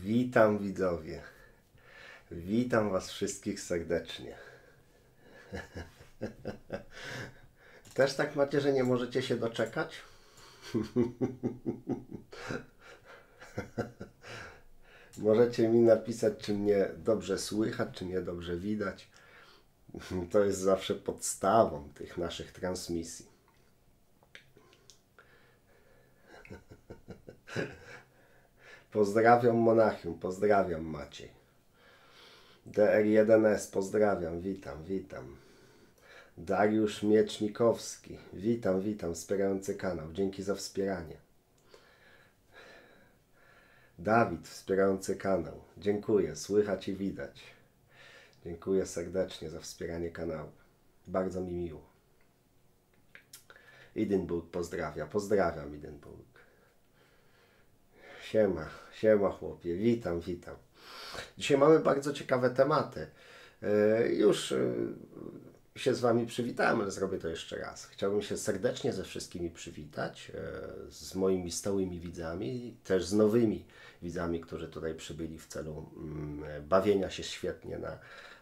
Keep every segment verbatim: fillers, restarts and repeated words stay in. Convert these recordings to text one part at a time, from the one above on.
Witam widzowie. Witam was wszystkich serdecznie. Też tak macie, że nie możecie się doczekać? Możecie mi napisać, czy mnie dobrze słychać, czy mnie dobrze widać. To jest zawsze podstawą tych naszych transmisji. Pozdrawiam Monachium, pozdrawiam Maciej. D R jeden S, pozdrawiam, witam, witam. Dariusz Miecznikowski, witam, witam, wspierający kanał, dzięki za wspieranie. Dawid, wspierający kanał, dziękuję, słychać i widać. Dziękuję serdecznie za wspieranie kanału, bardzo mi miło. Edynburg pozdrawia, pozdrawiam Edynburg. Siema, siema chłopie, witam, witam. Dzisiaj mamy bardzo ciekawe tematy. Już się z wami przywitałem, ale zrobię to jeszcze raz. Chciałbym się serdecznie ze wszystkimi przywitać, z moimi stałymi widzami, też z nowymi widzami, którzy tutaj przybyli w celu bawienia się świetnie na,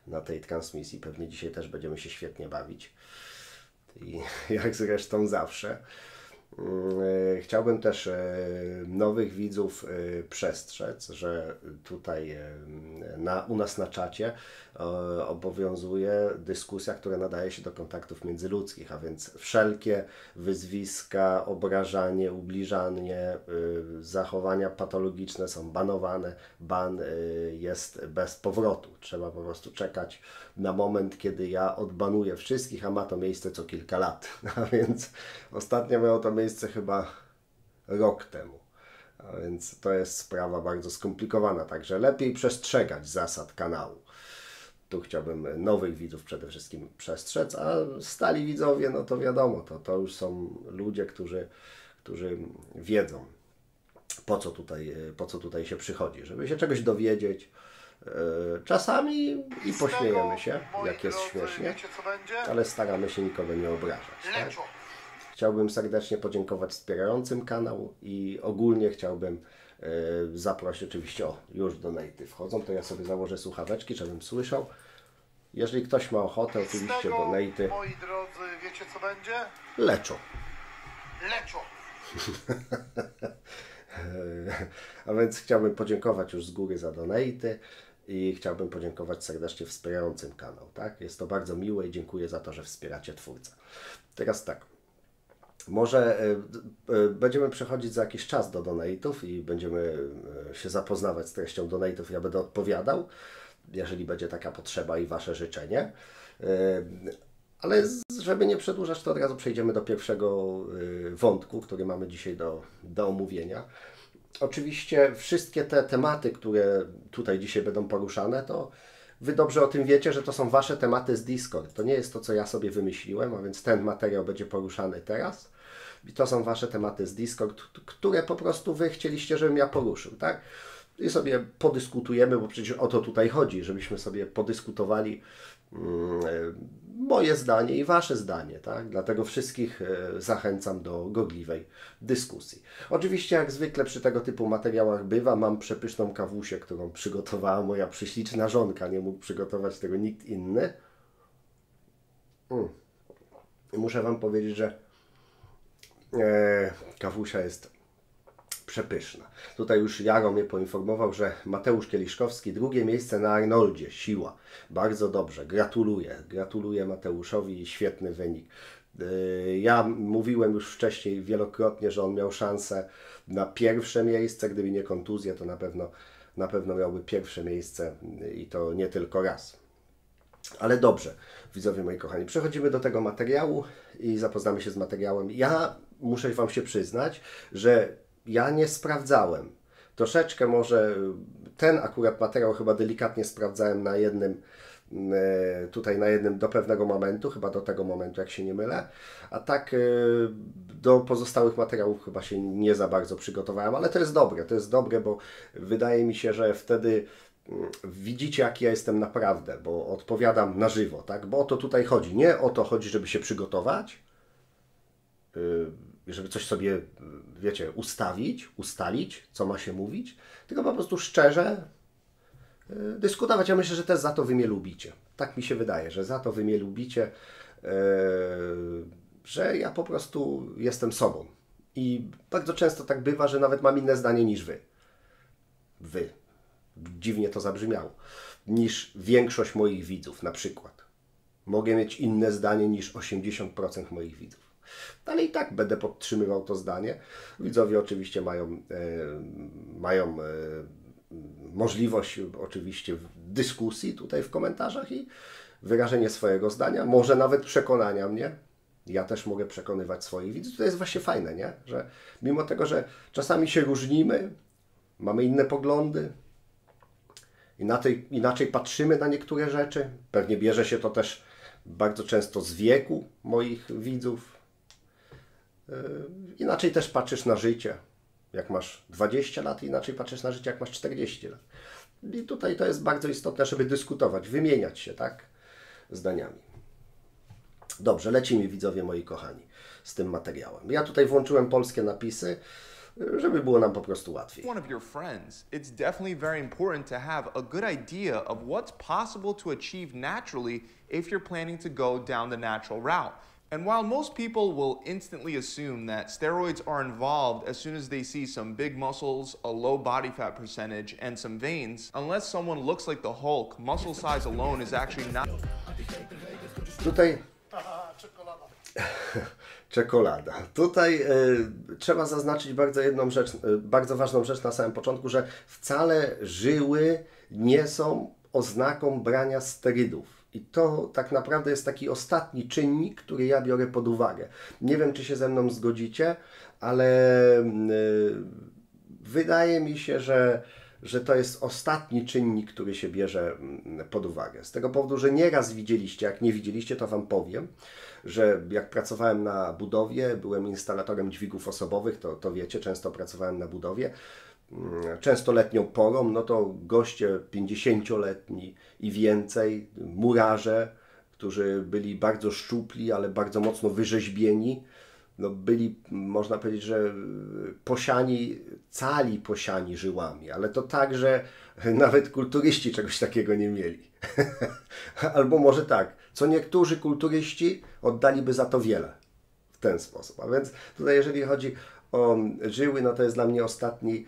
na tej transmisji. Pewnie dzisiaj też będziemy się świetnie bawić, i jak zresztą zawsze. Chciałbym też nowych widzów przestrzec, że tutaj na, u nas na czacie obowiązuje dyskusja, która nadaje się do kontaktów międzyludzkich, a więc wszelkie wyzwiska, obrażanie, ubliżanie, zachowania patologiczne są banowane. Ban jest bez powrotu. Trzeba po prostu czekać na moment, kiedy ja odbanuję wszystkich, a ma to miejsce co kilka lat. A więc ostatnio miało to miejsce miejsce chyba rok temu, a więc to jest sprawa bardzo skomplikowana, także lepiej przestrzegać zasad kanału. Tu chciałbym nowych widzów przede wszystkim przestrzec, a stali widzowie, no to wiadomo, to, to już są ludzie, którzy, którzy wiedzą, po co, tutaj, po co tutaj się przychodzi, żeby się czegoś dowiedzieć. Czasami i pośmiejemy się, jak jest śmiesznie, ale staramy się nikogo nie obrażać. Tak? Chciałbym serdecznie podziękować wspierającym kanał i ogólnie chciałbym y, zaprosić, oczywiście, o, już donaty wchodzą, to ja sobie założę słuchaweczki, żebym słyszał. Jeżeli ktoś ma ochotę, oczywiście donaty. Moi drodzy, wiecie co będzie? Leczo. Leczo. A więc chciałbym podziękować już z góry za donaty i chciałbym podziękować serdecznie wspierającym kanał. Tak? Jest to bardzo miłe i dziękuję za to, że wspieracie twórcę. Teraz tak. Może y, y, będziemy przechodzić za jakiś czas do donate'ów i będziemy y, się zapoznawać z treścią donate'ów. Ja będę odpowiadał, jeżeli będzie taka potrzeba i wasze życzenie. Y, ale z, żeby nie przedłużać, to od razu przejdziemy do pierwszego y, wątku, który mamy dzisiaj do, do omówienia. Oczywiście wszystkie te tematy, które tutaj dzisiaj będą poruszane, to wy dobrze o tym wiecie, że to są wasze tematy z Discord. To nie jest to, co ja sobie wymyśliłem, a więc ten materiał będzie poruszany teraz. I to są wasze tematy z Discord, które po prostu wy chcieliście, żebym ja poruszył, tak? I sobie podyskutujemy, bo przecież o to tutaj chodzi, żebyśmy sobie podyskutowali moje zdanie i wasze zdanie, tak? Dlatego wszystkich zachęcam do gorliwej dyskusji. Oczywiście jak zwykle przy tego typu materiałach bywa, mam przepyszną kawusię, którą przygotowała moja prześliczna żonka, nie mógł przygotować tego nikt inny. Mm. Muszę wam powiedzieć, że e, kawusia jest przepyszna. Tutaj już Jaro mnie poinformował, że Mateusz Kieliszkowski drugie miejsce na Arnoldzie. Siła. Bardzo dobrze. Gratuluję. Gratuluję Mateuszowi. Świetny wynik. Ja mówiłem już wcześniej wielokrotnie, że on miał szansę na pierwsze miejsce. Gdyby nie kontuzje, to na pewno, na pewno miałby pierwsze miejsce i to nie tylko raz. Ale dobrze, widzowie moi kochani, przechodzimy do tego materiału i zapoznamy się z materiałem. Ja muszę wam się przyznać, że ja nie sprawdzałem. Troszeczkę może ten akurat materiał chyba delikatnie sprawdzałem na jednym, tutaj na jednym do pewnego momentu, chyba do tego momentu, jak się nie mylę. A tak do pozostałych materiałów chyba się nie za bardzo przygotowałem, ale to jest dobre, to jest dobre, bo wydaje mi się, że wtedy widzicie, jaki ja jestem naprawdę, bo odpowiadam na żywo, tak? Bo o to tutaj chodzi. Nie o to chodzi, żeby się przygotować. żeby coś sobie, wiecie, ustawić, ustalić, co ma się mówić, tylko po prostu szczerze dyskutować. Ja myślę, że też za to wy mnie lubicie. Tak mi się wydaje, że za to wy mnie lubicie, yy, że ja po prostu jestem sobą. I bardzo często tak bywa, że nawet mam inne zdanie niż wy. Wy. Dziwnie to zabrzmiało. Niż większość moich widzów na przykład. Mogę mieć inne zdanie niż osiemdziesiąt procent moich widzów. Ale i tak będę podtrzymywał to zdanie. Widzowie oczywiście mają, e, mają e, możliwość oczywiście dyskusji tutaj w komentarzach i wyrażenie swojego zdania, może nawet przekonania mnie. Ja też mogę przekonywać swoich widzów. To jest właśnie fajne, nie? Że mimo tego, że czasami się różnimy, mamy inne poglądy, inaczej, inaczej patrzymy na niektóre rzeczy. Pewnie bierze się to też bardzo często z wieku moich widzów. Inaczej też patrzysz na życie, jak masz dwadzieścia lat, inaczej patrzysz na życie, jak masz czterdzieści lat. I tutaj to jest bardzo istotne, żeby dyskutować, wymieniać się, tak, zdaniami. Dobrze, lecimy widzowie moi kochani z tym materiałem. Ja tutaj włączyłem polskie napisy, żeby było nam po prostu łatwiej. One of your friends, it's definitely very important to have a good idea of what's possible to achieve naturally if you're planning to go down the natural route. And while most people will instantly assume that steroids are involved as soon as they see some big muscles, a low body fat percentage, and some veins, unless someone looks like the Hulk, muscle size alone is actually not... Tutaj... Czekolada. Tutaj y, trzeba zaznaczyć bardzo jedną rzecz, y, bardzo ważną rzecz na samym początku, że wcale żyły nie są oznaką brania sterydów. I to tak naprawdę jest taki ostatni czynnik, który ja biorę pod uwagę. Nie wiem, czy się ze mną zgodzicie, ale yy, wydaje mi się, że, że to jest ostatni czynnik, który się bierze pod uwagę. Z tego powodu, że nieraz widzieliście, jak nie widzieliście, to Wam powiem, że jak pracowałem na budowie, byłem instalatorem dźwigów osobowych, to, to wiecie, często pracowałem na budowie, często letnią porą, no to goście pięćdziesięcioletni i więcej, murarze, którzy byli bardzo szczupli, ale bardzo mocno wyrzeźbieni, no byli, można powiedzieć, że posiani, cali posiani żyłami, ale to tak, że nawet kulturyści czegoś takiego nie mieli. Albo może tak, co niektórzy kulturyści oddaliby za to wiele w ten sposób. A więc tutaj jeżeli chodzi o żyły, no to jest dla mnie ostatni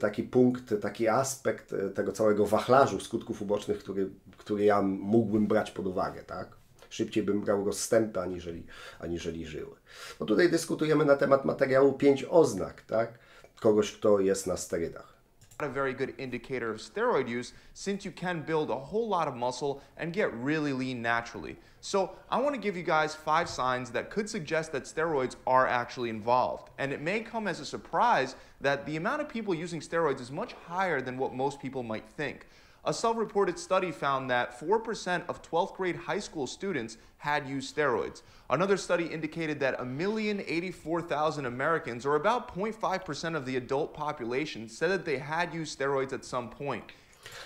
taki punkt, taki aspekt tego całego wachlarzu skutków ubocznych, który, który ja mógłbym brać pod uwagę, tak? Szybciej bym brał rozstępy, aniżeli, aniżeli żyły. No tutaj dyskutujemy na temat materiału pięć oznak, tak? Kogoś, kto jest na sterydach. A very good indicator of steroid use, since you can build a whole lot of muscle and get really lean naturally. So I want to give you guys five signs that could suggest that steroids are actually involved. And it may come as a surprise that the amount of people using steroids is much higher than what most people might think. A self-reported study found that four percent of twelfth grade high school students had used steroids. Another study indicated that one million eighty-four thousand Americans, or about zero point five percent of the adult population, said that they had used steroids at some point.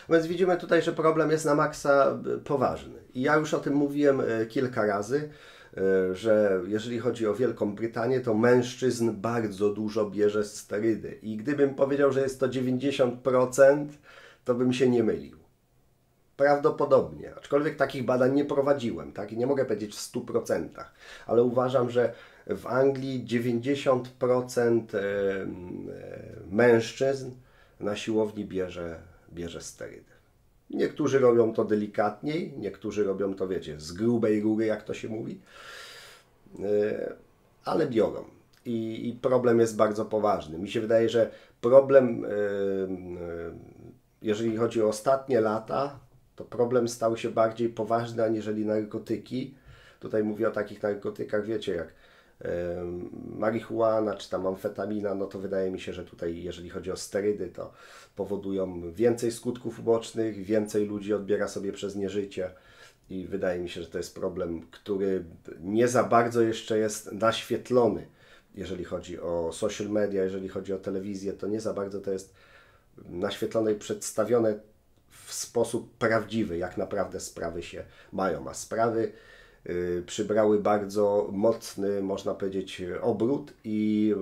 Więc widzimy tutaj, że problem jest na maksa poważny. I ja już o tym mówiłem kilka razy, że jeżeli chodzi o Wielką Brytanię, to mężczyzn bardzo dużo bierze sterydy. I gdybym powiedział, że jest to dziewięćdziesiąt procent, to bym się nie mylił. Prawdopodobnie, aczkolwiek takich badań nie prowadziłem, tak? I nie mogę powiedzieć w stu procentach, ale uważam, że w Anglii dziewięćdziesiąt procent mężczyzn na siłowni bierze, bierze sterydy. Niektórzy robią to delikatniej, niektórzy robią to, wiecie, z grubej rury, jak to się mówi, ale biorą. I, i problem jest bardzo poważny. Mi się wydaje, że problem... Jeżeli chodzi o ostatnie lata, to problem stał się bardziej poważny aniżeli narkotyki. Tutaj mówię o takich narkotykach, wiecie, jak yy, marihuana czy tam amfetamina, no to wydaje mi się, że tutaj jeżeli chodzi o sterydy, to powodują więcej skutków ubocznych, więcej ludzi odbiera sobie przez nie życie i wydaje mi się, że to jest problem, który nie za bardzo jeszcze jest naświetlony. Jeżeli chodzi o social media, jeżeli chodzi o telewizję, to nie za bardzo to jest naświetlone i przedstawione w sposób prawdziwy, jak naprawdę sprawy się mają, a sprawy przybrały bardzo mocny, można powiedzieć, obrót i,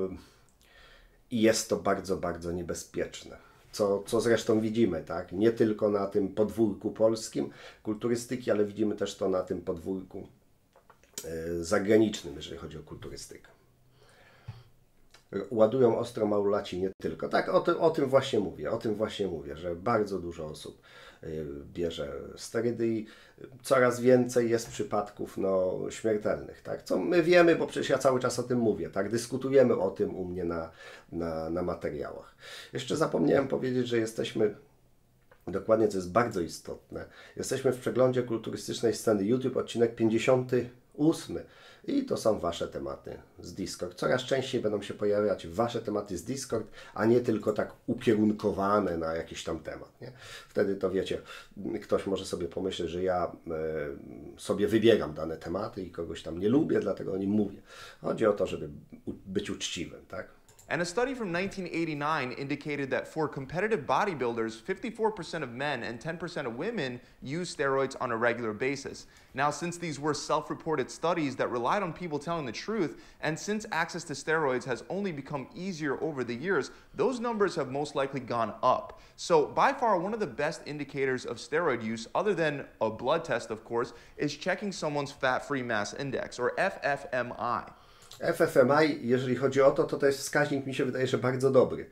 i jest to bardzo, bardzo niebezpieczne. Co, co zresztą widzimy, tak? Nie tylko na tym podwórku polskim kulturystyki, ale widzimy też to na tym podwórku zagranicznym, jeżeli chodzi o kulturystykę. Ładują ostro małolaci nie tylko. Tak, o, ty, o tym właśnie mówię, o tym właśnie mówię, że bardzo dużo osób bierze sterydy i coraz więcej jest przypadków no, śmiertelnych, tak? Co my wiemy, bo przecież ja cały czas o tym mówię, tak? Dyskutujemy o tym u mnie na, na, na materiałach. Jeszcze zapomniałem powiedzieć, że jesteśmy, dokładnie co jest bardzo istotne, jesteśmy w przeglądzie kulturystycznej sceny YouTube, odcinek pięćdziesiąty ósmy. I to są Wasze tematy z Discord. Coraz częściej będą się pojawiać Wasze tematy z Discord, a nie tylko tak ukierunkowane na jakiś tam temat. Nie? Wtedy to wiecie, ktoś może sobie pomyśleć, że ja y, sobie wybieram dane tematy i kogoś tam nie lubię, dlatego o nim mówię. Chodzi o to, żeby u, być uczciwym, tak? And a study from nineteen eighty-nine indicated that for competitive bodybuilders, fifty-four percent of men and ten percent of women use steroids on a regular basis. Now, since these were self-reported studies that relied on people telling the truth, and since access to steroids has only become easier over the years, those numbers have most likely gone up. So by far, one of the best indicators of steroid use, other than a blood test, of course, is checking someone's fat-free mass index, or F F M I. F F M I, jeżeli chodzi o to, to to jest wskaźnik, mi się wydaje, że bardzo dobry.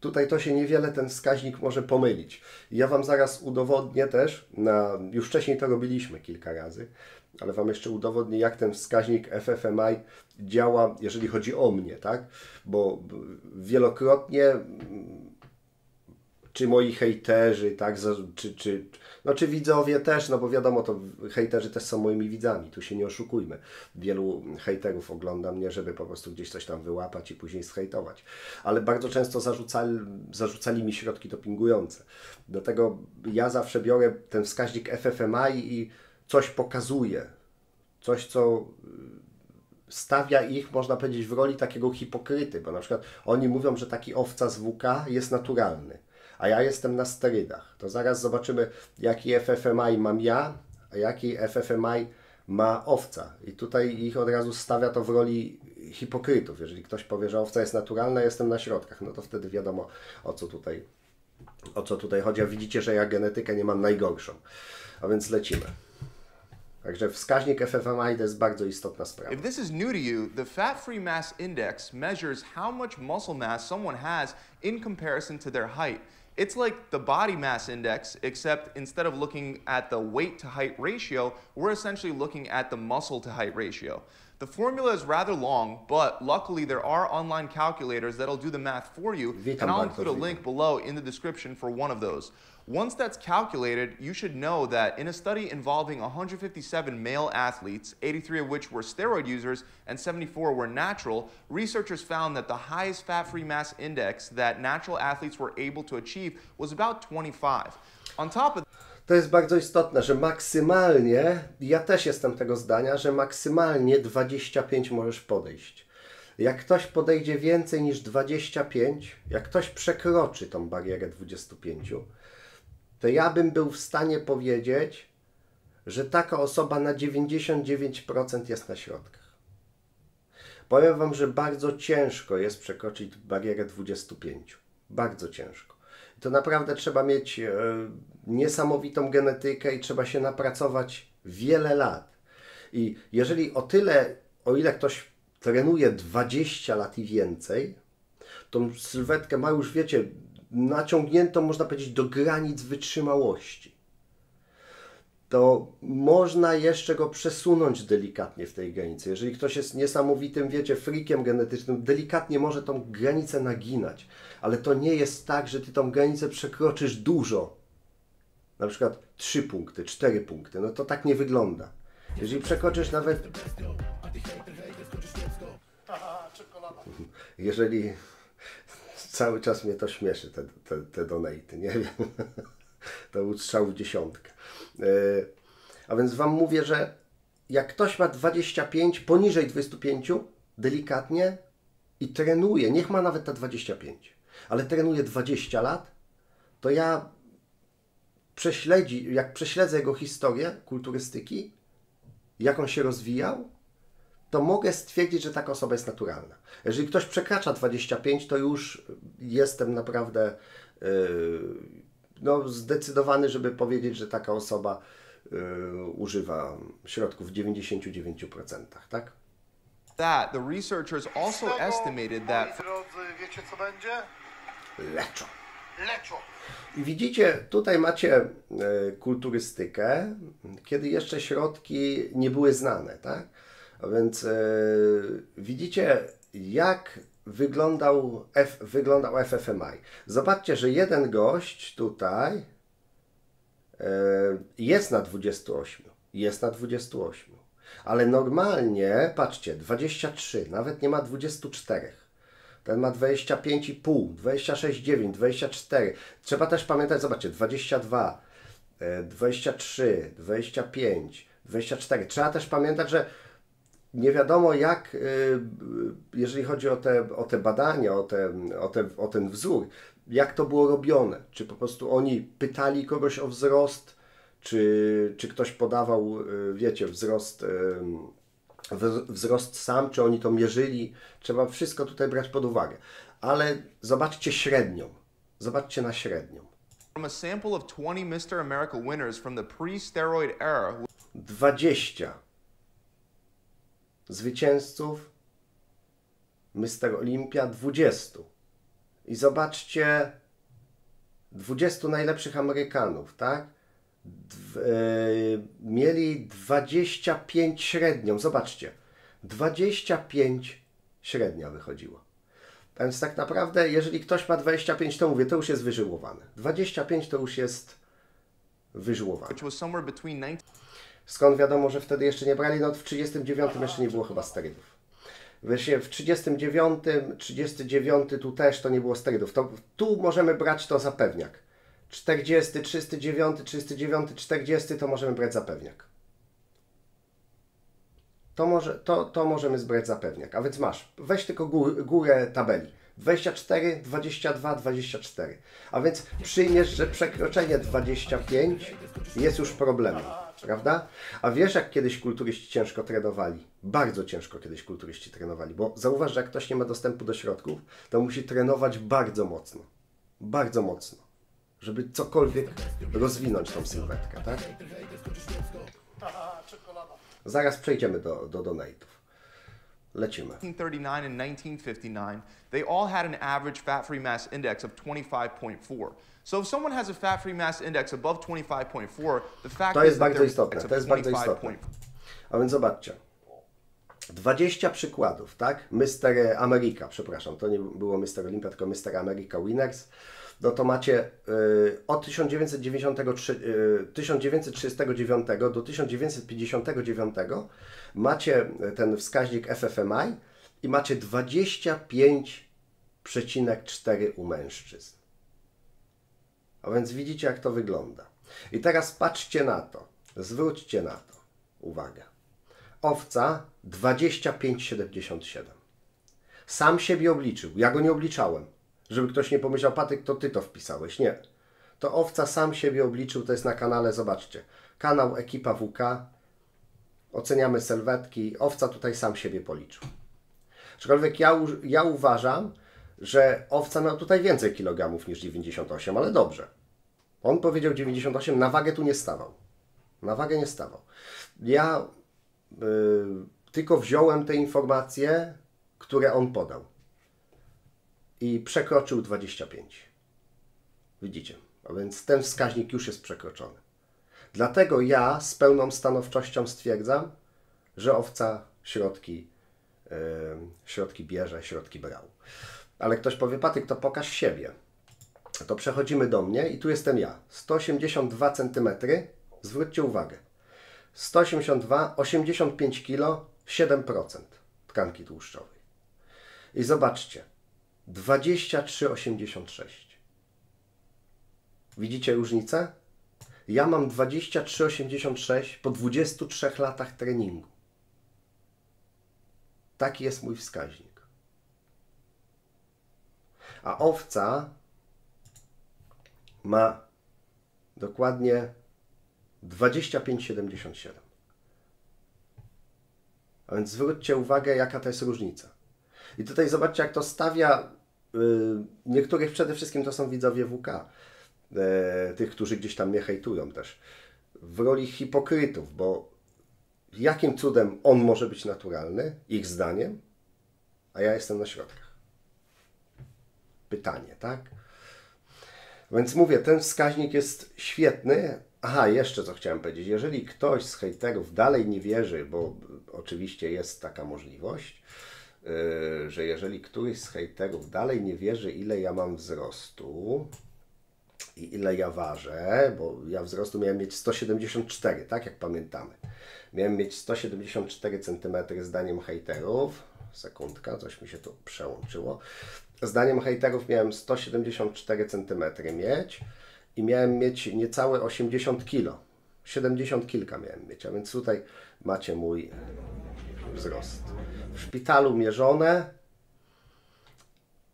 Tutaj to się niewiele ten wskaźnik może pomylić. Ja Wam zaraz udowodnię też, na, już wcześniej to robiliśmy kilka razy, ale Wam jeszcze udowodnię, jak ten wskaźnik F F M I działa, jeżeli chodzi o mnie, tak? Bo wielokrotnie, czy moi hejterzy, tak? Czy, czy, no, czy widzowie też, no bo wiadomo, to hejterzy też są moimi widzami, tu się nie oszukujmy. Wielu hejterów ogląda mnie, żeby po prostu gdzieś coś tam wyłapać i później zhejtować. Ale bardzo często zarzucali, zarzucali mi środki dopingujące. Dlatego ja zawsze biorę ten wskaźnik F F M I i coś pokazuję. Coś, co stawia ich, można powiedzieć, w roli takiego hipokryty, bo na przykład oni mówią, że taki owca z W K jest naturalny. A ja jestem na sterydach, to zaraz zobaczymy, jaki F F M I mam ja, a jaki F F M I ma owca. I tutaj ich od razu stawia to w roli hipokrytów. Jeżeli ktoś powie, że owca jest naturalna, jestem na środkach, no to wtedy wiadomo, o co tutaj, o co tutaj chodzi. A widzicie, że ja genetykę nie mam najgorszą, a więc lecimy. Także wskaźnik F F M I to jest bardzo istotna sprawa. If this is new to you, the fat-free mass index measures how much muscle mass someone has in comparison to their height. It's like the body mass index, except instead of looking at the weight to height ratio, we're essentially looking at the muscle to height ratio. The formula is rather long, but luckily there are online calculators that'll do the math for you, and I'll include a link below in the description for one of those. Once that's calculated, you should know that in a study involving one hundred fifty-seven male athletes, eighty-three of which were steroid users and seventy-four were natural, researchers found that the highest fat-free mass index that natural athletes were able to achieve was about twenty-five. On top of to jest bardzo istotne, że maksymalnie, ja też jestem tego zdania, że maksymalnie dwadzieścia pięć możesz podejść. Jak ktoś podejdzie więcej niż dwadzieścia pięć, jak ktoś przekroczy tą barierę dwadzieścia pięć, to ja bym był w stanie powiedzieć, że taka osoba na dziewięćdziesiąt dziewięć procent jest na środkach. Powiem Wam, że bardzo ciężko jest przekroczyć barierę dwadzieścia pięć. Bardzo ciężko. To naprawdę trzeba mieć e, niesamowitą genetykę i trzeba się napracować wiele lat. I jeżeli o tyle, o ile ktoś trenuje dwadzieścia lat i więcej, tą sylwetkę ma już, wiecie, naciągniętą, można powiedzieć, do granic wytrzymałości, to można jeszcze go przesunąć delikatnie w tej granicy. Jeżeli ktoś jest niesamowitym, wiecie, frikiem genetycznym, delikatnie może tą granicę naginać, ale to nie jest tak, że Ty tą granicę przekroczysz dużo, na przykład trzy punkty, cztery punkty, no to tak nie wygląda. Jeżeli przekroczysz nawet... Jeżeli... Cały czas mnie to śmieszy, te, te, te donaty, nie wiem. To był strzał w dziesiątkę. Yy, a więc Wam mówię, że jak ktoś ma dwadzieścia pięć, poniżej dwadzieścia pięć, delikatnie i trenuje, niech ma nawet ta dwadzieścia pięć, ale trenuje dwadzieścia lat, to ja prześledzi, jak prześledzę jego historię kulturystyki, jak on się rozwijał, to mogę stwierdzić, że taka osoba jest naturalna. Jeżeli ktoś przekracza dwadzieścia pięć, to już jestem naprawdę yy, no, zdecydowany, żeby powiedzieć, że taka osoba yy, używa środków w dziewięćdziesięciu dziewięciu procentach, tak? That the researchers also estimated that... Drodzy, wiecie co będzie? Leczo. Leczo. I widzicie, tutaj macie y, kulturystykę, kiedy jeszcze środki nie były znane, tak? A więc y, widzicie, jak wyglądał, F, wyglądał F F M I. Zobaczcie, że jeden gość tutaj y, jest na dwudziestu ośmiu. Jest na dwudziestu ośmiu. Ale normalnie, patrzcie, dwadzieścia trzy, nawet nie ma dwudziestu czterech. Ten ma dwadzieścia pięć i pół, dwadzieścia sześć i dziewięć, dwadzieścia cztery. Trzeba też pamiętać, zobaczcie, dwadzieścia dwa, dwadzieścia trzy, dwadzieścia pięć, dwadzieścia cztery. Trzeba też pamiętać, że nie wiadomo jak, jeżeli chodzi o te, o te badania, o, te, o, te, o ten wzór, jak to było robione. Czy po prostu oni pytali kogoś o wzrost, czy, czy ktoś podawał, wiecie, wzrost... wzrost sam, czy oni to mierzyli. Trzeba wszystko tutaj brać pod uwagę. Ale zobaczcie średnią. Zobaczcie na średnią. dwudziestu zwycięzców mister Olympia, dwudziestu. I zobaczcie dwudziestu najlepszych Amerykanów, tak? D y mieli dwadzieścia pięć średnią. Zobaczcie, dwadzieścia pięć średnia wychodziło. Więc tak naprawdę, jeżeli ktoś ma dwadzieścia pięć, to mówię, to już jest wyżyłowane. dwadzieścia pięć to już jest wyżyłowane. Skąd wiadomo, że wtedy jeszcze nie brali? No w trzydziestym dziewiątym jeszcze nie było chyba sterydów. Wiecie, w trzydziestym dziewiątym, trzydziestym dziewiątym tu też to nie było sterydów. To, tu możemy brać to za pewniak. czterdziesty, trzydziesty dziewiąty, trzydziesty dziewiąty, czterdziesty to możemy brać za pewniak. To, może, to, to możemy zbrać za pewniak. A więc masz, weź tylko gór, górę tabeli. dwadzieścia cztery, dwadzieścia dwa, dwadzieścia cztery. A więc przyjmiesz, że przekroczenie dwadzieścia pięć jest już problemem, prawda? A wiesz, jak kiedyś kulturyści ciężko trenowali? Bardzo ciężko kiedyś kulturyści trenowali, bo zauważ, że jak ktoś nie ma dostępu do środków, to musi trenować bardzo mocno. Bardzo mocno. Żeby cokolwiek rozwinąć tą sylwetkę, tak? Zaraz przejdziemy do, do donate'ów. Lecimy. nineteen thirty-nine and nineteen fifty-nine, they all had an average fat-free mass index of twenty-five point four. So if someone has a fat-free mass index above twenty-five point four, the fact to jest bardzo istotne, to jest bardzo istotne. A więc zobaczcie. dwadzieścia przykładów, tak? mister America, przepraszam, to nie było mister Olympia, tylko mister America Winners. No to macie y, od tysiąc dziewięćset trzydzieści dziewięć do tysiąc dziewięćset pięćdziesiąt dziewięć macie ten wskaźnik F F M I i macie dwadzieścia pięć przecinek cztery u mężczyzn. A więc widzicie, jak to wygląda. I teraz patrzcie na to. Zwróćcie na to uwagę. Owca dwadzieścia pięć przecinek siedemdziesiąt siedem. Sam siebie obliczył. Ja go nie obliczałem. Żeby ktoś nie pomyślał, Patryk, to ty to wpisałeś. Nie. To owca sam siebie obliczył, to jest na kanale, zobaczcie. Kanał Ekipa W K. Oceniamy sylwetki. Owca tutaj sam siebie policzył. Aczkolwiek ja, ja uważam, że owca miał tutaj więcej kilogramów niż dziewięćdziesiąt osiem, ale dobrze. On powiedział dziewięćdziesiąt osiem, na wagę tu nie stawał. Na wagę nie stawał. Ja yy, tylko wziąłem te informacje, które on podał. I przekroczył dwadzieścia pięć. Widzicie? A więc ten wskaźnik już jest przekroczony. Dlatego ja z pełną stanowczością stwierdzam, że owca środki, yy, środki bierze, środki brał. Ale ktoś powie, Patryk, to pokaż siebie. To przechodzimy do mnie i tu jestem ja. sto osiemdziesiąt dwa centymetry. Zwróćcie uwagę. sto osiemdziesiąt dwa, osiemdziesiąt pięć kilogramów, siedem procent tkanki tłuszczowej. I zobaczcie. dwadzieścia trzy przecinek osiemdziesiąt sześć. Widzicie różnicę? Ja mam dwadzieścia trzy przecinek osiemdziesiąt sześć po dwudziestu trzech latach treningu. Taki jest mój wskaźnik. A owca ma dokładnie dwadzieścia pięć przecinek siedemdziesiąt siedem. A więc zwróćcie uwagę, jaka to jest różnica. I tutaj zobaczcie, jak to stawia yy, niektórych, przede wszystkim to są widzowie W K, yy, tych, którzy gdzieś tam mnie hejtują też, w roli hipokrytów, bo jakim cudem on może być naturalny, ich zdaniem, a ja jestem na środkach. Pytanie, tak? Więc mówię, ten wskaźnik jest świetny. Aha, jeszcze co chciałem powiedzieć. Jeżeli ktoś z hejterów dalej nie wierzy, bo oczywiście jest taka możliwość, yy, że jeżeli któryś z hejterów dalej nie wierzy, ile ja mam wzrostu i ile ja ważę, bo ja wzrostu miałem mieć sto siedemdziesiąt cztery, tak jak pamiętamy. Miałem mieć sto siedemdziesiąt cztery centymetry zdaniem hejterów. Sekundka, coś mi się tu przełączyło. Zdaniem hejterów miałem sto siedemdziesiąt cztery centymetry mieć i miałem mieć niecałe osiemdziesiąt kilo. siedemdziesiąt kilka miałem mieć, a więc tutaj macie mój wzrost. W szpitalu mierzone,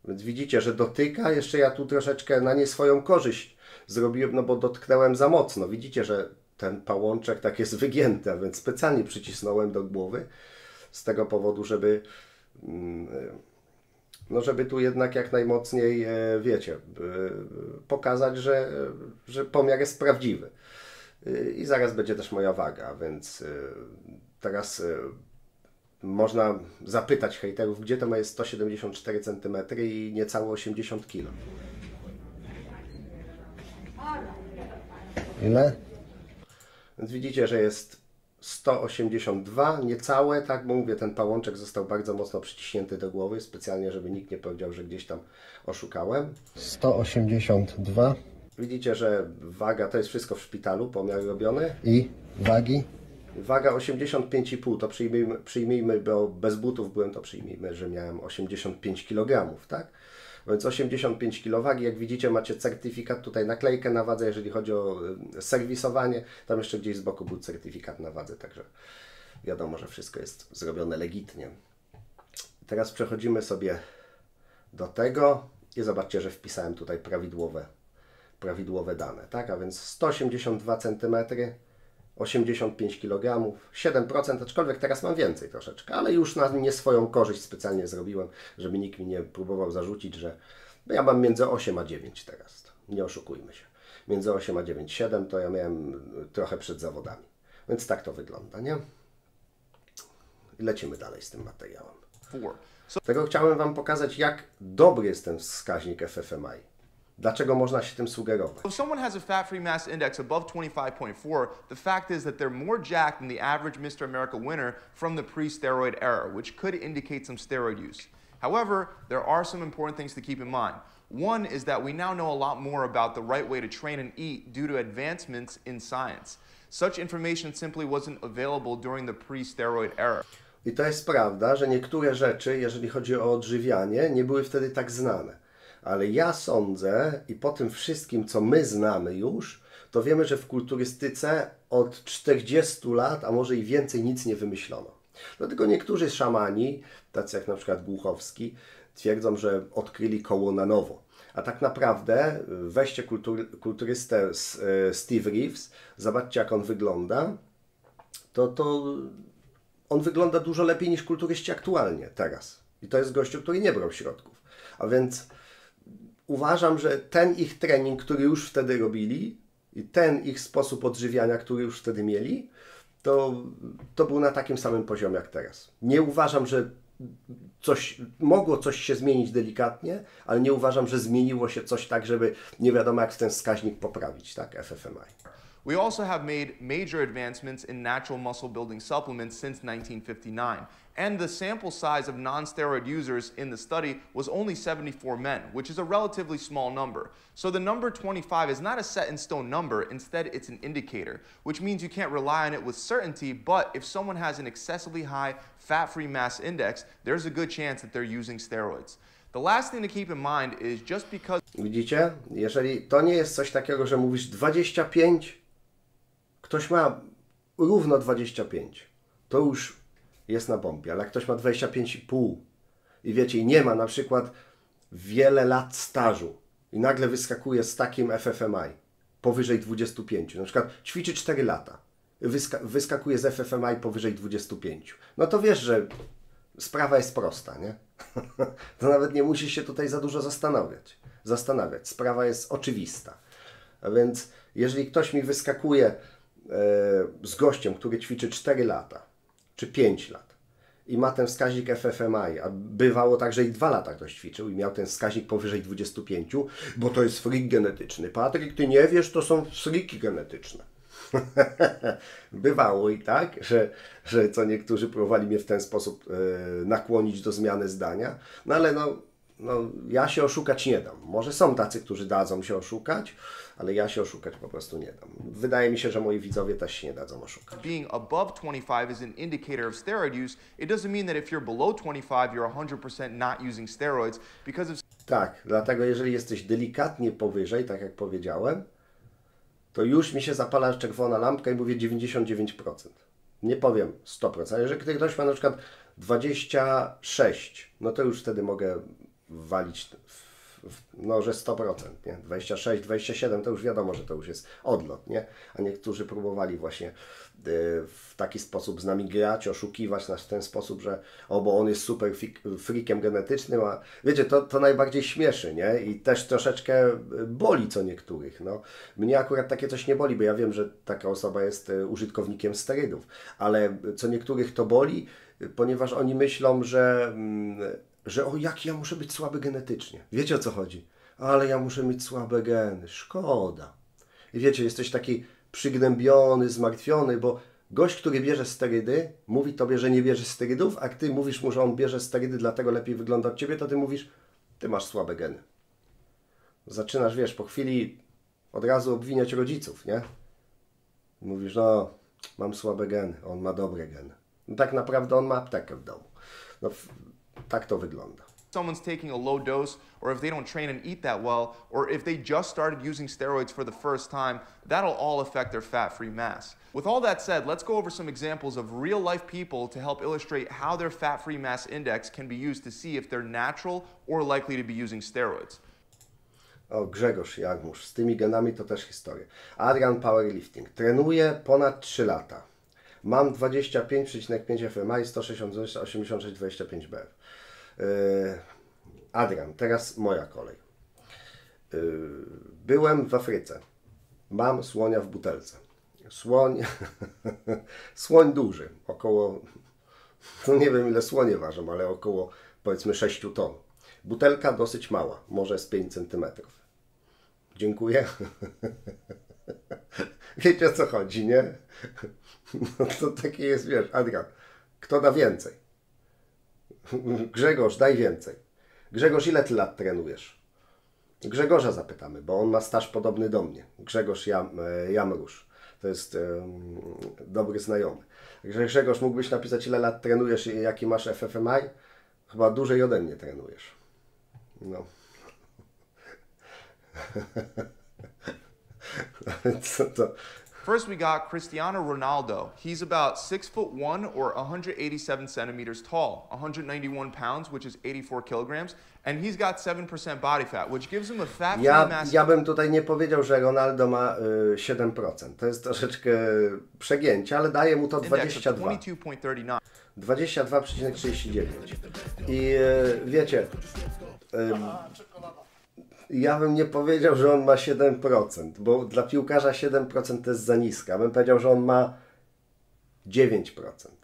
więc widzicie, że dotyka. Jeszcze ja tu troszeczkę na nie swoją korzyść zrobiłem, no bo dotknąłem za mocno. Widzicie, że ten pałączek tak jest wygięty, a więc specjalnie przycisnąłem do głowy z tego powodu, żeby... Mm, No, żeby tu jednak jak najmocniej, wiecie, pokazać, że, że pomiar jest prawdziwy. I zaraz będzie też moja waga, więc teraz można zapytać hejterów, gdzie to ma jest sto siedemdziesiąt cztery centymetry i niecałe osiemdziesiąt kilo. Ile? Więc widzicie, że jest sto osiemdziesiąt dwa, niecałe, tak, bo mówię, ten pałączek został bardzo mocno przyciśnięty do głowy, specjalnie, żeby nikt nie powiedział, że gdzieś tam oszukałem. sto osiemdziesiąt dwa. Widzicie, że waga, to jest wszystko w szpitalu, pomiar robiony. I wagi? Waga osiemdziesiąt pięć i pół, to przyjmijmy, przyjmijmy, bo bez butów byłem, to przyjmijmy, że miałem osiemdziesiąt pięć kilogramów, tak? Więc osiemdziesiąt pięć kilo wagi, jak widzicie, macie certyfikat, tutaj naklejkę na wadze, jeżeli chodzi o serwisowanie, tam jeszcze gdzieś z boku był certyfikat na wadze, także wiadomo, że wszystko jest zrobione legitnie. Teraz przechodzimy sobie do tego i zobaczcie, że wpisałem tutaj prawidłowe, prawidłowe dane, tak? A więc sto osiemdziesiąt dwa centymetry, osiemdziesiąt pięć kilogramów, siedem procent, aczkolwiek teraz mam więcej troszeczkę, ale już na nie swoją korzyść specjalnie zrobiłem, żeby nikt mi nie próbował zarzucić, że ja mam między osiem a dziewięć teraz, nie oszukujmy się. Między osiem a dziewięć, siedem to ja miałem trochę przed zawodami, więc tak to wygląda, nie? I lecimy dalej z tym materiałem. Tego chciałem Wam pokazać, jak dobry jest ten wskaźnik F F M I. Dlaczego można się tym sugerować? If someone has a fat-free mass index above twenty-five point four, the fact is that they're more jacked than the average Mister America winner from the pre-steroid era, which could indicate some steroid use. However, there are some important things to keep in mind. One is that we now know a lot more about the right way to train and eat due to advancements in science. Such information simply wasn't available during the pre-steroid era. I to jest prawda, że niektóre rzeczy, jeżeli chodzi o odżywianie, nie były wtedy tak znane. Ale ja sądzę, i po tym wszystkim, co my znamy już, to wiemy, że w kulturystyce od czterdziestu lat, a może i więcej, nic nie wymyślono. Dlatego niektórzy szamani, tacy jak na przykład Głuchowski, twierdzą, że odkryli koło na nowo. A tak naprawdę weźcie kultury, kulturystę Steve Reeves, zobaczcie, jak on wygląda, to, to on wygląda dużo lepiej niż kulturyści aktualnie teraz. I to jest gościu, który nie brał środków. A więc... uważam, że ten ich trening, który już wtedy robili i ten ich sposób odżywiania, który już wtedy mieli, to, to był na takim samym poziomie jak teraz. Nie uważam, że coś, mogło coś się zmienić delikatnie, ale nie uważam, że zmieniło się coś tak, żeby nie wiadomo jak ten wskaźnik poprawić, tak, F F M I. We also have made major advancements in natural muscle building supplements since nineteen fifty-nine. And the sample size of non-steroid users in the study was only seventy-four men, which is a relatively small number. So the number twenty-five is not a set-in-stone number, instead it's an indicator, which means you can't rely on it with certainty, but if someone has an excessively high fat-free mass index, there's a good chance that they're using steroids. The last thing to keep in mind is just because... Widzicie? Jeżeli to nie jest coś takiego, że mówisz dwadzieścia pięć, ktoś ma równo dwadzieścia pięć, to już jest na bombie, ale jak ktoś ma dwadzieścia pięć i pół i wiecie, i nie ma na przykład wiele lat stażu i nagle wyskakuje z takim F F M I powyżej dwudziestu pięciu, na przykład ćwiczy cztery lata wyska wyskakuje z F F M I powyżej dwudziestu pięciu. No to wiesz, że sprawa jest prosta, nie? To nawet nie musisz się tutaj za dużo zastanawiać. zastanawiać. Sprawa jest oczywista. A więc jeżeli ktoś mi wyskakuje e, z gościem, który ćwiczy cztery lata, czy pięć lat i ma ten wskaźnik F F M I, a bywało tak, że i dwa lata ktoś ćwiczył i miał ten wskaźnik powyżej dwudziestu pięciu, bo to jest freak genetyczny. Patryk, ty nie wiesz, to są freaki genetyczne. Bywało i tak, że, że co niektórzy próbowali mnie w ten sposób e, nakłonić do zmiany zdania, no ale no, no ja się oszukać nie dam. Może są tacy, którzy dadzą się oszukać, ale ja się oszukać po prostu nie dam. Wydaje mi się, że moi widzowie też się nie dadzą oszukać. Being above twenty-five is an indicator of steroid use. It doesn't mean that if you're below twenty-five, you're one hundred percent not using steroids because of... Tak, dlatego jeżeli jesteś delikatnie powyżej, tak jak powiedziałem, to już mi się zapala czerwona lampka i mówię dziewięćdziesiąt dziewięć procent. Nie powiem sto procent. A jeżeli ktoś ma na przykład dwadzieścia sześć, no to już wtedy mogę walić w, w, no, że sto procent. Nie? dwadzieścia sześć, dwadzieścia siedem to już wiadomo, że to już jest odlot. Nie? A niektórzy próbowali właśnie yy, w taki sposób z nami grać, oszukiwać nas w ten sposób, że o, bo on jest super freakiem genetycznym, a wiecie, to, to najbardziej śmieszy, nie? I też troszeczkę boli co niektórych. No. Mnie akurat takie coś nie boli, bo ja wiem, że taka osoba jest użytkownikiem sterydów, ale co niektórych to boli, ponieważ oni myślą, że mm, że o, jak ja muszę być słaby genetycznie. Wiecie, o co chodzi? Ale ja muszę mieć słabe geny. Szkoda. I wiecie, jesteś taki przygnębiony, zmartwiony, bo gość, który bierze sterydy, mówi tobie, że nie bierze sterydów, a ty mówisz mu, że on bierze sterydy, dlatego lepiej wygląda od ciebie, to ty mówisz, ty masz słabe geny. Zaczynasz, wiesz, po chwili od razu obwiniać rodziców, nie? Mówisz, no, mam słabe geny, on ma dobre geny. No, tak naprawdę on ma aptekę w domu. No, tak to wygląda. Someone's taking a low dose, or if they don't train and eat that well, or if they just started using steroids for the first time, that'll all affect their fat-free mass. With all that said, let's go over some examples of real-life people to help illustrate how their fat-free mass index can be used to see if they're natural or likely to be using steroids. O, Grzegorz Jamróż, z tymi genami to też historia. Adrian Powerlifting. Trenuje ponad trzy lata. Mam dwadzieścia pięć przecinek pięć F M I, sto sześćdziesiąt osiemdziesiąt sześć przecinek dwadzieścia pięć B F. Yy, Adrian, teraz moja kolej. Yy, byłem w Afryce. Mam słonia w butelce. Słoń, słoń duży, około, no nie wiem ile słonie ważą, ale około powiedzmy sześć ton. Butelka dosyć mała, może z pięć centymetrów. Dziękuję. Wiecie, o co chodzi, nie? No to taki jest, wiesz, Adrian, kto da więcej? Grzegorz, daj więcej. Grzegorz, ile ty lat trenujesz? Grzegorza zapytamy, bo on ma staż podobny do mnie. Grzegorz Jam, Jamróż, to jest um, dobry znajomy. Grzegorz, mógłbyś napisać, ile lat trenujesz i jaki masz F F M I? Chyba dłużej ode mnie trenujesz. No. First, we got Cristiano Ronaldo. He's about six foot one or one hundred eighty-seven centimeters tall, one hundred ninety-one pounds, which is eighty-four kilograms, and he's got seven percent body fat, which gives him a fat ja, mass. Ja bym tutaj nie powiedział, że Ronaldo ma y, siedem procent. To jest troszeczkę przegięcie, ale daje mu to dwadzieścia dwa. dwadzieścia dwa przecinek trzydzieści dziewięć. I y, wiecie. Y, Ja bym nie powiedział, że on ma siedem procent, bo dla piłkarza siedem procent to jest za niska. Ja bym powiedział, że on ma dziewięć procent.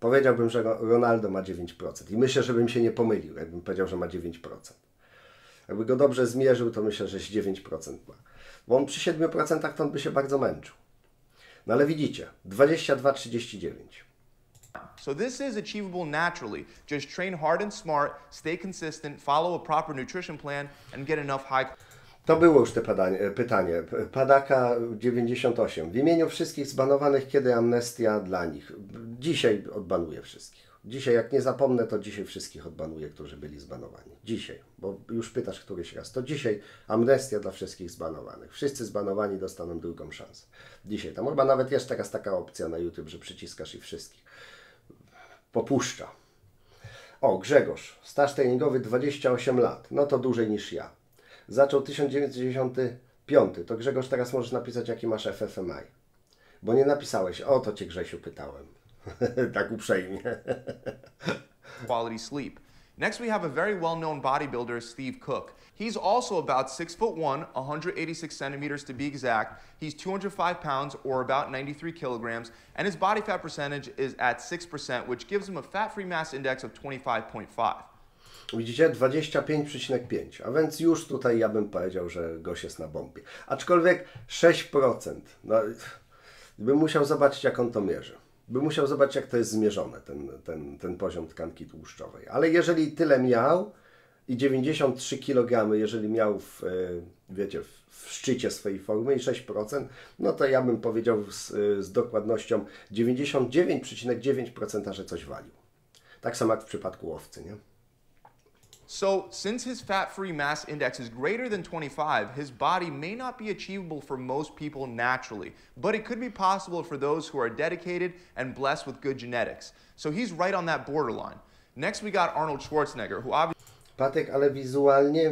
Powiedziałbym, że Ronaldo ma dziewięć procent. I myślę, żebym się nie pomylił, jakbym powiedział, że ma dziewięć procent. Jakby go dobrze zmierzył, to myślę, że dziewięć procent ma. Bo on przy siedmiu procentach to on by się bardzo męczył. No ale widzicie, dwadzieścia dwa przecinek trzydzieści dziewięć. So this is achievable naturally. Just train hard and smart, stay consistent, follow a proper nutrition plan and get enough high... To było już te pytanie, pytanie. Padaka dziewięćdziesiąt osiem. W imieniu wszystkich zbanowanych, kiedy amnestia dla nich? Dzisiaj odbanuję wszystkich. Dzisiaj, jak nie zapomnę, to dzisiaj wszystkich odbanuję, którzy byli zbanowani. Dzisiaj, bo już pytasz któryś raz. To dzisiaj amnestia dla wszystkich zbanowanych. Wszyscy zbanowani dostaną drugą szansę. Dzisiaj. Tam chyba nawet jest teraz taka opcja na YouTube, że przyciskasz i wszystkich. Popuszcza. O, Grzegorz. Staż treningowy dwadzieścia osiem lat. No to dłużej niż ja. Zaczął tysiąc dziewięćset dziewięćdziesiąty piąty. To Grzegorz, teraz możesz napisać, jaki masz F F M I. bo nie napisałeś. O to cię, Grzesiu, pytałem. Tak uprzejmie. Quality sleep. Next we have a very well-known bodybuilder, Steve Cook. He's also about six foot one, one hundred eighty-six centimeters to be exact. He's two hundred five pounds or about ninety-three kilograms, and his body fat percentage is at six percent, which gives him a fat-free mass index of twenty-five point five. Widzicie? dwadzieścia pięć przecinek pięć. A więc już tutaj ja bym powiedział, że gość jest na bombie. Aczkolwiek sześć procent. No, bym musiał zobaczyć, jak on to mierzy. Bym musiał zobaczyć, jak to jest zmierzone, ten, ten, ten poziom tkanki tłuszczowej. Ale jeżeli tyle miał i dziewięćdziesiąt trzy kilogramy, jeżeli miał w, wiecie, w szczycie swojej formy i sześć procent, no to ja bym powiedział z, z dokładnością dziewięćdziesiąt dziewięć przecinek dziewięć procent, że coś walił. Tak samo jak w przypadku łowcy, nie? So, since his fat-free mass index is greater than twenty-five, his body may not be achievable for most people naturally, but it could be possible for those who are dedicated and blessed with good genetics. So he's right on that borderline. Next we got Arnold Schwarzenegger, who obviously... Patryk, ale wizualnie...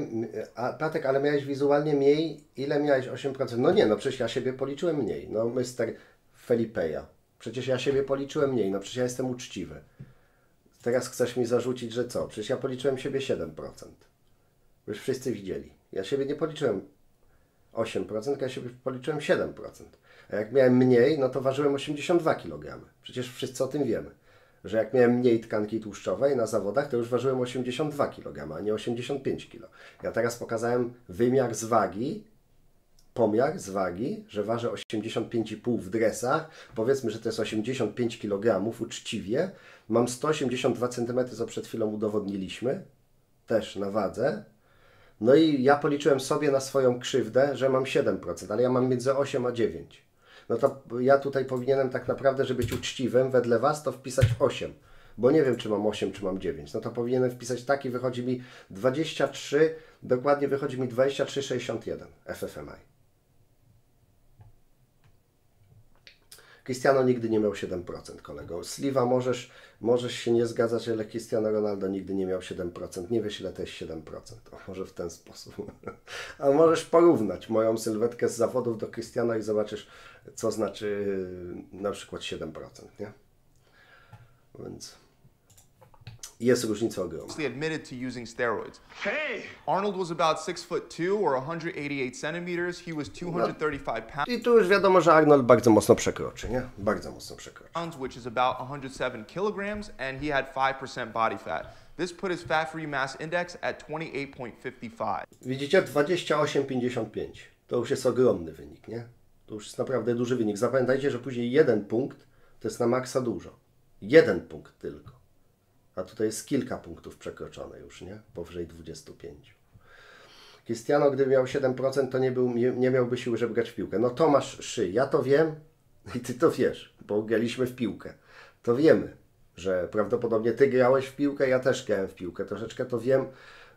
A, Patryk, ale miałeś wizualnie mniej? Ile miałeś? osiem procent? No nie, no przecież ja siebie policzyłem mniej. No, mister Felipeja. Przecież ja siebie policzyłem mniej. No przecież ja jestem uczciwy. Teraz chcesz mi zarzucić, że co? Przecież ja policzyłem siebie siedem procent. Już wszyscy widzieli. Ja siebie nie policzyłem osiem procent, ja siebie policzyłem siedem procent. A jak miałem mniej, no to ważyłem osiemdziesiąt dwa kilogramy. Przecież wszyscy o tym wiemy. Że jak miałem mniej tkanki tłuszczowej na zawodach, to już ważyłem osiemdziesiąt dwa kilogramy, a nie osiemdziesiąt pięć kilo. Ja teraz pokazałem wymiar z wagi, pomiar z wagi, że ważę osiemdziesiąt pięć i pół w dresach, powiedzmy, że to jest osiemdziesiąt pięć kilogramów uczciwie, mam sto osiemdziesiąt dwa centymetry, co przed chwilą udowodniliśmy, też na wadze, no i ja policzyłem sobie na swoją krzywdę, że mam siedem procent, ale ja mam między osiem a dziewięć procent. No to ja tutaj powinienem tak naprawdę, żeby być uczciwym, wedle Was to wpisać osiem, bo nie wiem, czy mam osiem, czy mam dziewięć. No to powinienem wpisać taki, wychodzi mi dwadzieścia trzy, dokładnie wychodzi mi dwadzieścia trzy przecinek sześćdziesiąt jeden F F M I. Cristiano nigdy nie miał siedem procent, kolego. Sliwa, możesz, możesz się nie zgadzać, ale Cristiano Ronaldo nigdy nie miał siedem procent. Nie wiesz, ile to jest siedem procent. O, może w ten sposób. A możesz porównać moją sylwetkę z zawodów do Cristiano i zobaczysz, co znaczy na przykład siedem procent, nie? Więc jest różnica ogromna. Admitted to using steroids. Hey! Arnold was about six foot two or one hundred eighty-eight centimeters. He was two hundred thirty-five pounds. I tu już wiadomo, że Arnold bardzo mocno przekroczy, nie? Bardzo mocno przekroczy. Which is about one hundred seven kilograms and he had five percent body fat. This put his fat-free mass index at twenty-eight point five five. Widzicie, dwadzieścia osiem przecinek pięćdziesiąt pięć. To już jest ogromny wynik, nie? To już jest naprawdę duży wynik. Zapamiętajcie, że później jeden punkt to jest na maksa dużo. Jeden punkt tylko. A tutaj jest kilka punktów przekroczone już, nie? Powyżej dwudziestu pięciu. Cristiano, gdyby miał siedem procent, to nie, był, nie miałby siły, żeby grać w piłkę. No to masz szy. Ja to wiem i Ty to wiesz, bo graliśmy w piłkę. To wiemy, że prawdopodobnie Ty grałeś w piłkę, ja też grałem w piłkę. Troszeczkę to wiem,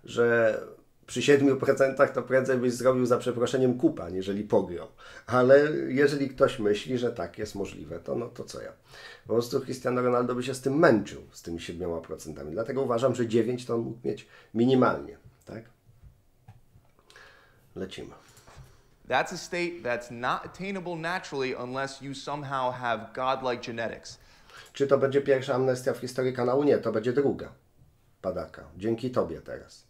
że przy siedmiu procentach to prędzej byś zrobił za przeproszeniem kupa, niżeli pograł. Ale jeżeli ktoś myśli, że tak jest możliwe, to no to co ja. Po prostu Cristiano Ronaldo by się z tym męczył, z tymi siedmioma procentami. Dlatego uważam, że dziewięć procent to on mógł mieć minimalnie. Tak? Lecimy. That's a state that's not attainable naturally unless you somehow have godlike genetics. Czy to będzie pierwsza amnestia w historii kanału? Nie, to będzie druga. Padaka. Dzięki Tobie teraz.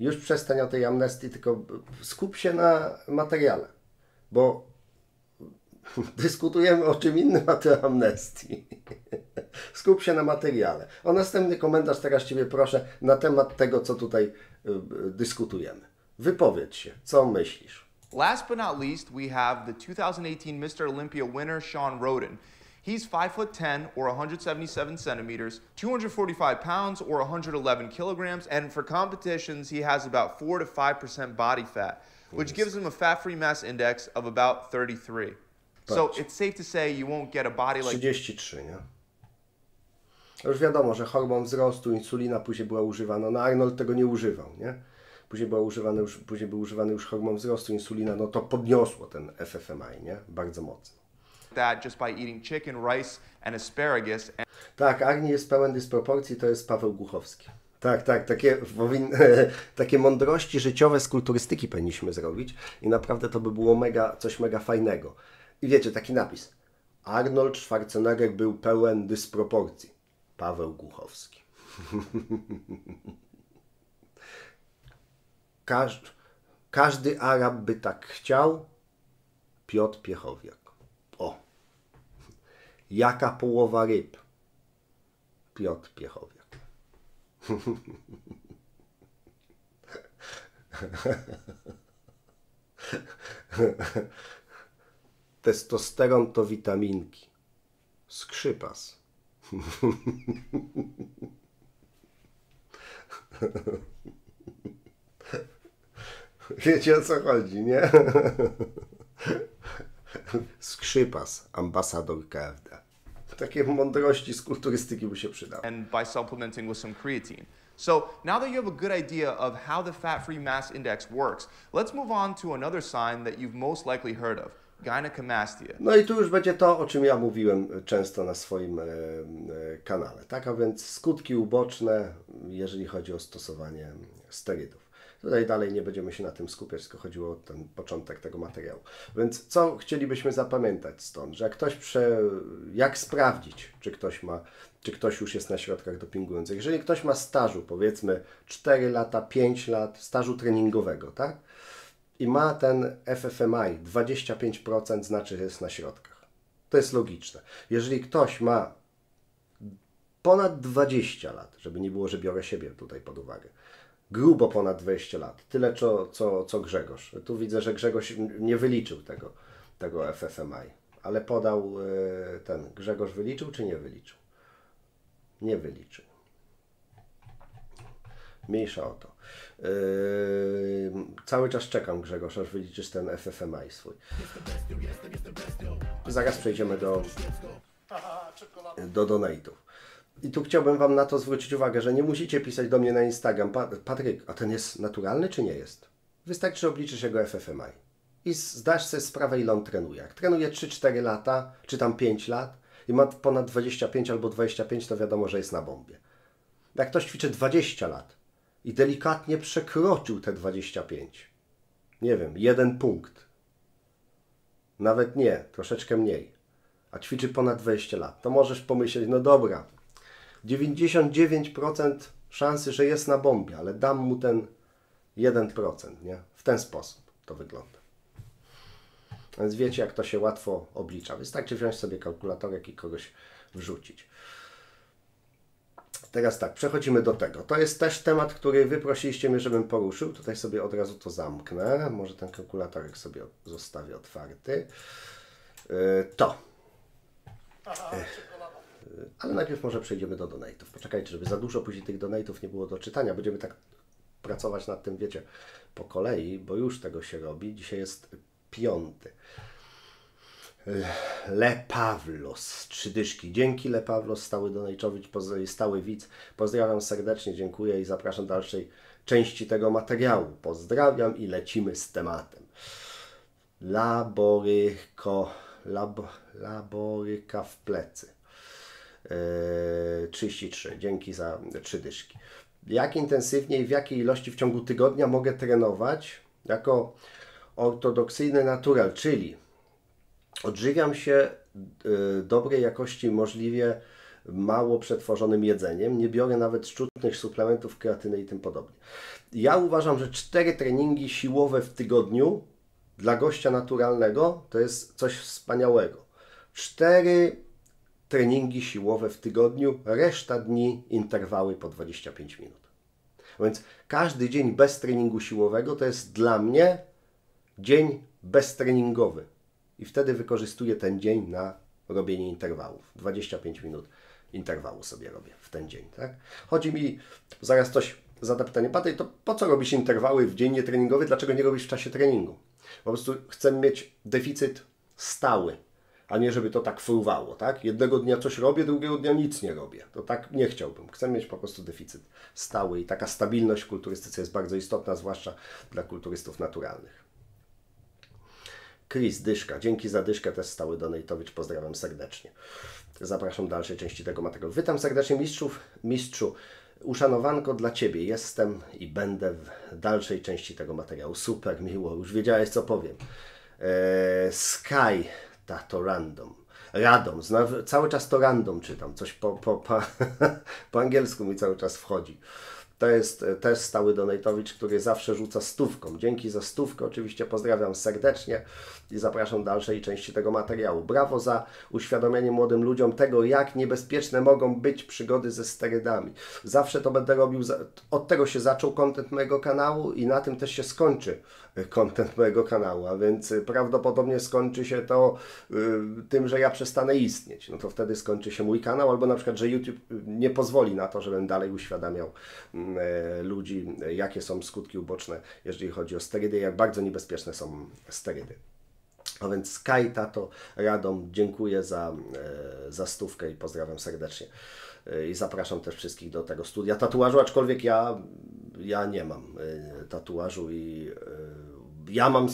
Już przestań o tej amnestii, tylko skup się na materiale, bo dyskutujemy o czym innym, a to amnestii. Skup się na materiale. O następny komentarz teraz Ciebie proszę na temat tego, co tutaj dyskutujemy. Wypowiedz się, co myślisz. Last but not least we have the two thousand eighteen mister Olympia winner Sean Roden. He's five foot ten or one hundred seventy-seven centimeters, two hundred forty-five pounds or one hundred eleven kilograms, and for competitions he has about four to five percent body fat, which gives him a fat-free mass index of about thirty-three. Patrz. So it's safe to say you won't get a body like thirty-three, nie? Już wiadomo, że hormon wzrostu, insulina później była używana, no Arnold tego nie używał, nie? Później, była używana już, później był używany już hormon wzrostu, insulina, no to podniosło ten F F M I, nie? Bardzo mocno. That just by eating chicken, rice and asparagus. And... Tak, Arni jest pełen dysproporcji, to jest Paweł Głuchowski. Tak, tak, takie, powin... takie mądrości życiowe z kulturystyki powinniśmy zrobić i naprawdę to by było mega, coś mega fajnego. I wiecie, taki napis. Arnold Schwarzenegger był pełen dysproporcji. Paweł Głuchowski. Każ, każdy Arab by tak chciał. Piotr Piechowiak. O! Jaka połowa ryb? Piotr Piechowiak. Testosteron to witaminki. Skrzypas. Wiecie, o co chodzi, nie? Skrzypas, ambasador K F D. Takie mądrości z kulturystyki by się przydały. And by supplementing with some creatine. So now that you have a good idea of how the fat-free mass index works, let's move on to another sign that you've most likely heard of, gynecomastia. No i tu już będzie to, o czym ja mówiłem często na swoim e, e, kanale, tak? A więc skutki uboczne, jeżeli chodzi o stosowanie sterydów. Tutaj dalej nie będziemy się na tym skupiać, tylko chodziło o ten początek tego materiału. Więc co chcielibyśmy zapamiętać stąd? Że jak ktoś prze... jak sprawdzić, czy ktoś ma, czy ktoś już jest na środkach dopingujących? Jeżeli ktoś ma stażu, powiedzmy cztery lata, pięć lat, stażu treningowego, tak? I ma ten F F M I dwadzieścia pięć procent, znaczy, że jest na środkach. To jest logiczne. Jeżeli ktoś ma ponad dwadzieścia lat, żeby nie było, że biorę siebie tutaj pod uwagę, grubo ponad dwadzieścia lat. Tyle, co, co, co Grzegorz. Tu widzę, że Grzegorz nie wyliczył tego, tego F F M I, ale podał ten. Grzegorz wyliczył, czy nie wyliczył? Nie wyliczył. Mniejsza o to. Yy, cały czas czekam, Grzegorz, aż wyliczysz ten F F M I swój. Zaraz przejdziemy do, do donate'ów. I tu chciałbym Wam na to zwrócić uwagę, że nie musicie pisać do mnie na Instagram: Patryk, a ten jest naturalny czy nie jest? Wystarczy, że obliczysz jego F F M I i zdasz sobie sprawę, ile on trenuje. Jak trenuje trzy cztery lata, czy tam pięć lat i ma ponad dwadzieścia pięć albo dwadzieścia pięć, to wiadomo, że jest na bombie. Jak ktoś ćwiczy dwadzieścia lat i delikatnie przekroczył te dwadzieścia pięć, nie wiem, jeden punkt, nawet nie, troszeczkę mniej, a ćwiczy ponad dwadzieścia lat, to możesz pomyśleć, no dobra, dziewięćdziesiąt dziewięć procent szansy, że jest na bombie, ale dam mu ten jeden procent, nie? W ten sposób to wygląda. Więc wiecie, jak to się łatwo oblicza. Wystarczy wziąć sobie kalkulatorek i kogoś wrzucić. Teraz tak, przechodzimy do tego. To jest też temat, który wy prosiliście mnie, żebym poruszył. Tutaj sobie od razu to zamknę. Może ten kalkulatorek sobie zostawię otwarty. To. Ale najpierw może przejdziemy do donate'ów. Poczekajcie, żeby za dużo później tych donate'ów nie było do czytania. Będziemy tak pracować nad tym, wiecie, po kolei, bo już tego się robi. Dzisiaj jest piąty. Le Pawlos, trzy dyszki. Dzięki Le Pawlos, stały donate'owicz, stały widz. Pozdrawiam serdecznie, dziękuję i zapraszam do dalszej części tego materiału. Pozdrawiam i lecimy z tematem. Laboryko, lab, laboryka w plecy. trzydzieści trzy. Dzięki za trzy dyszki. Jak intensywnie i w jakiej ilości w ciągu tygodnia mogę trenować jako ortodoksyjny natural, czyli odżywiam się dobrej jakości, możliwie mało przetworzonym jedzeniem, nie biorę nawet sztucznych suplementów, kreatyny i tym podobnie. Ja uważam, że cztery treningi siłowe w tygodniu dla gościa naturalnego to jest coś wspaniałego. Cztery treningi siłowe w tygodniu, reszta dni interwały po dwadzieścia pięć minut. A więc każdy dzień bez treningu siłowego to jest dla mnie dzień beztreningowy. I wtedy wykorzystuję ten dzień na robienie interwałów. dwadzieścia pięć minut interwału sobie robię w ten dzień. Tak? Chodzi mi, zaraz ktoś zada pytanie, Patryk, to po co robisz interwały w dzień nietreningowy? Dlaczego nie robisz w czasie treningu? Po prostu chcę mieć deficyt stały, a nie żeby to tak fruwało, tak? Jednego dnia coś robię, drugiego dnia nic nie robię. To tak nie chciałbym. Chcę mieć po prostu deficyt stały i taka stabilność w kulturystyce jest bardzo istotna, zwłaszcza dla kulturystów naturalnych. Chris, dyszka. Dzięki za dyszkę, też stały donate'owicz. Pozdrawiam serdecznie. Zapraszam do dalszej części tego materiału. Witam serdecznie mistrzów, mistrzu. Uszanowanko dla Ciebie jestem i będę w dalszej części tego materiału. Super, miło. Już wiedziałeś, co powiem. Eee, Sky... Tato Random. Radom, cały czas to random czytam, coś po, po, po, po angielsku mi cały czas wchodzi. To jest też stały donatowicz, który zawsze rzuca stówką. Dzięki za stówkę, oczywiście pozdrawiam serdecznie i zapraszam do dalszej części tego materiału. Brawo za uświadomienie młodym ludziom tego, jak niebezpieczne mogą być przygody ze sterydami. Zawsze to będę robił, za... od tego się zaczął content mojego kanału i na tym też się skończy content mojego kanału, a więc prawdopodobnie skończy się to yy, tym, że ja przestanę istnieć. No to wtedy skończy się mój kanał, albo na przykład, że YouTube nie pozwoli na to, żebym dalej uświadamiał ludzi, jakie są skutki uboczne, jeżeli chodzi o sterydy, jak bardzo niebezpieczne są sterydy. A więc Sky, Tato, Radom, dziękuję za, za stówkę i pozdrawiam serdecznie. I zapraszam też wszystkich do tego studia tatuażu, aczkolwiek ja, ja nie mam tatuażu i ja mam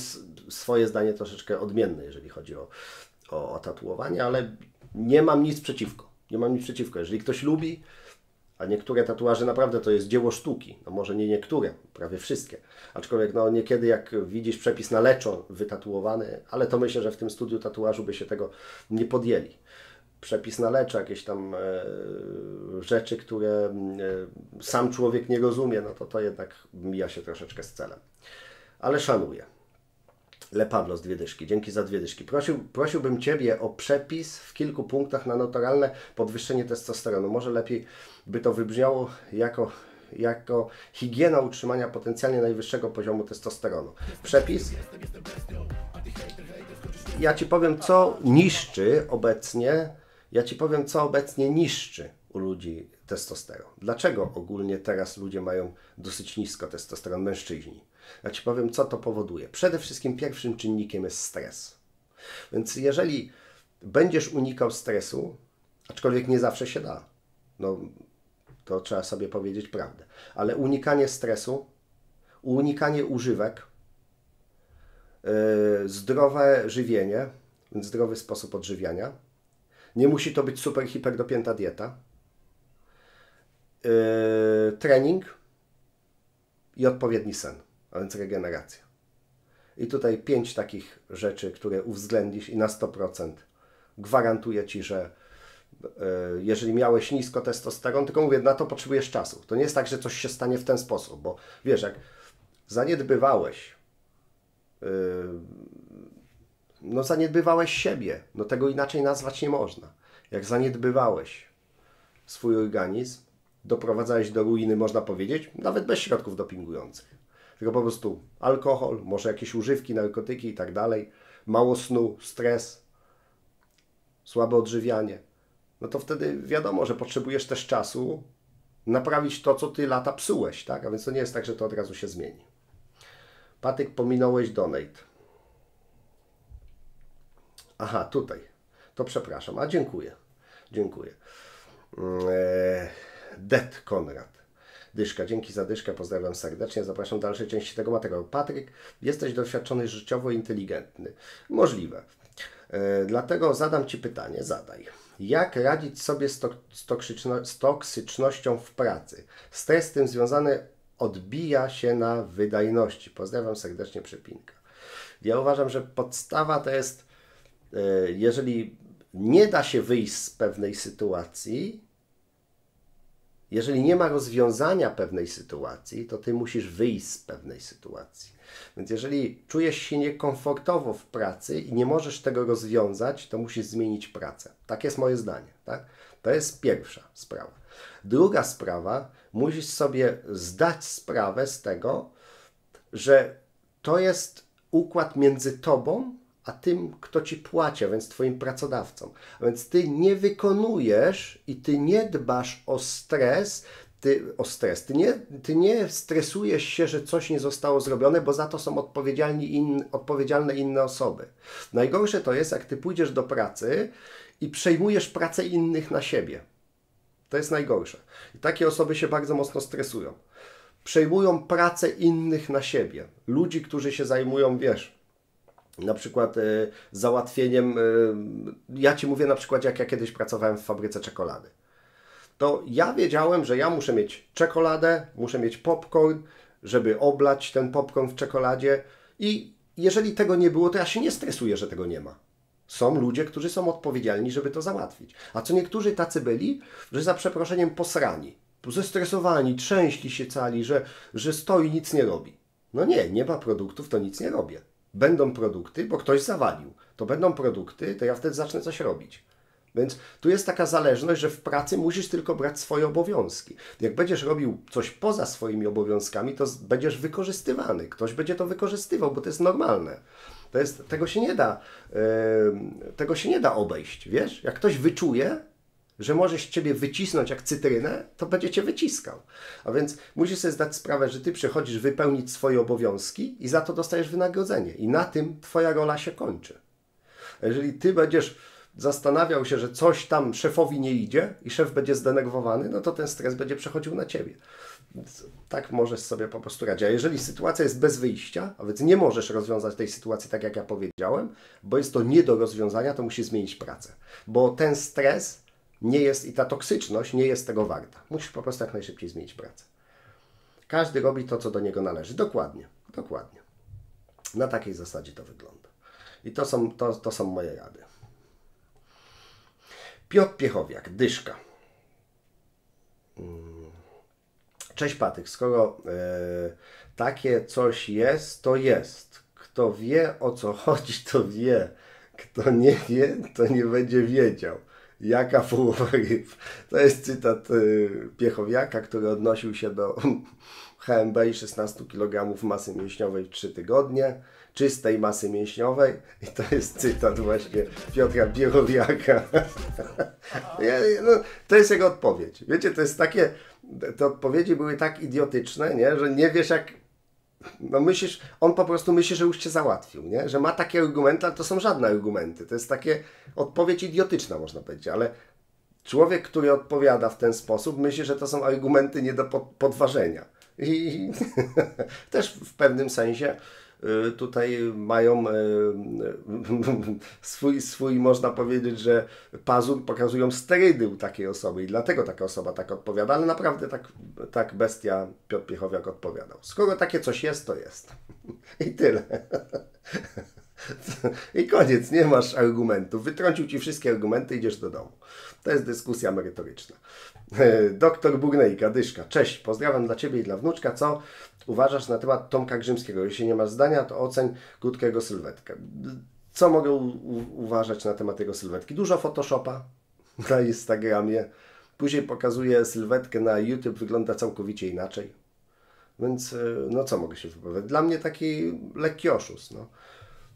swoje zdanie troszeczkę odmienne, jeżeli chodzi o, o, o tatuowanie, ale nie mam nic przeciwko. Nie mam nic przeciwko. Jeżeli ktoś lubi, a niektóre tatuaże naprawdę to jest dzieło sztuki. No może nie niektóre, prawie wszystkie. Aczkolwiek no niekiedy jak widzisz przepis na leczo wytatuowany, ale to myślę, że w tym studiu tatuażu by się tego nie podjęli. Przepis na leczo, jakieś tam e, rzeczy, które e, sam człowiek nie rozumie, no to to jednak mija się troszeczkę z celem. Ale szanuję. Le Pablo z dwie dyszki. Dzięki za dwie dyszki. Prosił, prosiłbym Ciebie o przepis w kilku punktach na naturalne podwyższenie testosteronu. Może lepiej by to wybrzmiało jako, jako higiena utrzymania potencjalnie najwyższego poziomu testosteronu. Przepis? Ja Ci powiem, co niszczy obecnie, ja Ci powiem, co obecnie niszczy u ludzi testosteron. Dlaczego ogólnie teraz ludzie mają dosyć nisko testosteron, mężczyźni? Ja Ci powiem, co to powoduje. Przede wszystkim pierwszym czynnikiem jest stres. Więc jeżeli będziesz unikał stresu, aczkolwiek nie zawsze się da, no to trzeba sobie powiedzieć prawdę, ale unikanie stresu, unikanie używek, yy, zdrowe żywienie, więc zdrowy sposób odżywiania, nie musi to być super, hiper dopięta dieta, yy, trening i odpowiedni sen. A więc regeneracja. I tutaj pięć takich rzeczy, które uwzględnisz i na sto procent gwarantuję Ci, że y, jeżeli miałeś nisko testosteron, tylko mówię, na to potrzebujesz czasu. To nie jest tak, że coś się stanie w ten sposób, bo wiesz, jak zaniedbywałeś, y, no zaniedbywałeś siebie, no tego inaczej nazwać nie można. Jak zaniedbywałeś swój organizm, doprowadzałeś do ruiny, można powiedzieć, nawet bez środków dopingujących. Tylko po prostu alkohol, może jakieś używki, narkotyki i tak dalej, mało snu, stres, słabe odżywianie, no to wtedy wiadomo, że potrzebujesz też czasu naprawić to, co Ty lata psułeś, tak? A więc to nie jest tak, że to od razu się zmieni. Patryk, pominąłeś donate. Aha, tutaj. To przepraszam. A dziękuję. Dziękuję. Eee, Det Konrad. Dyszka, dzięki za dyszkę, pozdrawiam serdecznie, zapraszam do dalszej części tego materiału. Patryk, jesteś doświadczony życiowo i inteligentny. Możliwe. Yy, dlatego zadam Ci pytanie, zadaj. Jak radzić sobie z, to, z, toksyczno, z toksycznością w pracy? Stres z tym związany odbija się na wydajności. Pozdrawiam serdecznie, Przypinka. Ja uważam, że podstawa to jest, yy, jeżeli nie da się wyjść z pewnej sytuacji, jeżeli nie ma rozwiązania pewnej sytuacji, to Ty musisz wyjść z pewnej sytuacji. Więc jeżeli czujesz się niekomfortowo w pracy i nie możesz tego rozwiązać, to musisz zmienić pracę. Tak jest moje zdanie. Tak? To jest pierwsza sprawa. Druga sprawa, musisz sobie zdać sprawę z tego, że to jest układ między Tobą a tym, kto Ci płaci, a więc Twoim pracodawcą. A więc Ty nie wykonujesz i Ty nie dbasz o stres, Ty, o stres. Ty, nie, ty nie stresujesz się, że coś nie zostało zrobione, bo za to są odpowiedzialni in, odpowiedzialne inne osoby. Najgorsze to jest, jak Ty pójdziesz do pracy i przejmujesz pracę innych na siebie. To jest najgorsze. I takie osoby się bardzo mocno stresują. Przejmują pracę innych na siebie. Ludzi, którzy się zajmują, wiesz, na przykład y, załatwieniem, y, ja Ci mówię na przykład, jak ja kiedyś pracowałem w fabryce czekolady. To ja wiedziałem, że ja muszę mieć czekoladę, muszę mieć popcorn, żeby oblać ten popcorn w czekoladzie i jeżeli tego nie było, to ja się nie stresuję, że tego nie ma. Są ludzie, którzy są odpowiedzialni, żeby to załatwić. A co niektórzy tacy byli, że za przeproszeniem posrani, zestresowani, trzęśli się cali, że, że stoi, nic nie robi. No nie, nie ma produktów, to nic nie robię. Będą produkty, bo ktoś zawalił. To będą produkty, to ja wtedy zacznę coś robić. Więc tu jest taka zależność, że w pracy musisz tylko brać swoje obowiązki. Jak będziesz robił coś poza swoimi obowiązkami, to będziesz wykorzystywany. Ktoś będzie to wykorzystywał, bo to jest normalne. To jest, tego się nie da, yy, tego się nie da obejść, wiesz? Jak ktoś wyczuje, że możesz ciebie wycisnąć jak cytrynę, to będzie cię wyciskał. A więc musisz sobie zdać sprawę, że ty przychodzisz wypełnić swoje obowiązki i za to dostajesz wynagrodzenie. I na tym twoja rola się kończy. Jeżeli ty będziesz zastanawiał się, że coś tam szefowi nie idzie i szef będzie zdenerwowany, no to ten stres będzie przechodził na ciebie. Tak możesz sobie po prostu radzić. A jeżeli sytuacja jest bez wyjścia, a więc nie możesz rozwiązać tej sytuacji tak, jak ja powiedziałem, bo jest to nie do rozwiązania, to musisz zmienić pracę. Bo ten stres nie jest i ta toksyczność nie jest tego warta. Musisz po prostu jak najszybciej zmienić pracę. Każdy robi to, co do niego należy. Dokładnie, dokładnie. Na takiej zasadzie to wygląda. I to są, to, to są moje rady. Piotr Piechowiak, dyszka. Cześć Patryk, skoro yy, takie coś jest, to jest. Kto wie, o co chodzi, to wie. Kto nie wie, to nie będzie wiedział. Jaka połowa ryb. To jest cytat yy, Piechowiaka, który odnosił się do H M B i szesnastu kilogramów masy mięśniowej w trzy tygodnie. Czystej masy mięśniowej i to jest cytat właśnie Piotra Piechowiaka. No, to jest jego odpowiedź. Wiecie, to jest takie, te odpowiedzi były tak idiotyczne, nie? Że nie wiesz jak, no myślisz, on po prostu myśli, że już cię załatwił, nie? Że ma takie argumenty, ale to są żadne argumenty. To jest takie odpowiedź idiotyczna, można powiedzieć, ale człowiek, który odpowiada w ten sposób, myśli, że to są argumenty nie do podważenia. I też w pewnym sensie tutaj mają swój, swój, można powiedzieć, że pazur pokazują sterydy u takiej osoby i dlatego taka osoba tak odpowiada, ale naprawdę tak, tak bestia Piotr Piechowiak odpowiadał. Skoro takie coś jest, to jest. I tyle. I koniec, nie masz argumentów. Wytrącił ci wszystkie argumenty, idziesz do domu. To jest dyskusja merytoryczna. Doktor Burnejka, dyszka. Cześć, pozdrawiam dla ciebie i dla wnuczka. Co uważasz na temat Tomka Grzymskiego? Jeśli nie masz zdania, to oceń krótko jego sylwetkę. Co mogę uważać na temat jego sylwetki? Dużo Photoshopa na Instagramie. Później pokazuję sylwetkę na YouTube, wygląda całkowicie inaczej. Więc no co mogę się wypowiedzieć? Dla mnie taki lekki oszust. No.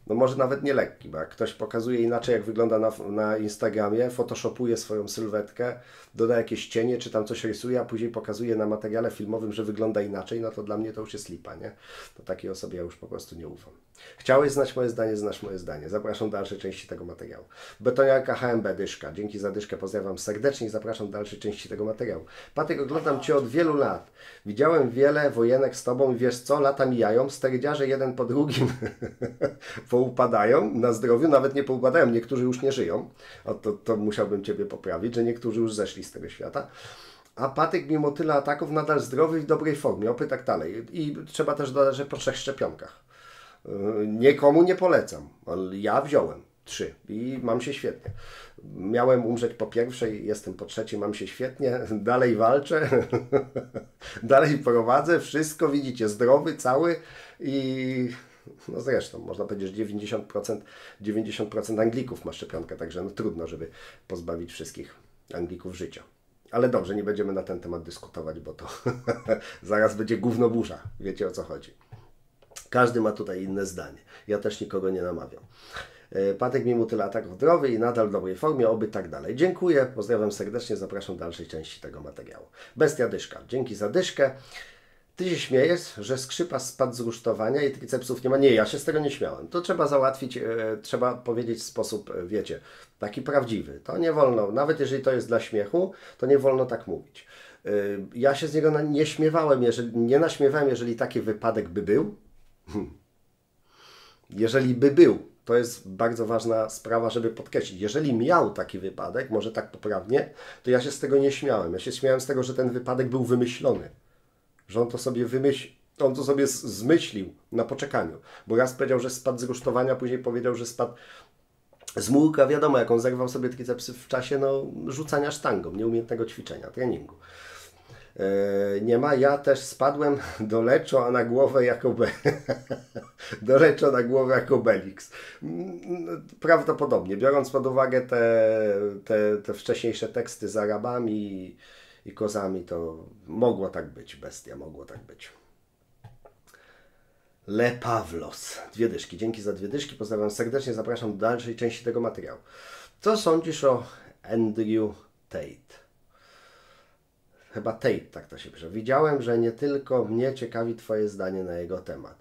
No może nawet nie lekki, bo jak ktoś pokazuje inaczej, jak wygląda na, na Instagramie, photoshopuje swoją sylwetkę, doda jakieś cienie, czy tam coś rysuje, a później pokazuje na materiale filmowym, że wygląda inaczej, no to dla mnie to już jest lipa, nie? To takiej osobie ja już po prostu nie ufam. Chciałeś znać moje zdanie, znasz moje zdanie. Zapraszam do dalszej części tego materiału. Betoniarka H M B, dyszka. Dzięki za dyszkę, pozdrawiam serdecznie i zapraszam do dalszej części tego materiału. Patryk, oglądam Cię od wielu lat. Widziałem wiele wojenek z Tobą i wiesz co? Lata mijają, sterydziarze jeden po drugim poupadają na zdrowiu, nawet nie poupadają, niektórzy już nie żyją. O, to, to musiałbym Ciebie poprawić, że niektórzy już zeszli z tego świata. A Patryk mimo tyle ataków nadal zdrowy i w dobrej formie, opy tak dalej. I trzeba też dodać, że po trzech szczepionkach. Nikomu nie polecam, ale ja wziąłem trzy i mam się świetnie. Miałem umrzeć po pierwszej, jestem po trzeciej, mam się świetnie, dalej walczę, dalej prowadzę, wszystko widzicie, zdrowy, cały i no zresztą można powiedzieć, że dziewięćdziesiąt procent, dziewięćdziesiąt procent Anglików ma szczepionkę, także no trudno, żeby pozbawić wszystkich Anglików życia. Ale dobrze, nie będziemy na ten temat dyskutować, bo to zaraz będzie gówno burza, wiecie o co chodzi. Każdy ma tutaj inne zdanie. Ja też nikogo nie namawiam. Patryk mimo tyle ataków zdrowy i nadal w dobrej formie, oby tak dalej. Dziękuję, pozdrawiam serdecznie, zapraszam do dalszej części tego materiału. Bestia dyszka. Dzięki za dyszkę. Ty się śmiejesz, że Skrzypas spadł z rusztowania i tricepsów nie ma. Nie, ja się z tego nie śmiałem. To trzeba załatwić, e, trzeba powiedzieć w sposób, wiecie, taki prawdziwy. To nie wolno, nawet jeżeli to jest dla śmiechu, to nie wolno tak mówić. E, ja się z niego nie śmiewałem, jeżeli, nie naśmiewałem, jeżeli taki wypadek by był. Hmm. Jeżeli by był, to jest bardzo ważna sprawa, żeby podkreślić. Jeżeli miał taki wypadek, może tak poprawnie, to ja się z tego nie śmiałem. Ja się śmiałem z tego, że ten wypadek był wymyślony. Że on to sobie wymyślił, on to sobie zmyślił na poczekaniu. Bo raz powiedział, że spadł z rusztowania, później powiedział, że spadł Zmółka, wiadomo, jaką zerwał sobie taki zapisy w czasie no, rzucania sztangą, nieumiejętnego ćwiczenia, treningu. Yy, nie ma, ja też spadłem do leczo, a na głowę jak do leczo, na głowę jak Obelix. Prawdopodobnie, biorąc pod uwagę te, te, te wcześniejsze teksty z Arabami i, i kozami, to mogło tak być, bestia, mogło tak być. Le Pawlos. Dwie dyszki. Dzięki za dwie dyszki. Pozdrawiam serdecznie. Zapraszam do dalszej części tego materiału. Co sądzisz o Andrew Tate? Chyba Tate, tak to się pisze. Widziałem, że nie tylko mnie ciekawi Twoje zdanie na jego temat.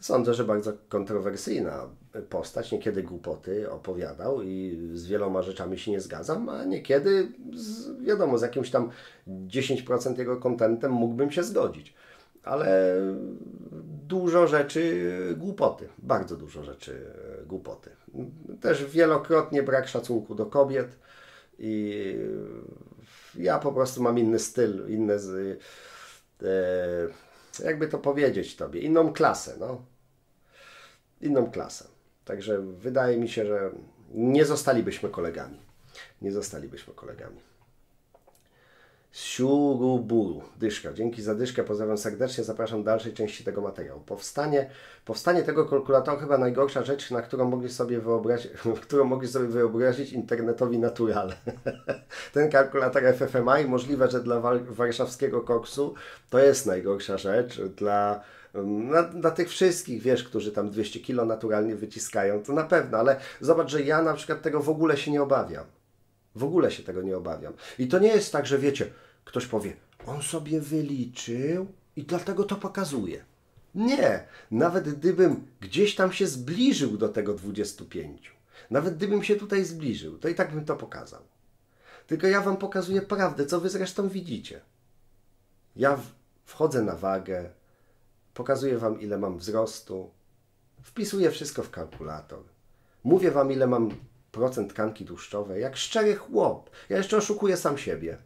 Sądzę, że bardzo kontrowersyjna postać. Niekiedy głupoty opowiadał i z wieloma rzeczami się nie zgadzam, a niekiedy, z, wiadomo, z jakimś tam dziesięć procent jego kontentem mógłbym się zgodzić. Ale dużo rzeczy głupoty, bardzo dużo rzeczy głupoty. Też wielokrotnie brak szacunku do kobiet i ja po prostu mam inny styl, inne, z, e, jakby to powiedzieć Tobie, inną klasę, no. Inną klasę. Także wydaje mi się, że nie zostalibyśmy kolegami. Nie zostalibyśmy kolegami. Siuruburu, dyszka. Dzięki za dyszkę, pozdrawiam serdecznie, zapraszam do dalszej części tego materiału. Powstanie, powstanie tego kalkulatora chyba najgorsza rzecz, na którą mogli sobie wyobrazić, którą mogli sobie wyobrazić internetowi naturalne. Ten kalkulator F F M I, możliwe, że dla warszawskiego koksu to jest najgorsza rzecz, dla... Na, na tych wszystkich, wiesz, którzy tam dwieście kilo naturalnie wyciskają, to na pewno, ale zobacz, że ja na przykład tego w ogóle się nie obawiam. W ogóle się tego nie obawiam. I to nie jest tak, że wiecie, ktoś powie, on sobie wyliczył i dlatego to pokazuje. Nie, nawet gdybym gdzieś tam się zbliżył do tego dwudziestu pięciu, nawet gdybym się tutaj zbliżył, to i tak bym to pokazał. Tylko ja wam pokazuję prawdę, co wy zresztą widzicie. Ja wchodzę na wagę, pokazuję wam, ile mam wzrostu, wpisuję wszystko w kalkulator, mówię wam, ile mam procent tkanki tłuszczowej, jak szczery chłop. Ja jeszcze oszukuję sam siebie.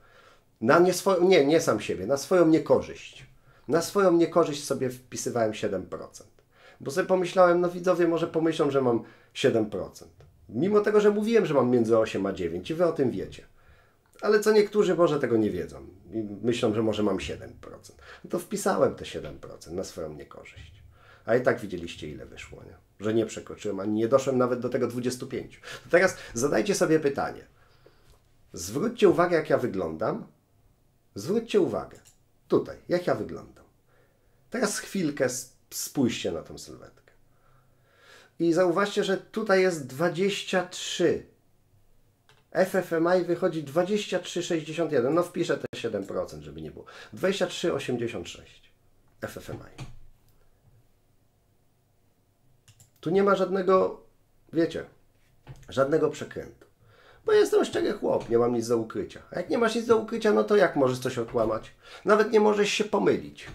Na nie, swoją, nie, nie sam siebie, na swoją niekorzyść. Na swoją niekorzyść sobie wpisywałem siedem procent. Bo sobie pomyślałem, no widzowie może pomyślą, że mam siedem procent. Mimo tego, że mówiłem, że mam między osiem a dziewięć i wy o tym wiecie. Ale co niektórzy może tego nie wiedzą. I myślą, że może mam siedem procent. No to wpisałem te siedem procent na swoją niekorzyść. A i tak widzieliście, ile wyszło, nie? Że nie przekroczyłem, ani nie doszłem nawet do tego dwudziestu pięciu. To teraz zadajcie sobie pytanie. Zwróćcie uwagę, jak ja wyglądam. Zwróćcie uwagę. Tutaj, jak ja wyglądam. Teraz chwilkę spójrzcie na tą sylwetkę. I zauważcie, że tutaj jest dwadzieścia trzy. F F M I wychodzi dwadzieścia trzy przecinek sześćdziesiąt jeden. No wpiszę te siedem procent, żeby nie było. dwadzieścia trzy przecinek osiemdziesiąt sześć. F F M I. Tu nie ma żadnego, wiecie, żadnego przekrętu. Bo ja jestem szczery chłop, nie mam nic do ukrycia. A jak nie masz nic do ukrycia, no to jak możesz coś odkłamać? Nawet nie możesz się pomylić.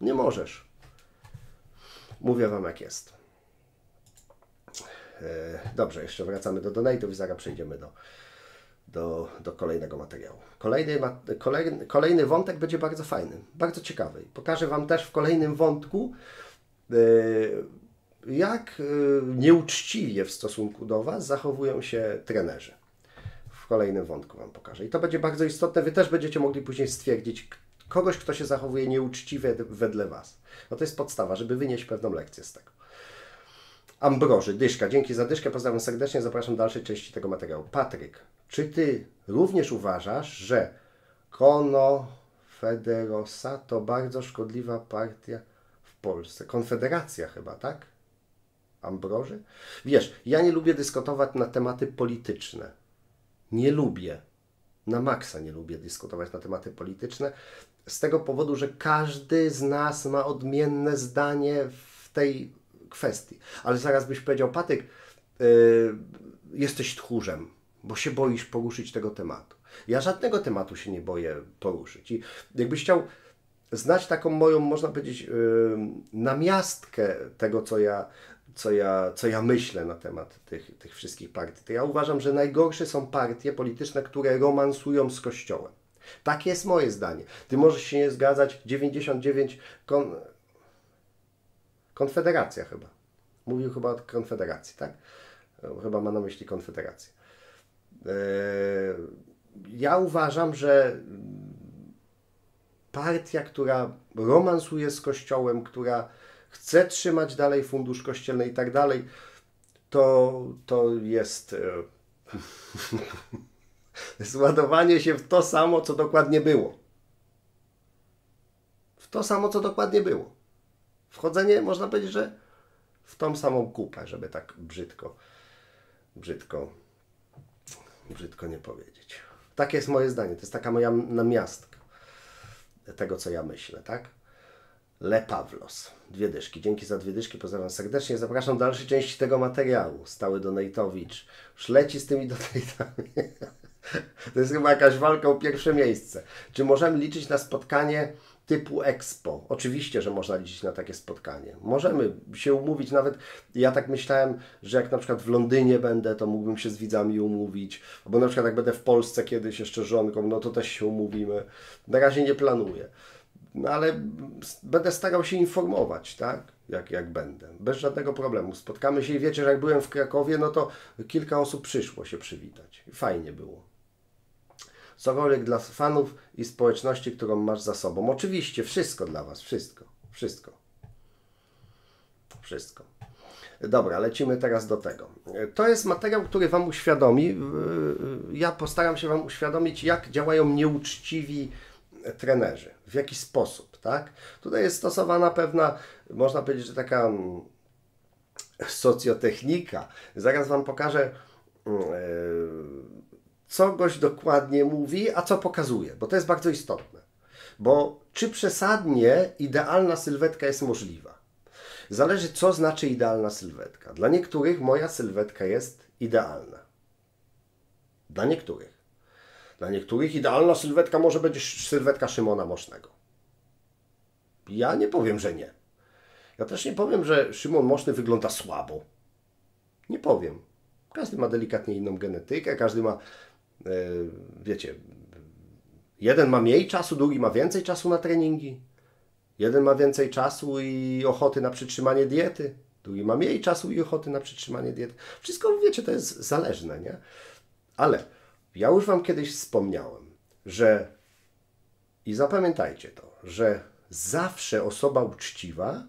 Nie możesz. Mówię wam, jak jest. Dobrze, jeszcze wracamy do donate'ów i zaraz przejdziemy do, do, do kolejnego materiału. Kolejny, kolejny, kolejny wątek będzie bardzo fajny, bardzo ciekawy. Pokażę wam też w kolejnym wątku, yy, jak nieuczciwie w stosunku do Was zachowują się trenerzy. W kolejnym wątku Wam pokażę. I to będzie bardzo istotne. Wy też będziecie mogli później stwierdzić kogoś, kto się zachowuje nieuczciwie wedle Was. No to jest podstawa, żeby wynieść pewną lekcję z tego. Ambroży, dyszka. Dzięki za dyszkę. Pozdrawiam serdecznie. Zapraszam do dalszej części tego materiału. Patryk, czy Ty również uważasz, że Konfederacja to bardzo szkodliwa partia w Polsce? Konfederacja chyba, tak? Ambroży? Wiesz, ja nie lubię dyskutować na tematy polityczne. Nie lubię. Na maksa nie lubię dyskutować na tematy polityczne. Z tego powodu, że każdy z nas ma odmienne zdanie w tej kwestii. Ale zaraz byś powiedział, Patryk, yy, jesteś tchórzem, bo się boisz poruszyć tego tematu. Ja żadnego tematu się nie boję poruszyć. I jakbyś chciał znać taką moją, można powiedzieć, yy, namiastkę tego, co ja... Co ja, co ja myślę na temat tych, tych wszystkich partii. To ja uważam, że najgorsze są partie polityczne, które romansują z Kościołem. Takie jest moje zdanie. Ty możesz się nie zgadzać. dziewięćdziesiąt dziewięć... Kon... Konfederacja chyba. Mówił chyba o Konfederacji, tak? Chyba ma na myśli Konfederację. Ja uważam, że partia, która romansuje z Kościołem, która chce trzymać dalej fundusz kościelny i tak dalej, to, to jest... zładowanie się w to samo, co dokładnie było. W to samo, co dokładnie było. Wchodzenie, można powiedzieć, że w tą samą kupę, żeby tak brzydko, brzydko, brzydko nie powiedzieć. Takie jest moje zdanie. To jest taka moja namiastka tego, co ja myślę, tak? Le Pawlos. Dwie dyszki. Dzięki za dwie dyszki. Pozdrawiam serdecznie. Zapraszam do dalszej części tego materiału. Stały Donatowicz. Już leci z tymi donatami. To jest chyba jakaś walka o pierwsze miejsce. Czy możemy liczyć na spotkanie typu Expo? Oczywiście, że można liczyć na takie spotkanie. Możemy się umówić nawet. Ja tak myślałem, że jak na przykład w Londynie będę, to mógłbym się z widzami umówić. Albo na przykład jak będę w Polsce kiedyś jeszcze żonką, no to też się umówimy. Na razie nie planuję. No ale będę starał się informować, tak? Jak, jak będę. Bez żadnego problemu. Spotkamy się i wiecie, że jak byłem w Krakowie, no to kilka osób przyszło się przywitać. Fajnie było. Cokolwiek dla fanów i społeczności, którą masz za sobą. Oczywiście, wszystko dla Was. Wszystko. Wszystko. Wszystko. Dobra, lecimy teraz do tego. To jest materiał, który Wam uświadomi. Ja postaram się Wam uświadomić, jak działają nieuczciwi trenerzy, w jaki sposób, tak? Tutaj jest stosowana pewna, można powiedzieć, że taka socjotechnika. Zaraz Wam pokażę, co gość dokładnie mówi, a co pokazuje, bo to jest bardzo istotne. Bo czy przesadnie idealna sylwetka jest możliwa? Zależy, co znaczy idealna sylwetka. Dla niektórych moja sylwetka jest idealna. Dla niektórych. Dla niektórych idealna sylwetka może być sylwetka Szymona Możnego. Ja nie powiem, że nie. Ja też nie powiem, że Szymon Możny wygląda słabo. Nie powiem. Każdy ma delikatnie inną genetykę, każdy ma, yy, wiecie, jeden ma mniej czasu, drugi ma więcej czasu na treningi. Jeden ma więcej czasu i ochoty na przytrzymanie diety, drugi ma mniej czasu i ochoty na przytrzymanie diety. Wszystko, wiecie, to jest zależne, nie? Ale ja już Wam kiedyś wspomniałem, że, i zapamiętajcie to, że zawsze osoba uczciwa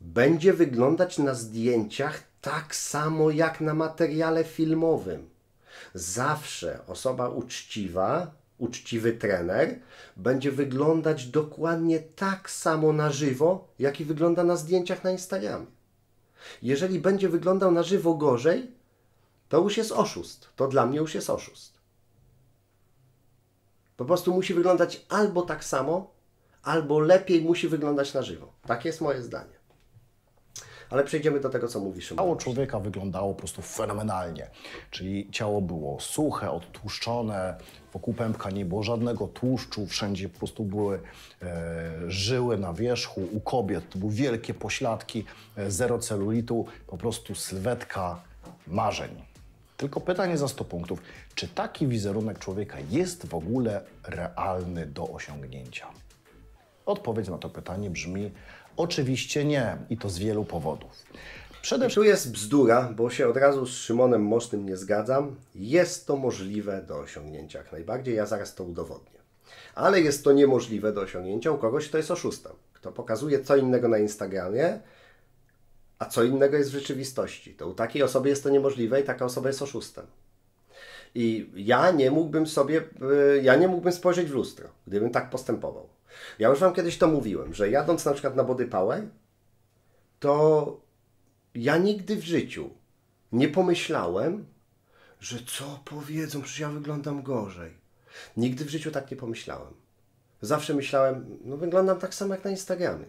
będzie wyglądać na zdjęciach tak samo jak na materiale filmowym. Zawsze osoba uczciwa, uczciwy trener będzie wyglądać dokładnie tak samo na żywo, jak i wygląda na zdjęciach na Instagramie. Jeżeli będzie wyglądał na żywo gorzej, to już jest oszust. To dla mnie już jest oszust. Po prostu musi wyglądać albo tak samo, albo lepiej musi wyglądać na żywo. Takie jest moje zdanie. Ale przejdziemy do tego, co mówisz. Ciało człowieka wyglądało po prostu fenomenalnie. Czyli ciało było suche, odtłuszczone, wokół pępka nie było żadnego tłuszczu, wszędzie po prostu były e, żyły na wierzchu. U kobiet to były wielkie pośladki, e, zero celulitu, po prostu sylwetka marzeń. Tylko pytanie za sto punktów. Czy taki wizerunek człowieka jest w ogóle realny do osiągnięcia? Odpowiedź na to pytanie brzmi oczywiście nie i to z wielu powodów. Przede wszystkim... Tu jest bzdura, bo się od razu z Szymonem Możnym nie zgadzam. Jest to możliwe do osiągnięcia jak najbardziej, ja zaraz to udowodnię. Ale jest to niemożliwe do osiągnięcia u kogoś, kto jest oszustem, kto pokazuje co innego na Instagramie, a co innego jest w rzeczywistości. To u takiej osoby jest to niemożliwe i taka osoba jest oszustem. I ja nie mógłbym sobie, ja nie mógłbym spojrzeć w lustro, gdybym tak postępował. Ja już Wam kiedyś to mówiłem, że jadąc na przykład na Body Power, to ja nigdy w życiu nie pomyślałem, że co powiedzą, że ja wyglądam gorzej. Nigdy w życiu tak nie pomyślałem. Zawsze myślałem, no wyglądam tak samo jak na Instagramie.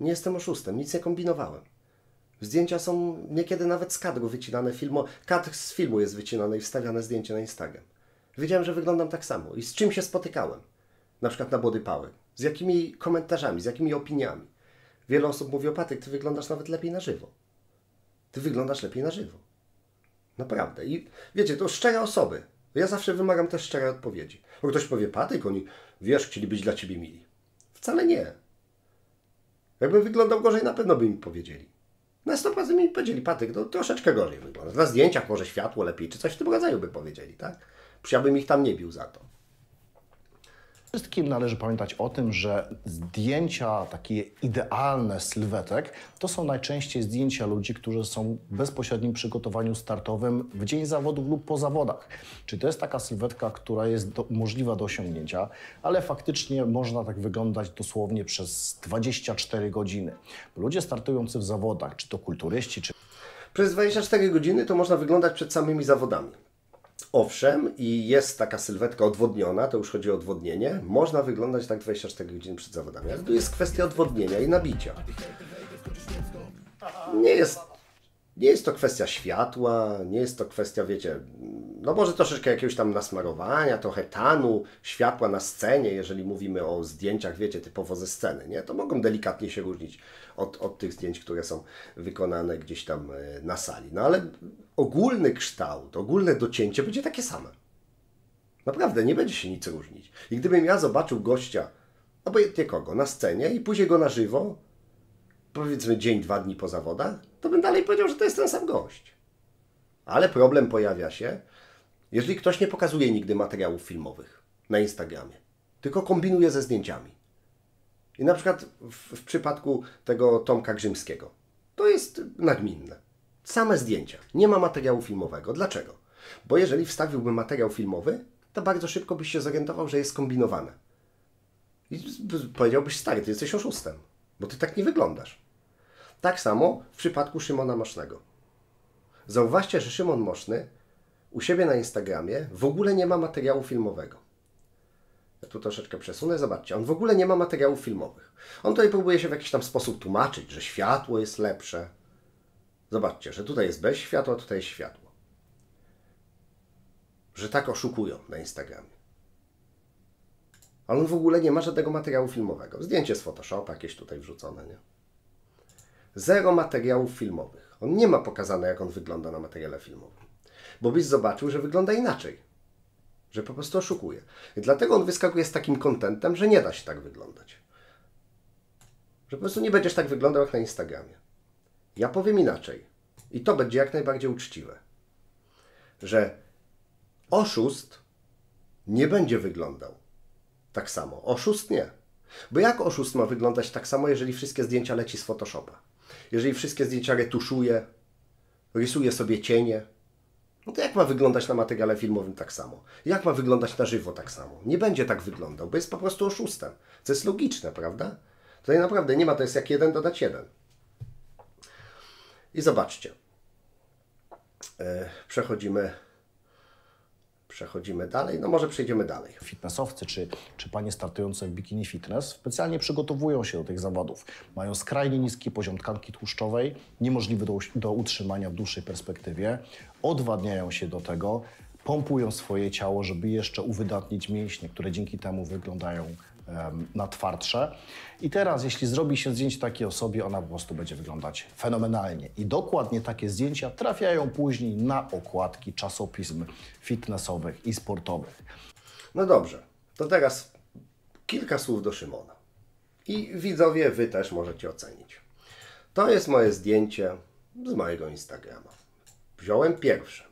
Nie jestem oszustem, nic nie kombinowałem. Zdjęcia są niekiedy nawet z kadru wycinane, filmu, kadr z filmu jest wycinane i wstawiane zdjęcie na Instagram. Wiedziałem, że wyglądam tak samo i z czym się spotykałem, na przykład na Body Power, z jakimi komentarzami, z jakimi opiniami. Wiele osób mówi, o Patryk, Ty wyglądasz nawet lepiej na żywo. Ty wyglądasz lepiej na żywo. Naprawdę. I wiecie, to szczere osoby. Ja zawsze wymagam też szczerej odpowiedzi. Bo ktoś powie, Patryk, oni, wiesz, chcieli być dla Ciebie mili. Wcale nie. Jakbym wyglądał gorzej, na pewno by mi powiedzieli. Na sto procent mi powiedzieli, Patryk, to troszeczkę gorzej wygląda. Na zdjęciach może światło lepiej, czy coś w tym rodzaju by powiedzieli, tak? Przecież ja bym ich tam nie bił za to. Wszystkim należy pamiętać o tym, że zdjęcia takie idealne sylwetek to są najczęściej zdjęcia ludzi, którzy są w bezpośrednim przygotowaniu startowym w dzień zawodów lub po zawodach. Czyli to jest taka sylwetka, która jest do, możliwa do osiągnięcia, ale faktycznie można tak wyglądać dosłownie przez dwadzieścia cztery godziny. Bo ludzie startujący w zawodach, czy to kulturyści, czy... Przez dwadzieścia cztery godziny to można wyglądać przed samymi zawodami. Owszem, i jest taka sylwetka odwodniona, to już chodzi o odwodnienie, można wyglądać tak dwadzieścia cztery godziny przed zawodami, ale tu jest kwestia odwodnienia i nabicia. Nie jest, nie jest to kwestia światła, nie jest to kwestia, wiecie, no może troszeczkę jakiegoś tam nasmarowania, trochę tanu, światła na scenie, jeżeli mówimy o zdjęciach, wiecie, typowo ze sceny, nie? To mogą delikatnie się różnić od, od tych zdjęć, które są wykonane gdzieś tam na sali, no ale... Ogólny kształt, ogólne docięcie będzie takie same. Naprawdę, nie będzie się nic różnić. I gdybym ja zobaczył gościa, obojętnie kogo, na scenie i później go na żywo, powiedzmy dzień, dwa dni po zawodach, to bym dalej powiedział, że to jest ten sam gość. Ale problem pojawia się, jeżeli ktoś nie pokazuje nigdy materiałów filmowych na Instagramie, tylko kombinuje ze zdjęciami. I na przykład w, w przypadku tego Tomka Grzymskiego, to jest nagminne. Same zdjęcia. Nie ma materiału filmowego. Dlaczego? Bo jeżeli wstawiłby materiał filmowy, to bardzo szybko byś się zorientował, że jest kombinowane. I powiedziałbyś, stary, ty jesteś oszustem, bo ty tak nie wyglądasz. Tak samo w przypadku Szymona Możnego. Zauważcie, że Szymon Możny u siebie na Instagramie w ogóle nie ma materiału filmowego. Ja tu troszeczkę przesunę, zobaczcie. On w ogóle nie ma materiałów filmowych. On tutaj próbuje się w jakiś tam sposób tłumaczyć, że światło jest lepsze. Zobaczcie, że tutaj jest bez światła, tutaj jest światło. Że tak oszukują na Instagramie. Ale on w ogóle nie ma żadnego materiału filmowego. Zdjęcie z Photoshopa, jakieś tutaj wrzucone, nie? Zero materiałów filmowych. On nie ma pokazane, jak on wygląda na materiale filmowym. Bo byś zobaczył, że wygląda inaczej. Że po prostu oszukuje. I dlatego on wyskakuje z takim kontentem, że nie da się tak wyglądać. Że po prostu nie będziesz tak wyglądał, jak na Instagramie. Ja powiem inaczej, i to będzie jak najbardziej uczciwe, że oszust nie będzie wyglądał tak samo. Oszust nie. Bo jak oszust ma wyglądać tak samo, jeżeli wszystkie zdjęcia leci z Photoshopa? Jeżeli wszystkie zdjęcia retuszuje, rysuje sobie cienie, no to jak ma wyglądać na materiale filmowym tak samo? Jak ma wyglądać na żywo tak samo? Nie będzie tak wyglądał, bo jest po prostu oszustem. To jest logiczne, prawda? Tutaj naprawdę nie ma, to jest jak jeden dodać jeden. I zobaczcie, przechodzimy, przechodzimy dalej, no może przejdziemy dalej. Fitnessowcy czy, czy panie startujące w bikini fitness specjalnie przygotowują się do tych zawodów. Mają skrajnie niski poziom tkanki tłuszczowej, niemożliwy do, do utrzymania w dłuższej perspektywie, odwadniają się do tego, pompują swoje ciało, żeby jeszcze uwydatnić mięśnie, które dzięki temu wyglądają na twardsze. I teraz, jeśli zrobi się zdjęcie takiej osobie, ona po prostu będzie wyglądać fenomenalnie. I dokładnie takie zdjęcia trafiają później na okładki czasopism fitnessowych i sportowych. No dobrze, to teraz kilka słów do Szymona. I widzowie, wy też możecie ocenić. To jest moje zdjęcie z mojego Instagrama. Wziąłem pierwsze.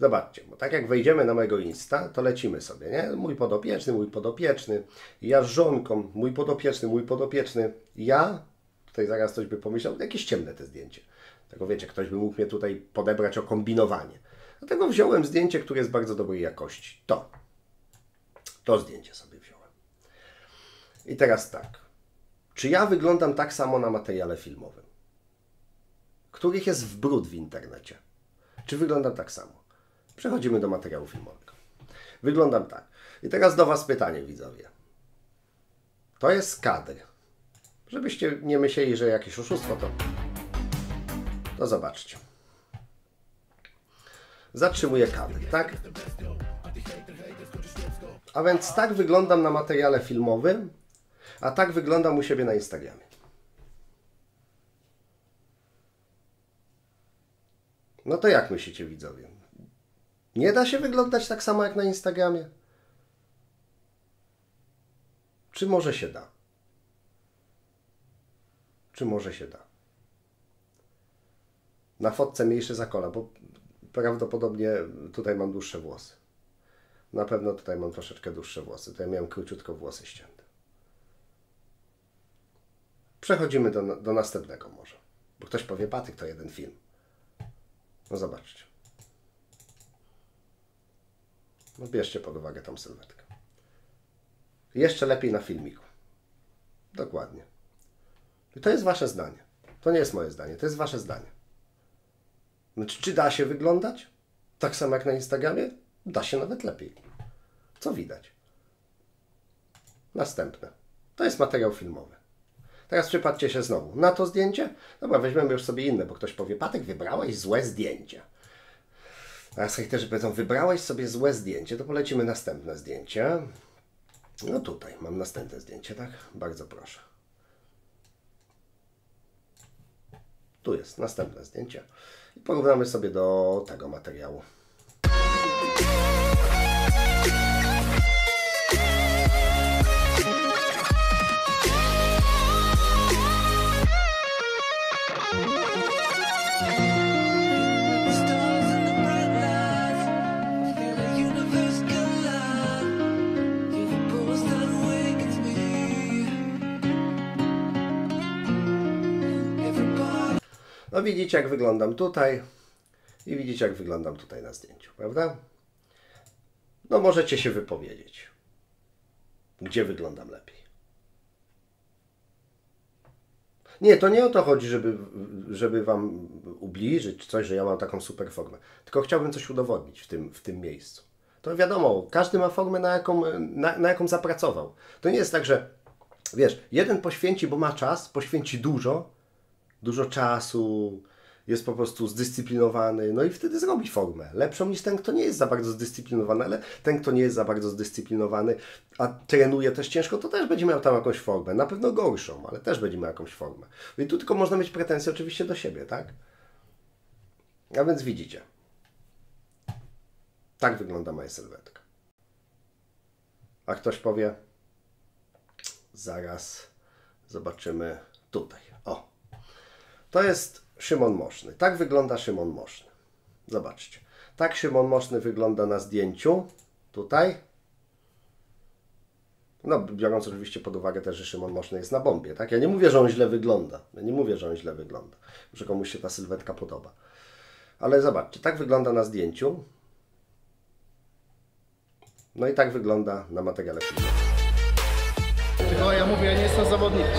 Zobaczcie, bo tak jak wejdziemy na mojego Insta, to lecimy sobie, nie? Mój podopieczny, mój podopieczny, ja z żonką, mój podopieczny, mój podopieczny, ja, tutaj zaraz ktoś by pomyślał, jakieś ciemne te zdjęcie. Tego wiecie, ktoś by mógł mnie tutaj podebrać o kombinowanie. Dlatego wziąłem zdjęcie, które jest bardzo dobrej jakości. To. To zdjęcie sobie wziąłem. I teraz tak. Czy ja wyglądam tak samo na materiale filmowym? Których jest w bród w internecie. Czy wyglądam tak samo? Przechodzimy do materiału filmowego. Wyglądam tak. I teraz do Was pytanie, widzowie. To jest kadr. Żebyście nie myśleli, że jakieś oszustwo, to... To zobaczcie. Zatrzymuję kadr, tak? A więc tak wyglądam na materiale filmowym, a tak wyglądam u siebie na Instagramie. No to jak myślicie, widzowie? Nie da się wyglądać tak samo jak na Instagramie? Czy może się da? Czy może się da? na fotce mniejsze za kola, bo prawdopodobnie tutaj mam dłuższe włosy. Na pewno tutaj mam troszeczkę dłuższe włosy. To ja miałem króciutko włosy ścięte. Przechodzimy do, do następnego może. Bo ktoś powie, Patryk to jeden film. No zobaczcie. No bierzcie pod uwagę tą sylwetkę. Jeszcze lepiej na filmiku. Dokładnie. I to jest wasze zdanie. To nie jest moje zdanie, to jest wasze zdanie. Znaczy, czy da się wyglądać tak samo jak na Instagramie? Da się nawet lepiej. Co widać? Następne. To jest materiał filmowy. Teraz przypatrzcie się znowu na to zdjęcie. Dobra, weźmiemy już sobie inne, bo ktoś powie, Patryk, wybrałeś złe zdjęcie. Teraz hejterzy powiedzą, wybrałeś sobie złe zdjęcie, to polecimy następne zdjęcie. No tutaj mam następne zdjęcie, tak? Bardzo proszę. Tu jest następne zdjęcie. I porównamy sobie do tego materiału. No widzicie, jak wyglądam tutaj i widzicie, jak wyglądam tutaj na zdjęciu, prawda? No możecie się wypowiedzieć, gdzie wyglądam lepiej. Nie, to nie o to chodzi, żeby, żeby Wam ubliżyć coś, że ja mam taką super formę. Tylko chciałbym coś udowodnić w tym, w tym miejscu. To wiadomo, każdy ma formę, na jaką, na, na jaką zapracował. To nie jest tak, że wiesz, jeden poświęci, bo ma czas, poświęci dużo, dużo czasu, jest po prostu zdyscyplinowany, no i wtedy zrobi formę lepszą niż ten, kto nie jest za bardzo zdyscyplinowany, ale ten, kto nie jest za bardzo zdyscyplinowany, a trenuje też ciężko, to też będzie miał tam jakąś formę, na pewno gorszą, ale też będzie miał jakąś formę. I tu tylko można mieć pretensje oczywiście do siebie, tak? A więc widzicie. Tak wygląda moja sylwetka. A ktoś powie, zaraz zobaczymy tutaj. O! To jest Szymon Możny. Tak wygląda Szymon Możny. Zobaczcie. Tak Szymon Możny wygląda na zdjęciu. Tutaj. No, biorąc oczywiście pod uwagę też, że Szymon Możny jest na bombie. Tak? Ja nie mówię, że on źle wygląda. Ja nie mówię, że on źle wygląda. Że komuś się ta sylwetka podoba. Ale zobaczcie. Tak wygląda na zdjęciu. No i tak wygląda na materiale filmowym. Tylko ja mówię, ja nie jestem zawodnikiem.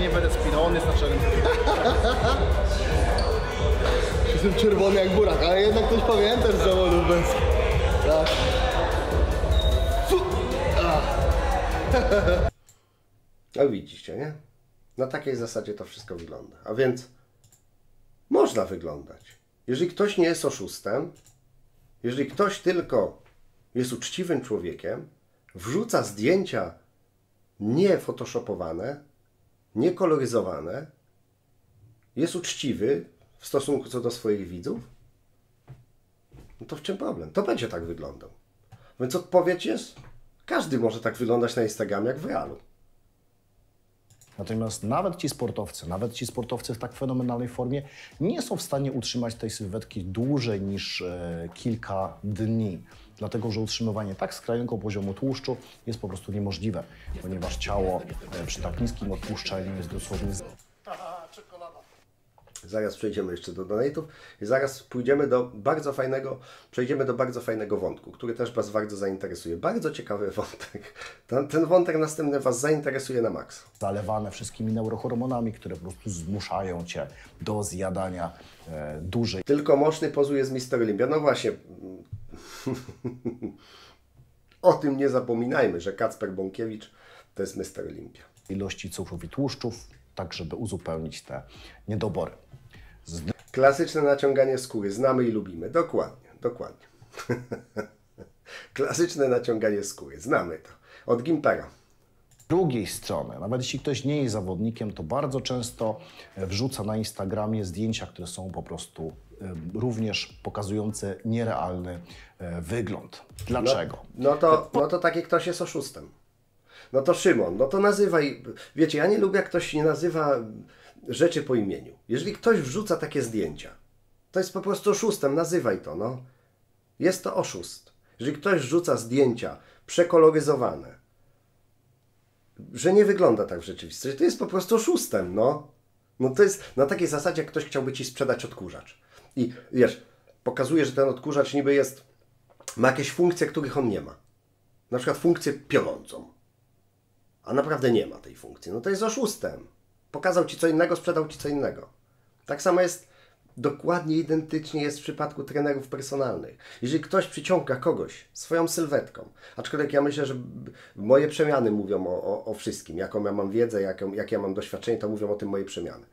Nie będę spinał, on jest na czerwonym. Jestem czerwony jak burak, ale jednak ktoś pamiętasz z zawodów bez... Tak. No widzicie, nie? Na takiej zasadzie to wszystko wygląda. A więc można wyglądać. Jeżeli ktoś nie jest oszustem, jeżeli ktoś tylko jest uczciwym człowiekiem, wrzuca zdjęcia niefotoshopowane, niekoloryzowane, jest uczciwy w stosunku co do swoich widzów, no to w czym problem? To będzie tak wyglądał. Więc odpowiedź jest, każdy może tak wyglądać na Instagramie jak w realu. Natomiast nawet ci sportowcy, nawet ci sportowcy w tak fenomenalnej formie nie są w stanie utrzymać tej sylwetki dłużej niż e, kilka dni. Dlatego, że utrzymywanie tak skrajnego poziomu tłuszczu jest po prostu niemożliwe, ponieważ ciało e, przy tak niskim odtłuszczeniu jest dosłownie... Zaraz przejdziemy jeszcze do donate'ów i zaraz pójdziemy do bardzo fajnego, przejdziemy do bardzo fajnego wątku, który też Was bardzo zainteresuje. Bardzo ciekawy wątek. Ten, ten wątek następny Was zainteresuje na maksa. Zalewane wszystkimi neurohormonami, które po prostu zmuszają Cię do zjadania e, dużej... Tylko Możny pozuje z mister Olympia. No właśnie, o tym nie zapominajmy, że Kacper Bąkiewicz to jest mister Olympia. Ilości cukrów i tłuszczów, tak żeby uzupełnić te niedobory. Zd Klasyczne naciąganie skóry. Znamy i lubimy. Dokładnie, dokładnie. Klasyczne naciąganie skóry. Znamy to. Od Gimpera. Z drugiej strony, nawet jeśli ktoś nie jest zawodnikiem, to bardzo często wrzuca na Instagramie zdjęcia, które są po prostu również pokazujące nierealny wygląd. Dlaczego? No, no, to, no to tak jak ktoś jest oszustem. No to Szymon, no to nazywaj. Wiecie, ja nie lubię, jak ktoś nie nazywa rzeczy po imieniu. Jeżeli ktoś wrzuca takie zdjęcia, to jest po prostu oszustem, nazywaj to, no. Jest to oszust. Jeżeli ktoś wrzuca zdjęcia przekoloryzowane, że nie wygląda tak w rzeczywistości, to jest po prostu oszustem, no. No to jest na takiej zasadzie, jak ktoś chciałby Ci sprzedać odkurzacz. I wiesz, pokazuje, że ten odkurzacz niby jest, ma jakieś funkcje, których on nie ma. Na przykład funkcję piorącą. A naprawdę nie ma tej funkcji. No to jest oszustem. Pokazał Ci co innego, sprzedał Ci co innego. Tak samo jest, dokładnie identycznie jest w przypadku trenerów personalnych. Jeżeli ktoś przyciąga kogoś swoją sylwetką, aczkolwiek ja myślę, że moje przemiany mówią o, o, o wszystkim. Jaką ja mam wiedzę, jaką, jakie ja mam doświadczenie, to mówią o tym moje przemiany,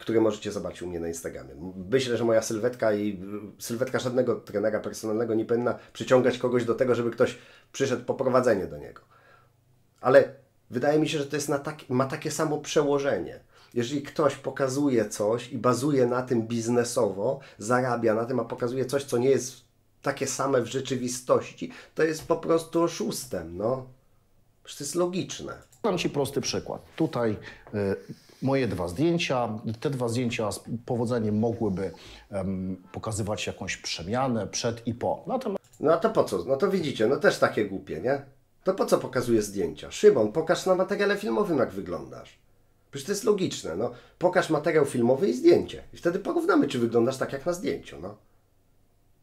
które możecie zobaczyć u mnie na Instagramie. Myślę, że moja sylwetka i sylwetka żadnego trenera personalnego nie powinna przyciągać kogoś do tego, żeby ktoś przyszedł po prowadzenie do niego. Ale wydaje mi się, że to jest na tak, ma takie samo przełożenie. Jeżeli ktoś pokazuje coś i bazuje na tym biznesowo, zarabia na tym, a pokazuje coś, co nie jest takie same w rzeczywistości, to jest po prostu oszustem, no. Przecież to jest logiczne. Dam Ci prosty przykład. Tutaj y, moje dwa zdjęcia. Te dwa zdjęcia z powodzeniem mogłyby y, pokazywać jakąś przemianę przed i po. No to... no to po co? No to widzicie, no też takie głupie, nie? To po co pokazuje zdjęcia? Szymon, pokaż na materiale filmowym, jak wyglądasz. Przecież to jest logiczne, no. Pokaż materiał filmowy i zdjęcie. I wtedy porównamy, czy wyglądasz tak, jak na zdjęciu, no.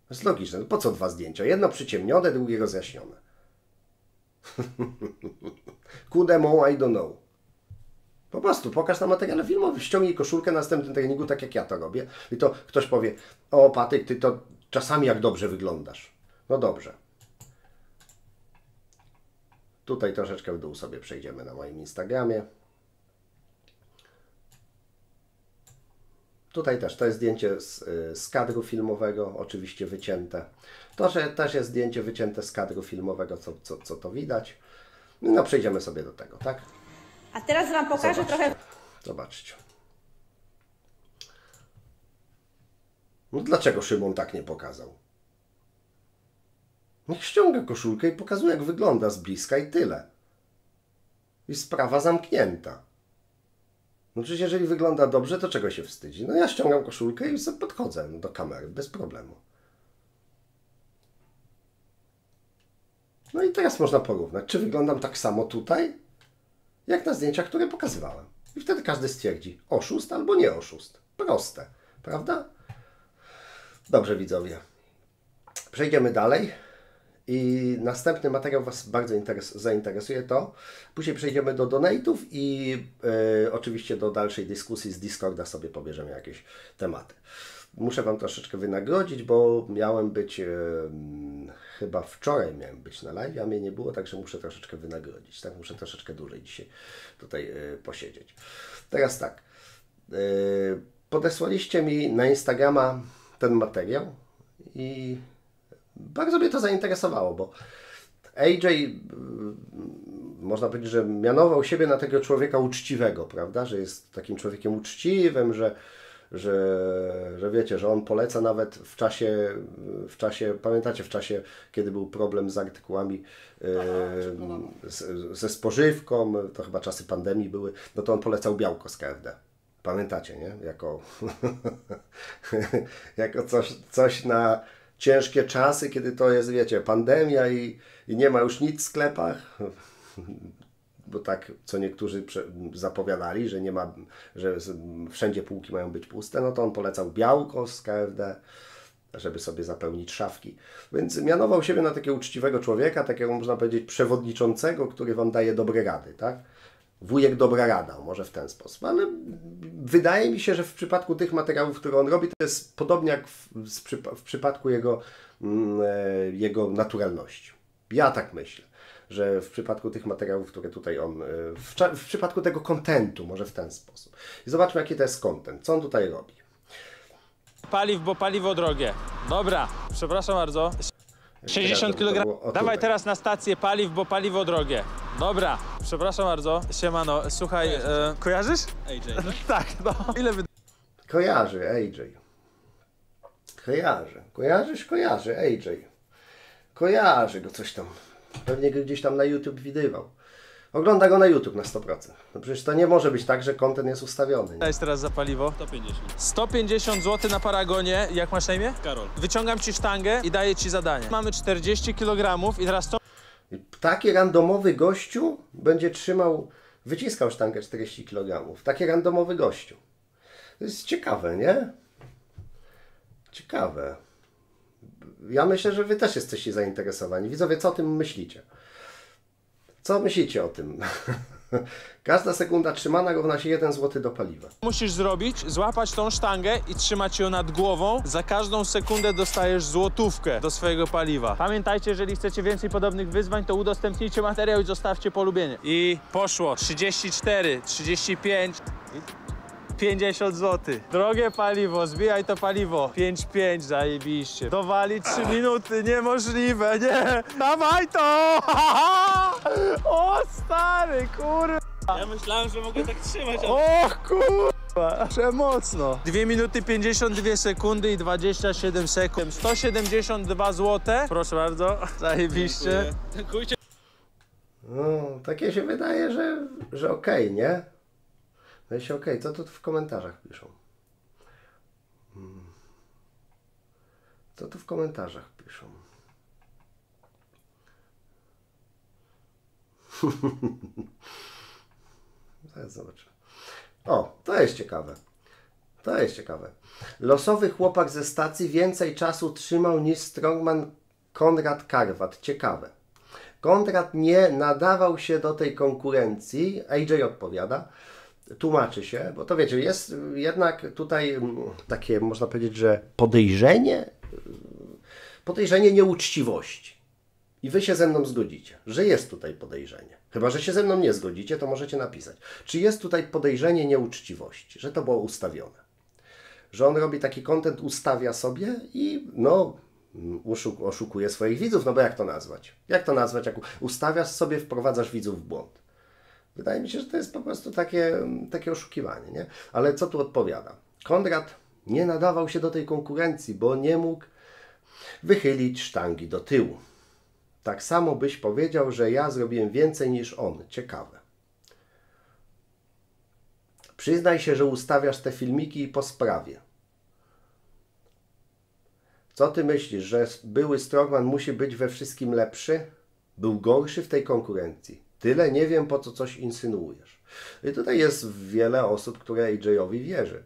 To jest logiczne. No po co dwa zdjęcia? Jedno przyciemnione, drugie rozjaśnione. Kudemu, I don't know. Po prostu pokaż na materiale filmowym. Ściągnij koszulkę na następnym treningu, tak jak ja to robię. I to ktoś powie, o Patryk, ty to czasami jak dobrze wyglądasz. No dobrze. Tutaj troszeczkę w dół sobie przejdziemy na moim Instagramie. Tutaj też to jest zdjęcie z, z kadru filmowego, oczywiście wycięte. To że też jest zdjęcie wycięte z kadru filmowego, co, co, co to widać. No przejdziemy sobie do tego, tak? A teraz Wam pokażę. Zobaczcie. Trochę... Zobaczcie. No dlaczego Szymon tak nie pokazał? Niech ściąga koszulkę i pokazuje, jak wygląda z bliska i tyle. I sprawa zamknięta. No przecież jeżeli wygląda dobrze, to czego się wstydzi? No ja ściągam koszulkę i sobie podchodzę do kamery bez problemu. No i teraz można porównać, czy wyglądam tak samo tutaj, jak na zdjęciach, które pokazywałem. I wtedy każdy stwierdzi, oszust albo nie oszust. Proste, prawda? Dobrze widzowie, przejdziemy dalej. I następny materiał Was bardzo zainteresuje to. Później przejdziemy do donate'ów i y, oczywiście do dalszej dyskusji z Discorda sobie pobierzemy jakieś tematy. Muszę Wam troszeczkę wynagrodzić, bo miałem być, y, chyba wczoraj miałem być na live, a mnie nie było, także muszę troszeczkę wynagrodzić. Tak, muszę troszeczkę dłużej dzisiaj tutaj y, posiedzieć. Teraz tak, y, podesłaliście mi na Instagrama ten materiał i... bardzo mnie to zainteresowało, bo A J, można powiedzieć, że mianował siebie na takiego człowieka uczciwego, prawda? Że jest takim człowiekiem uczciwym, że, że, że wiecie, że on poleca nawet w czasie, w czasie, pamiętacie, w czasie, kiedy był problem z artykułami, Aha, e, z, ze spożywką, to chyba czasy pandemii były, no to on polecał białko z K F D. Pamiętacie, nie? Jako, jako coś, coś na... ciężkie czasy, kiedy to jest, wiecie, pandemia i, i nie ma już nic w sklepach, bo tak, co niektórzy zapowiadali, że nie ma, że wszędzie półki mają być puste, no to on polecał białko z K F D, żeby sobie zapełnić szafki. Więc mianował siebie na takiego uczciwego człowieka, takiego, można powiedzieć, przewodniczącego, który Wam daje dobre rady, tak? Wujek dobra rada, może w ten sposób, ale wydaje mi się, że w przypadku tych materiałów, które on robi, to jest podobnie jak w, w przypadku jego, jego naturalności. Ja tak myślę, że w przypadku tych materiałów, które tutaj on, w, w przypadku tego kontentu, może w ten sposób. I zobaczmy, jaki to jest kontent, co on tutaj robi. Paliw, bo paliwo drogie. Dobra, przepraszam bardzo. sześćdziesiąt kilogramów. Dawaj teraz na stację paliw, bo paliwo drogie. Dobra, przepraszam bardzo. Siemano, słuchaj, e, kojarzysz? A J. Tak, no. Ile wy... Kojarzy A J. Kojarzę. Kojarzysz? Kojarzę. A J. Kojarzę go coś tam. Pewnie go gdzieś tam na YouTube widywał. Ogląda go na YouTube na sto procent. No przecież to nie może być tak, że kontent jest ustawiony. Nie? Jest teraz za paliwo? sto pięćdziesiąt. sto pięćdziesiąt złotych na Paragonie. Jak masz na imię? Karol. Wyciągam ci sztangę i daję ci zadanie. Mamy czterdzieści kilogramów i teraz to... Taki randomowy gościu będzie trzymał, wyciskał sztangę czterdzieści kilogramów. Taki randomowy gościu. To jest ciekawe, nie? Ciekawe. Ja myślę, że wy też jesteście zainteresowani. Widzowie, co o tym myślicie? Co myślicie o tym? Każda sekunda trzymana równa się jeden złoty do paliwa. Musisz zrobić, złapać tą sztangę i trzymać ją nad głową. Za każdą sekundę dostajesz złotówkę do swojego paliwa. Pamiętajcie, jeżeli chcecie więcej podobnych wyzwań, to udostępnijcie materiał i zostawcie polubienie. I poszło. trzydzieści cztery, trzydzieści pięć... pięćdziesiąt złotych. Drogie paliwo, zbijaj to paliwo. pięć pięć, zajebiście. Dowali trzy minuty, niemożliwe, nie! Dawaj to! O stary, kurwa! Ja myślałem, że mogę tak trzymać, ale... O kurwa! Przemocno. dwie minuty, pięćdziesiąt dwie sekundy i dwadzieścia siedem sekund. sto siedemdziesiąt dwa złote. Proszę bardzo, zajebiście. Dziękuję. No, takie się wydaje, że, że okej, okay, nie? No się okej, okay, co tu w komentarzach piszą? Co tu w komentarzach piszą? Zaraz zobaczę. O, to jest ciekawe. To jest ciekawe. Losowy chłopak ze stacji więcej czasu trzymał niż strongman Konrad Karwat. Ciekawe. Konrad nie nadawał się do tej konkurencji. A J odpowiada. Tłumaczy się, bo to wiecie, jest jednak tutaj takie, można powiedzieć, że podejrzenie, podejrzenie nieuczciwości. I wy się ze mną zgodzicie, że jest tutaj podejrzenie. Chyba że się ze mną nie zgodzicie, to możecie napisać. Czy jest tutaj podejrzenie nieuczciwości, że to było ustawione? Że on robi taki content, ustawia sobie i no... oszukuje swoich widzów, no bo jak to nazwać? Jak to nazwać, jak ustawiasz sobie, wprowadzasz widzów w błąd? Wydaje mi się, że to jest po prostu takie, takie oszukiwanie, nie? Ale co tu odpowiada? Konrad nie nadawał się do tej konkurencji, bo nie mógł wychylić sztangi do tyłu. Tak samo byś powiedział, że ja zrobiłem więcej niż on. Ciekawe. Przyznaj się, że ustawiasz te filmiki i po sprawie. Co ty myślisz, że były strongman musi być we wszystkim lepszy? Był gorszy w tej konkurencji. Tyle nie wiem, po co coś insynuujesz. I tutaj jest wiele osób, które A J-owi wierzy.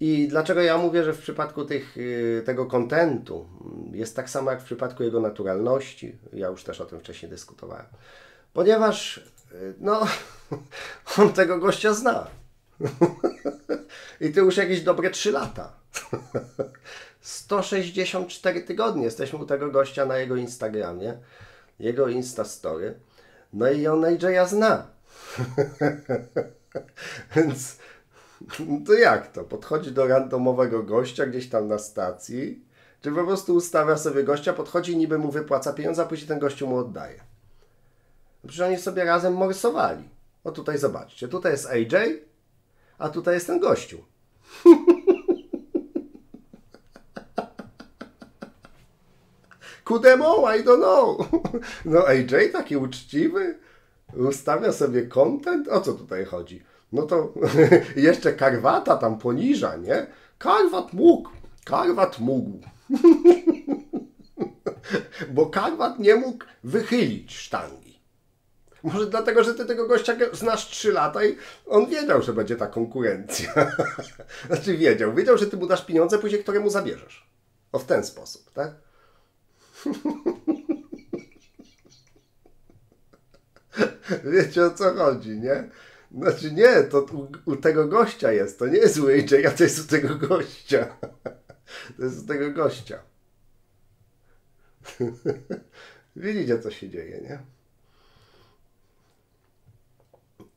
I dlaczego ja mówię, że w przypadku tych, tego kontentu jest tak samo jak w przypadku jego naturalności. Ja już też o tym wcześniej dyskutowałem. Ponieważ, no, on tego gościa zna. I to już jakieś dobre trzy lata. sto sześćdziesiąt cztery tygodnie jesteśmy u tego gościa na jego Instagramie. Jego Instastory. No i on A J zna. Więc to jak to? Podchodzi do randomowego gościa gdzieś tam na stacji, czy po prostu ustawia sobie gościa, podchodzi, niby mu wypłaca pieniądze, a później ten gościu mu oddaje. Przecież oni sobie razem morsowali. O tutaj zobaczcie, tutaj jest A J, a tutaj jest ten gościu. Kudemo, I don't know. No A J taki uczciwy, ustawia sobie content. O co tutaj chodzi? No to jeszcze Karwata tam poniża, nie? Karwat mógł, Karwat mógł. Bo Karwat nie mógł wychylić sztangi. Może dlatego, że ty tego gościa znasz trzy lata i on wiedział, że będzie ta konkurencja. Znaczy wiedział, wiedział, że ty mu dasz pieniądze, później któremu zabierzesz. O w ten sposób, tak? Wiecie o co chodzi, nie? Znaczy nie, to u, u tego gościa jest, to nie jest u A J, a to jest u tego gościa. To jest u tego gościa. Widzicie co się dzieje, nie?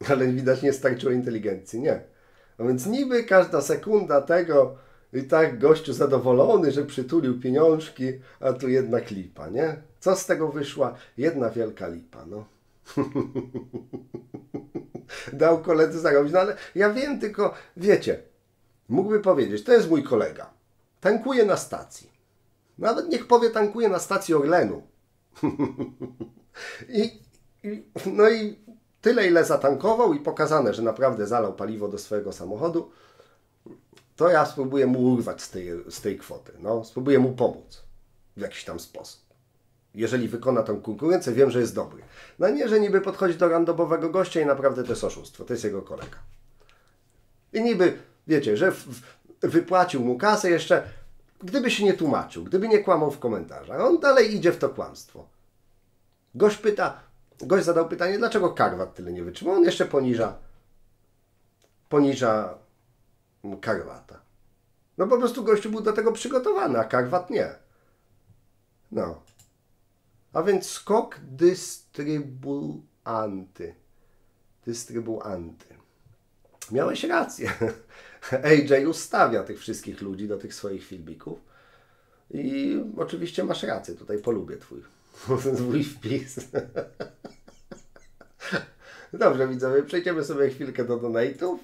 Ale widać nie starczyło inteligencji, nie? A więc niby każda sekunda tego... I tak gościu zadowolony, że przytulił pieniążki, a tu jednak lipa, nie? Co z tego wyszła? Jedna wielka lipa, no. Dał koledze zarobić, no ale ja wiem tylko, wiecie, mógłby powiedzieć, to jest mój kolega. tankuje na stacji. Nawet niech powie, tankuje na stacji Orlenu. I, i, no i tyle, ile zatankował i pokazane, że naprawdę zalał paliwo do swojego samochodu, to ja spróbuję mu urwać z tej, z tej kwoty. No, spróbuję mu pomóc w jakiś tam sposób. Jeżeli wykona tą konkurencję, wiem, że jest dobry. No nie, że niby podchodzi do randomowego gościa i naprawdę to jest oszustwo, to jest jego kolega. I niby, wiecie, że w, w, wypłacił mu kasę jeszcze, gdyby się nie tłumaczył, gdyby nie kłamał w komentarzach. On dalej idzie w to kłamstwo. Gość pyta, gość zadał pytanie, dlaczego Karwat tyle nie wytrzymał. On jeszcze poniża, poniża Karwata. No po prostu gościu był do tego przygotowany, a Karwat nie. No. A więc skok dystrybuanty. Dystrybuanty. Miałeś rację. A J ustawia tych wszystkich ludzi do tych swoich filmików. I oczywiście masz rację. Tutaj polubię twój, twój wpis. Dobrze, widzowie, przejdziemy sobie chwilkę do donate'ów.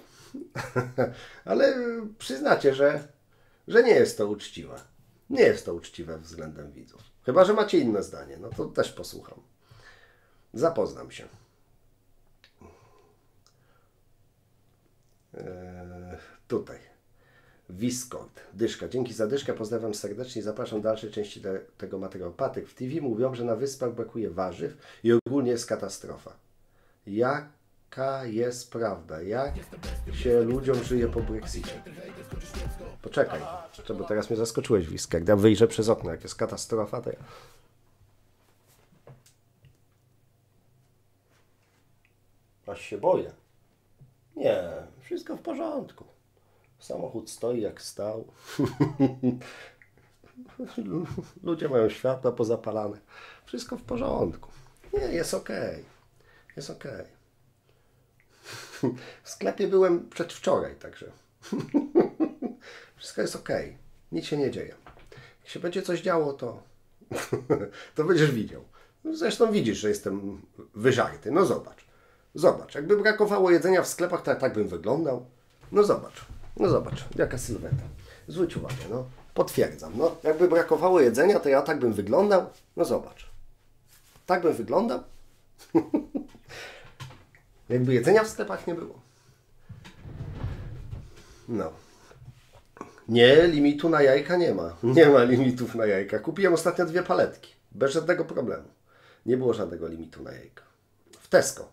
Ale przyznacie, że, że nie jest to uczciwe. Nie jest to uczciwe względem widzów. Chyba że macie inne zdanie. No to też posłucham. Zapoznam się. Eee, tutaj Discord, dyszka, dzięki za dyszkę, pozdrawiam serdecznie i zapraszam do dalszej części te, tego materiału. Patryk, w T V mówią, że na wyspach brakuje warzyw i ogólnie jest katastrofa. Jaka jest prawda? Jak się ludziom żyje po Brexicie? Poczekaj, bo teraz mnie zaskoczyłeś, Wiska. Jak ja wyjrzę przez okno, jak jest katastrofa, to ja... Aż się boję. Nie, wszystko w porządku. Samochód stoi jak stał. Ludzie mają światła pozapalane. Wszystko w porządku. Nie, jest ok. Jest ok. W sklepie byłem przedwczoraj, także wszystko jest ok. Nic się nie dzieje. Jak się będzie coś działo, to, to będziesz widział. Zresztą widzisz, że jestem wyżarty. No zobacz. Zobacz, jakby brakowało jedzenia w sklepach, to ja tak bym wyglądał. No zobacz, no zobacz, jaka sylweta. Zwróć uwagę, no, potwierdzam. No, jakby brakowało jedzenia, to ja tak bym wyglądał. No zobacz. Tak bym wyglądał. Jakby jedzenia w sklepach nie było. No. Nie, limitu na jajka nie ma. Nie ma limitów na jajka. Kupiłem ostatnio dwie paletki. Bez żadnego problemu. Nie było żadnego limitu na jajka. W Tesco.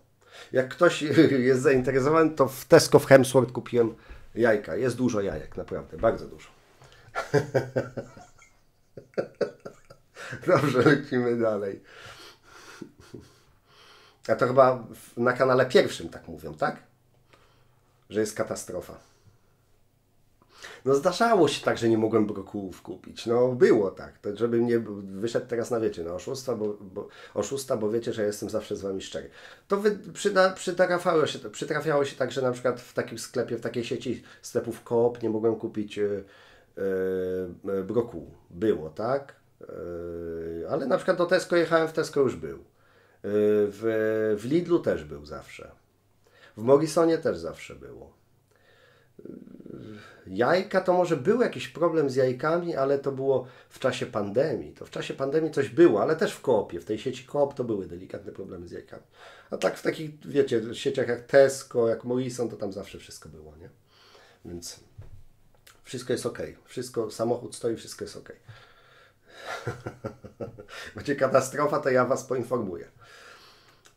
Jak ktoś jest zainteresowany, to w Tesco w Hemsworth kupiłem jajka. Jest dużo jajek, naprawdę, bardzo dużo. Dobrze, lecimy dalej. A to chyba na kanale pierwszym tak mówią, tak? Że jest katastrofa. No zdarzało się tak, że nie mogłem brokułów kupić. No było tak, to żebym nie wyszedł teraz na, wiecie, na oszusta, bo, bo, oszusta, bo wiecie, że jestem zawsze z wami szczery. To wy, przyda, przytrafiało, się, przytrafiało się tak, że na przykład w takim sklepie, w takiej sieci sklepów Coop nie mogłem kupić yy, yy, brokułu. Było, tak? Yy, ale na przykład do Tesco jechałem, w Tesco już był. Yy, w, w Lidlu też był zawsze. W Morrisonie też zawsze było. Jajka to może był jakiś problem z jajkami, ale to było w czasie pandemii. To w czasie pandemii coś było, ale też w Coopie, w tej sieci Coop to były delikatne problemy z jajkami. A tak w takich, wiecie, sieciach jak Tesco, jak Morrison, to tam zawsze wszystko było, nie? Więc wszystko jest ok. Wszystko, samochód stoi, wszystko jest ok. Będzie katastrofa, to ja was poinformuję.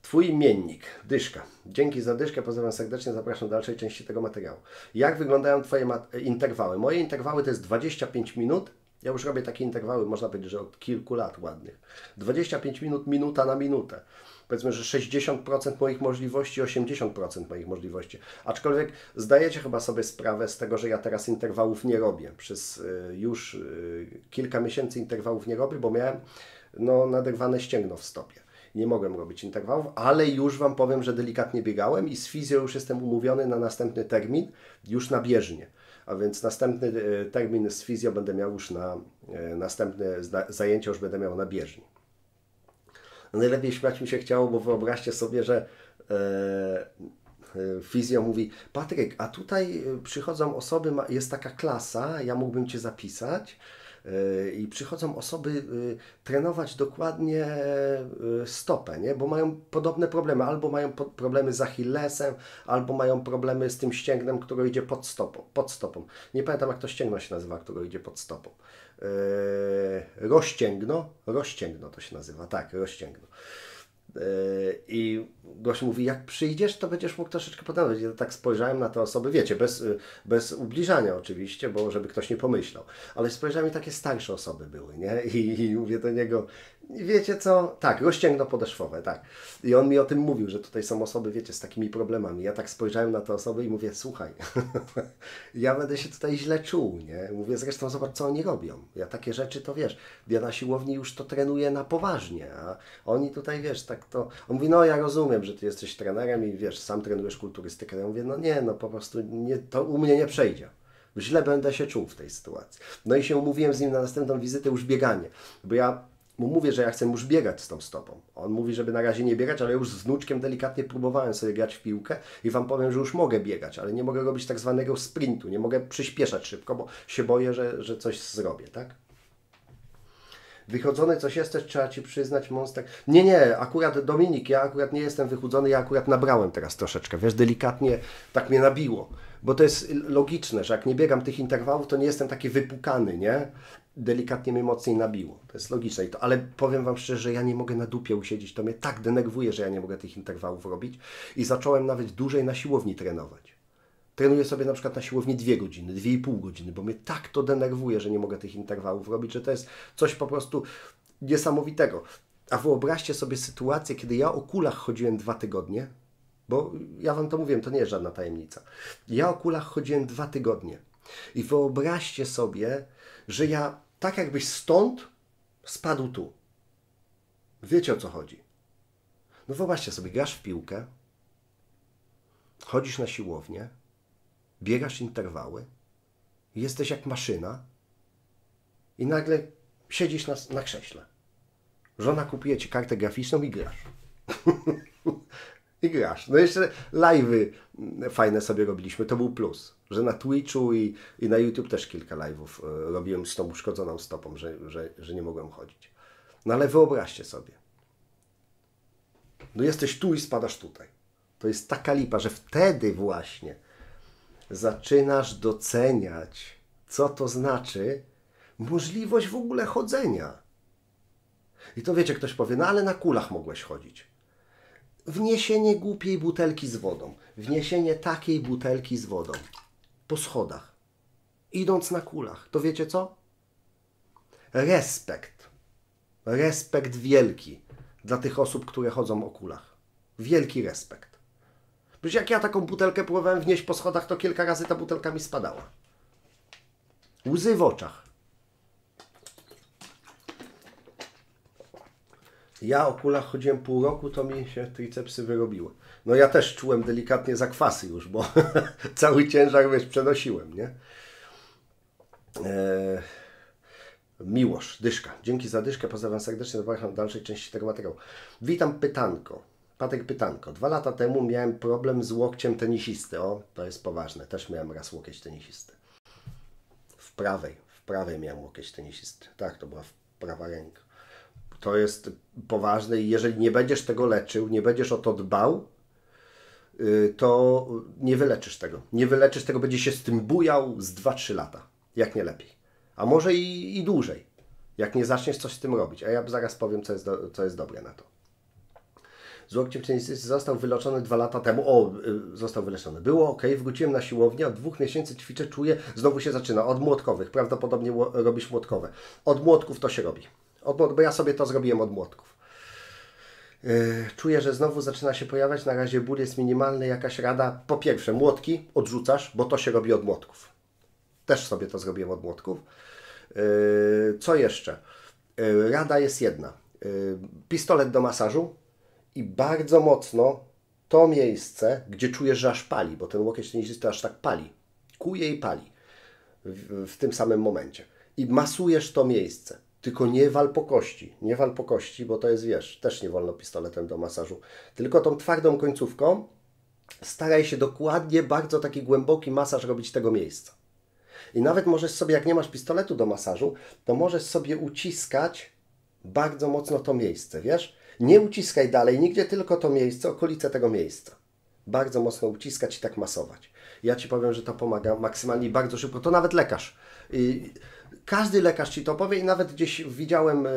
Twój imiennik, dyszka. Dzięki za dyszkę, pozdrawiam serdecznie, zapraszam do dalszej części tego materiału. Jak wyglądają twoje interwały? Moje interwały to jest dwadzieścia pięć minut. Ja już robię takie interwały, można powiedzieć, że od kilku lat ładnych. dwadzieścia pięć minut, minuta na minutę. Powiedzmy, że sześćdziesiąt procent moich możliwości, osiemdziesiąt procent moich możliwości. Aczkolwiek zdajecie chyba sobie sprawę z tego, że ja teraz interwałów nie robię. Przez już kilka miesięcy interwałów nie robię, bo miałem no, naderwane ścięgno w stopie. Nie mogłem robić interwałów, ale już wam powiem, że delikatnie biegałem i z fizją już jestem umówiony na następny termin, już na bieżnie. A więc następny termin z fizją będę miał już na następne zajęcia już będę miał na bieżni. Najlepiej śmiać mi się chciało, bo wyobraźcie sobie, że fizjo mówi: Patryk, a tutaj przychodzą osoby, jest taka klasa, ja mógłbym Cię zapisać. I przychodzą osoby trenować dokładnie stopę, nie? Bo mają podobne problemy. Albo mają problemy z achillesem, albo mają problemy z tym ścięgnem, które idzie pod stopą. Pod stopą. Nie pamiętam, jak to ścięgno się nazywa, które idzie pod stopą. Rozcięgno? Rozcięgno to się nazywa, tak, rozcięgno. I gość mówi, jak przyjdziesz, to będziesz mógł troszeczkę podanować. Ja tak spojrzałem na te osoby, wiecie, bez, bez ubliżania oczywiście, bo żeby ktoś nie pomyślał. Ale spojrzałem i takie starsze osoby były, nie? I, i mówię do niego, wiecie co? Tak, rozcięgno podeszwowe, tak. I on mi o tym mówił, że tutaj są osoby, wiecie, z takimi problemami. Ja tak spojrzałem na te osoby i mówię, słuchaj, ja będę się tutaj źle czuł, nie? Mówię, zresztą zobacz, co oni robią. Ja takie rzeczy, to wiesz, ja na siłowni już to trenuję na poważnie, a oni tutaj, wiesz, tak to... On mówi, no ja rozumiem, że ty jesteś trenerem i wiesz, sam trenujesz kulturystykę. Ja mówię, no nie, no po prostu nie, to u mnie nie przejdzie. Źle będę się czuł w tej sytuacji. No i się umówiłem z nim na następną wizytę już bieganie, bo ja... mu mówię, że ja chcę już biegać z tą stopą. On mówi, żeby na razie nie biegać, ale już z wnuczkiem delikatnie próbowałem sobie grać w piłkę i Wam powiem, że już mogę biegać, ale nie mogę robić tak zwanego sprintu, nie mogę przyspieszać szybko, bo się boję, że, że coś zrobię, tak? Wychodzony coś jesteś, trzeba Ci przyznać, monster. Nie, nie, akurat Dominik, ja akurat nie jestem wychudzony, ja akurat nabrałem teraz troszeczkę, wiesz, delikatnie tak mnie nabiło, bo to jest logiczne, że jak nie biegam tych interwałów, to nie jestem taki wypukany, nie? Delikatnie mnie mocniej nabiło. To jest logiczne. I to, ale powiem Wam szczerze, że ja nie mogę na dupie usiedzieć. To mnie tak denerwuje, że ja nie mogę tych interwałów robić. I zacząłem nawet dłużej na siłowni trenować. Trenuję sobie na przykład na siłowni dwie godziny, dwie i pół godziny, bo mnie tak to denerwuje, że nie mogę tych interwałów robić, że to jest coś po prostu niesamowitego. A wyobraźcie sobie sytuację, kiedy ja o kulach chodziłem dwa tygodnie, bo ja Wam to mówiłem, to nie jest żadna tajemnica. Ja o kulach chodziłem dwa tygodnie. I wyobraźcie sobie, że ja tak jakbyś stąd spadł tu. Wiecie, o co chodzi. No wyobraźcie sobie, grasz w piłkę, chodzisz na siłownię, biegasz interwały, jesteś jak maszyna i nagle siedzisz na, na krześle. Żona kupuje Ci kartę graficzną i grasz. I grasz. No jeszcze live'y fajne sobie robiliśmy, to był plus, że na Twitchu i, i na YouTube też kilka live'ów robiłem z tą uszkodzoną stopą, że, że, że nie mogłem chodzić. No ale wyobraźcie sobie, no jesteś tu i spadasz tutaj. To jest taka lipa, że wtedy właśnie zaczynasz doceniać, co to znaczy możliwość w ogóle chodzenia. I to wiecie, ktoś powie, no ale na kulach mogłeś chodzić. Wniesienie głupiej butelki z wodą. Wniesienie takiej butelki z wodą. Po schodach. Idąc na kulach. To wiecie co? Respekt. Respekt wielki dla tych osób, które chodzą o kulach. Wielki respekt. Przecież jak ja taką butelkę próbowałem wnieść po schodach, to kilka razy ta butelka mi spadała. Łzy w oczach. Ja o kulach chodziłem pół roku, to mi się tricepsy wyrobiły. No ja też czułem delikatnie zakwasy już, bo cały ciężar, wiesz, przenosiłem, nie? Eee, Miłosz, dyszka. Dzięki za dyszkę, pozdrawiam serdecznie, zapraszam do dalszej części tego materiału. Witam pytanko. Patryk pytanko. Dwa lata temu miałem problem z łokciem tenisisty. O, to jest poważne. Też miałem raz łokieć tenisisty. W prawej, w prawej miałem łokieć tenisisty. Tak, to była prawa ręka. To jest poważne i jeżeli nie będziesz tego leczył, nie będziesz o to dbał, to nie wyleczysz tego. Nie wyleczysz tego, będzie się z tym bujał z dwa trzy lata, jak nie lepiej. A może i, i dłużej, jak nie zaczniesz coś z tym robić. A ja zaraz powiem, co jest, do, co jest dobre na to. Z łokciem tenisisty został wyleczony dwa lata temu. O, został wyleczony. Było ok, wróciłem na siłownię, od dwóch miesięcy ćwiczę, czuję, znowu się zaczyna. Od młotkowych, prawdopodobnie robisz młotkowe. Od młotków to się robi. Od, bo ja sobie to zrobiłem od młotków. Yy, czuję, że znowu zaczyna się pojawiać. Na razie ból jest minimalny. Jakaś rada? Po pierwsze, młotki odrzucasz, bo to się robi od młotków. Też sobie to zrobiłem od młotków. Yy, co jeszcze? Yy, rada jest jedna. Yy, pistolet do masażu i bardzo mocno to miejsce, gdzie czujesz, że aż pali, bo ten łokieć tenisisty aż tak pali. Kuje i pali w, w tym samym momencie. I masujesz to miejsce. Tylko nie wal po kości, nie wal po kości, bo to jest, wiesz, też nie wolno pistoletem do masażu. Tylko tą twardą końcówką staraj się dokładnie, bardzo taki głęboki masaż robić tego miejsca. I nawet możesz sobie, jak nie masz pistoletu do masażu, to możesz sobie uciskać bardzo mocno to miejsce, wiesz? Nie uciskaj dalej, nigdzie, tylko to miejsce, okolice tego miejsca. Bardzo mocno uciskać i tak masować. Ja Ci powiem, że to pomaga maksymalnie i bardzo szybko. To nawet lekarz. I każdy lekarz Ci to powie i nawet gdzieś widziałem,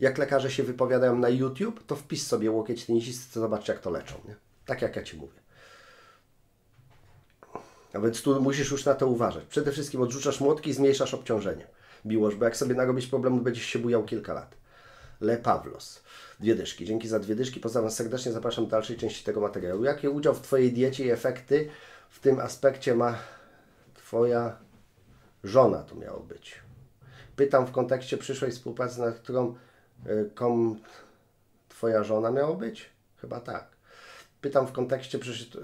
jak lekarze się wypowiadają na YouTube, to wpisz sobie łokieć tenisisty, to zobacz, jak to leczą, nie? Tak jak ja Ci mówię. A więc tu musisz już na to uważać. Przede wszystkim odrzucasz młotki i zmniejszasz obciążenie. Biłoż, bo jak sobie narobisz problemu, będziesz się bujał kilka lat. Le Pawlos. Dwie dyszki. Dzięki za dwie dyszki. Pozdrawiam serdecznie. Zapraszam do dalszej części tego materiału. Jaki udział w Twojej diecie i efekty w tym aspekcie ma Twoja żona? To miało być. Pytam w kontekście przyszłej współpracy, na którą y, kom, Twoja żona miało być? Chyba tak. Pytam w kontekście,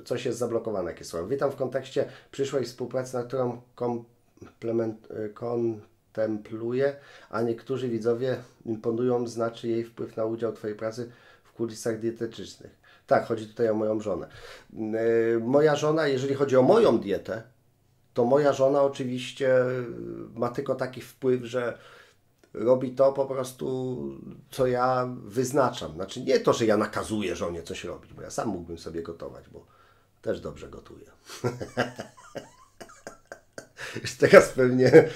coś jest zablokowane, jakie słowa. Witam w kontekście przyszłej współpracy, na którą komplement, y, kontempluje, a niektórzy widzowie imponują, znaczy jej wpływ na udział Twojej pracy w kulisach dietetycznych. Tak, chodzi tutaj o moją żonę. Yy, moja żona, jeżeli chodzi o moją dietę, to moja żona oczywiście ma tylko taki wpływ, że robi to po prostu, co ja wyznaczam. Znaczy nie to, że ja nakazuję żonie coś robić, bo ja sam mógłbym sobie gotować, bo też dobrze gotuję. Już teraz pewnie,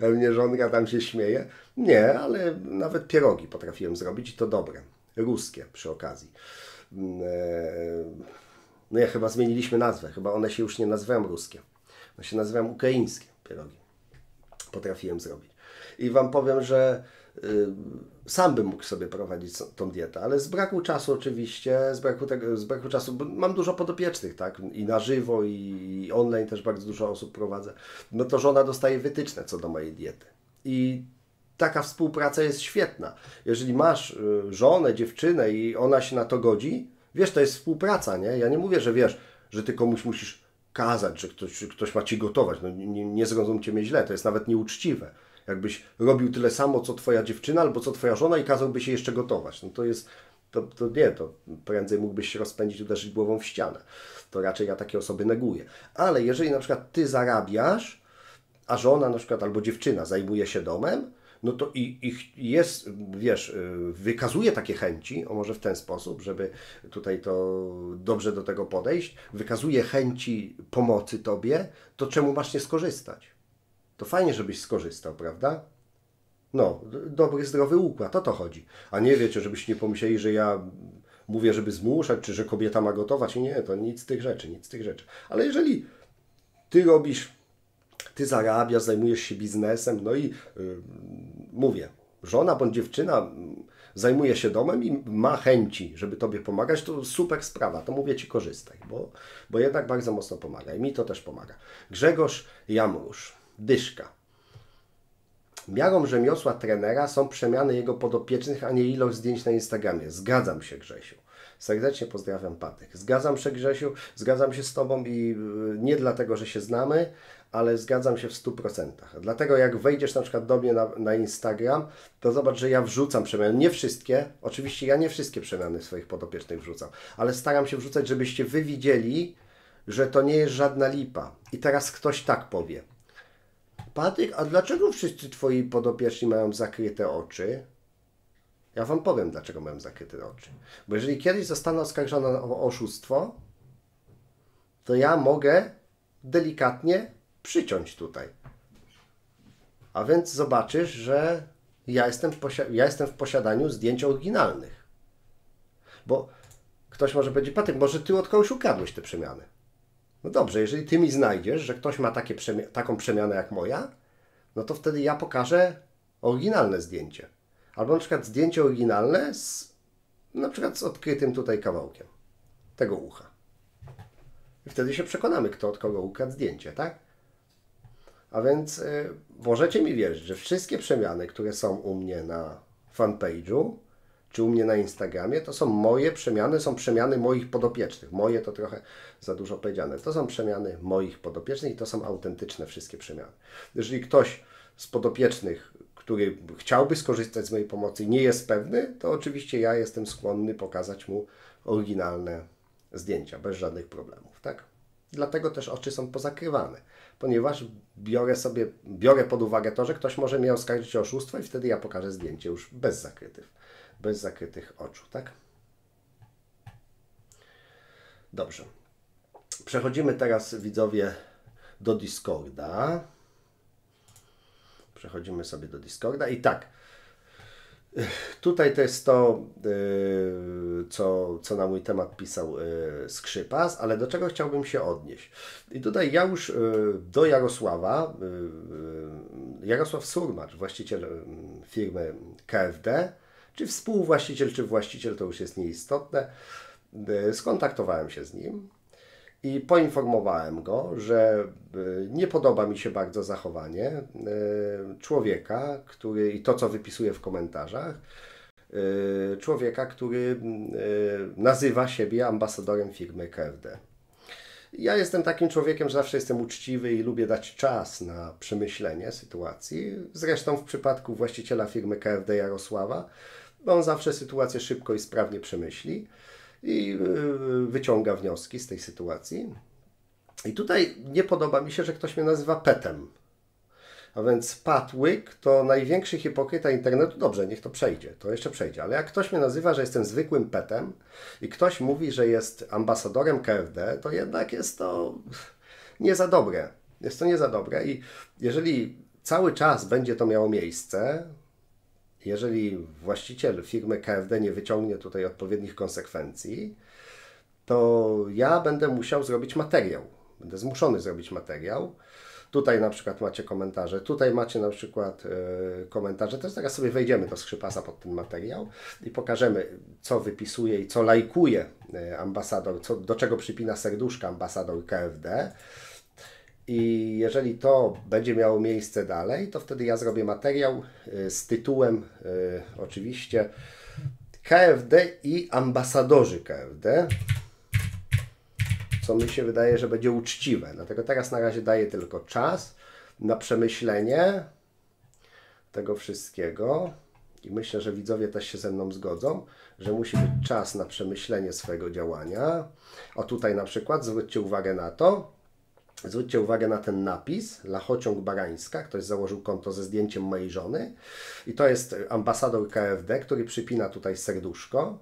pewnie żonka tam się śmieje. Nie, ale nawet pierogi potrafiłem zrobić i to dobre. Ruskie przy okazji. No ja chyba zmieniliśmy nazwę. Chyba one się już nie nazywają ruskie. One się nazywają ukraińskie pierogi. Potrafiłem zrobić. I Wam powiem, że y, sam bym mógł sobie prowadzić tą dietę, ale z braku czasu oczywiście, z braku, tego, z braku czasu, bo mam dużo podopiecznych, tak? I na żywo, i online też bardzo dużo osób prowadzę. No to żona dostaje wytyczne co do mojej diety. I taka współpraca jest świetna. Jeżeli masz żonę, dziewczynę i ona się na to godzi, wiesz, to jest współpraca, nie? Ja nie mówię, że wiesz, że ty komuś musisz kazać, że ktoś, ktoś ma ci gotować. No, nie, nie zrozumcie mnie źle, to jest nawet nieuczciwe. Jakbyś robił tyle samo, co twoja dziewczyna albo co twoja żona i kazałby się jeszcze gotować. No to jest, to, to nie, to prędzej mógłbyś się rozpędzić, uderzyć głową w ścianę. To raczej ja takie osoby neguję. Ale jeżeli na przykład ty zarabiasz, a żona na przykład albo dziewczyna zajmuje się domem, no to i, i jest, wiesz, wykazuje takie chęci, o może w ten sposób, żeby tutaj to dobrze do tego podejść, wykazuje chęci pomocy Tobie, to czemu masz nie skorzystać? To fajnie, żebyś skorzystał, prawda? No, dobry, zdrowy układ, o to chodzi. A nie wiecie, żebyście nie pomyśleli, że ja mówię, żeby zmuszać, czy że kobieta ma gotować. Nie, to nic z tych rzeczy, nic z tych rzeczy. Ale jeżeli Ty robisz... Ty zarabiasz, zajmujesz się biznesem, no i yy, mówię, żona bądź dziewczyna zajmuje się domem i ma chęci, żeby Tobie pomagać, to super sprawa, to mówię Ci korzystaj, bo, bo jednak bardzo mocno pomaga i mi to też pomaga. Grzegorz Jamróż, dyszka. Miarą rzemiosła trenera są przemiany jego podopiecznych, a nie ilość zdjęć na Instagramie. Zgadzam się, Grzesiu. Serdecznie pozdrawiam, Patryk. Zgadzam się, Grzesiu, zgadzam się z Tobą i nie dlatego, że się znamy, ale zgadzam się w stu procentach. Dlatego jak wejdziesz na przykład do mnie na, na Instagram, to zobacz, że ja wrzucam przemiany. Nie wszystkie, oczywiście ja nie wszystkie przemiany swoich podopiecznych wrzucam, ale staram się wrzucać, żebyście Wy widzieli, że to nie jest żadna lipa. I teraz ktoś tak powie. Patryk, a dlaczego wszyscy Twoi podopieczni mają zakryte oczy? Ja Wam powiem, dlaczego mam zakryte oczy. Bo jeżeli kiedyś zostanę oskarżony o oszustwo, to ja mogę delikatnie przyciąć tutaj. A więc zobaczysz, że ja jestem w, posi ja jestem w posiadaniu zdjęć oryginalnych. Bo ktoś może powiedzieć, Patryk, może Ty od kogoś ukradłeś te przemiany. No dobrze, jeżeli Ty mi znajdziesz, że ktoś ma takie przemi taką przemianę jak moja, no to wtedy ja pokażę oryginalne zdjęcie. Albo na przykład zdjęcie oryginalne z, na przykład z odkrytym tutaj kawałkiem tego ucha. I wtedy się przekonamy, kto od kogo ukradł zdjęcie, tak? A więc y, możecie mi wierzyć, że wszystkie przemiany, które są u mnie na fanpage'u, czy u mnie na Instagramie, to są moje przemiany, są przemiany moich podopiecznych. Moje to trochę za dużo powiedziane. To są przemiany moich podopiecznych i to są autentyczne wszystkie przemiany. Jeżeli ktoś z podopiecznych, który chciałby skorzystać z mojej pomocy, nie jest pewny, to oczywiście ja jestem skłonny pokazać mu oryginalne zdjęcia bez żadnych problemów, tak? Dlatego też oczy są pozakrywane, ponieważ biorę sobie, biorę pod uwagę to, że ktoś może mnie oskarżyć o oszustwo i wtedy ja pokażę zdjęcie już bez zakrytych, bez zakrytych oczu, tak? Dobrze. Przechodzimy teraz, widzowie, do Discorda. Przechodzimy sobie do Discorda i tak. Tutaj to jest to, yy, co, co na mój temat pisał yy, Skrzypas, ale do czego chciałbym się odnieść. I tutaj ja już yy, do Jarosława, yy, Jarosław Surmacz, właściciel yy, firmy K F D, czy współwłaściciel, czy właściciel, to już jest nieistotne, yy, skontaktowałem się z nim i poinformowałem go, że nie podoba mi się bardzo zachowanie człowieka, który, i to co wypisuje w komentarzach, człowieka, który nazywa siebie ambasadorem firmy K F D. Ja jestem takim człowiekiem, że zawsze jestem uczciwy i lubię dać czas na przemyślenie sytuacji. Zresztą w przypadku właściciela firmy K F D Jarosława, on zawsze sytuację szybko i sprawnie przemyśli i wyciąga wnioski z tej sytuacji. I tutaj nie podoba mi się, że ktoś mnie nazywa Petem. A więc Patryk to największy hipokryta internetu. Dobrze, niech to przejdzie, to jeszcze przejdzie. Ale jak ktoś mnie nazywa, że jestem zwykłym Petem i ktoś mówi, że jest ambasadorem K F D, to jednak jest to nie za dobre. Jest to nie za dobre i jeżeli cały czas będzie to miało miejsce, jeżeli właściciel firmy K F D nie wyciągnie tutaj odpowiednich konsekwencji, to ja będę musiał zrobić materiał. Będę zmuszony zrobić materiał. Tutaj na przykład macie komentarze, tutaj macie na przykład yy, komentarze. Też teraz sobie wejdziemy do Skrzypasa pod ten materiał i pokażemy, co wypisuje i co lajkuje ambasador, co, do czego przypina serduszka ambasador K F D. I jeżeli to będzie miało miejsce dalej, to wtedy ja zrobię materiał z tytułem y, oczywiście K F D i ambasadorzy K F D, co mi się wydaje, że będzie uczciwe. Dlatego teraz na razie daję tylko czas na przemyślenie tego wszystkiego i myślę, że widzowie też się ze mną zgodzą, że musi być czas na przemyślenie swojego działania. O tutaj na przykład zwróćcie uwagę na to, Zwróćcie uwagę na ten napis, Lachociąg Barańska, ktoś założył konto ze zdjęciem mojej żony i to jest ambasador K F D, który przypina tutaj serduszko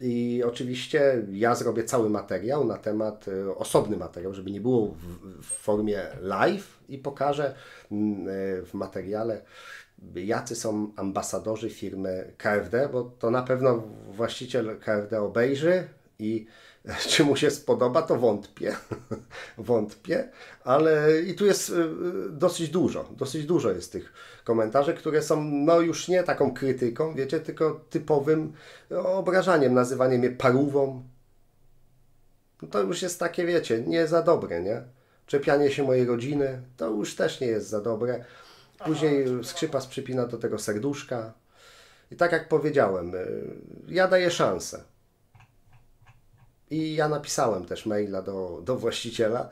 i oczywiście ja zrobię cały materiał na temat, osobny materiał, żeby nie było w, w formie live i pokażę w materiale, jacy są ambasadorzy firmy K F D, bo to na pewno właściciel K F D obejrzy i czy mu się spodoba, to wątpię, wątpię, ale i tu jest dosyć dużo, dosyć dużo jest tych komentarzy, które są no już nie taką krytyką, wiecie, tylko typowym obrażaniem, nazywaniem je parówą. No to już jest takie, wiecie, nie za dobre, nie? Czepianie się mojej rodziny, to już też nie jest za dobre. Później Skrzypas przypina do tego serduszka i tak jak powiedziałem, ja daję szansę. I ja napisałem też maila do, do właściciela,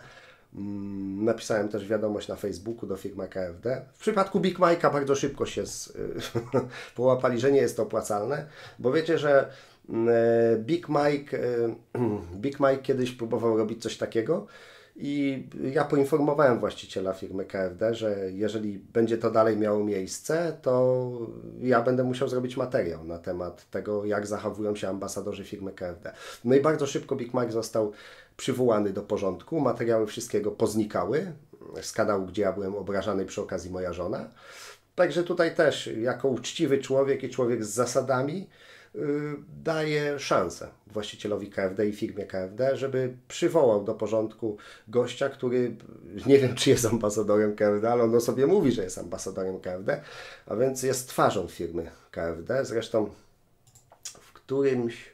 napisałem też wiadomość na Facebooku do firmy K F D. W przypadku Big Mike'a bardzo szybko się z, połapali, że nie jest to opłacalne, bo wiecie, że Big Mike, Big Mike kiedyś próbował robić coś takiego i ja poinformowałem właściciela firmy K F D, że jeżeli będzie to dalej miało miejsce, to ja będę musiał zrobić materiał na temat tego, jak zachowują się ambasadorzy firmy K F D. No i bardzo szybko Big Mike został przywołany do porządku, materiały wszystkiego poznikały z kanału, gdzie ja byłem obrażany, przy okazji moja żona. Także tutaj też jako uczciwy człowiek i człowiek z zasadami daje szansę właścicielowi K F D i firmie K F D, żeby przywołał do porządku gościa, który nie wiem, czy jest ambasadorem K F D, ale on o sobie mówi, że jest ambasadorem K F D, a więc jest twarzą firmy K F D. Zresztą w którymś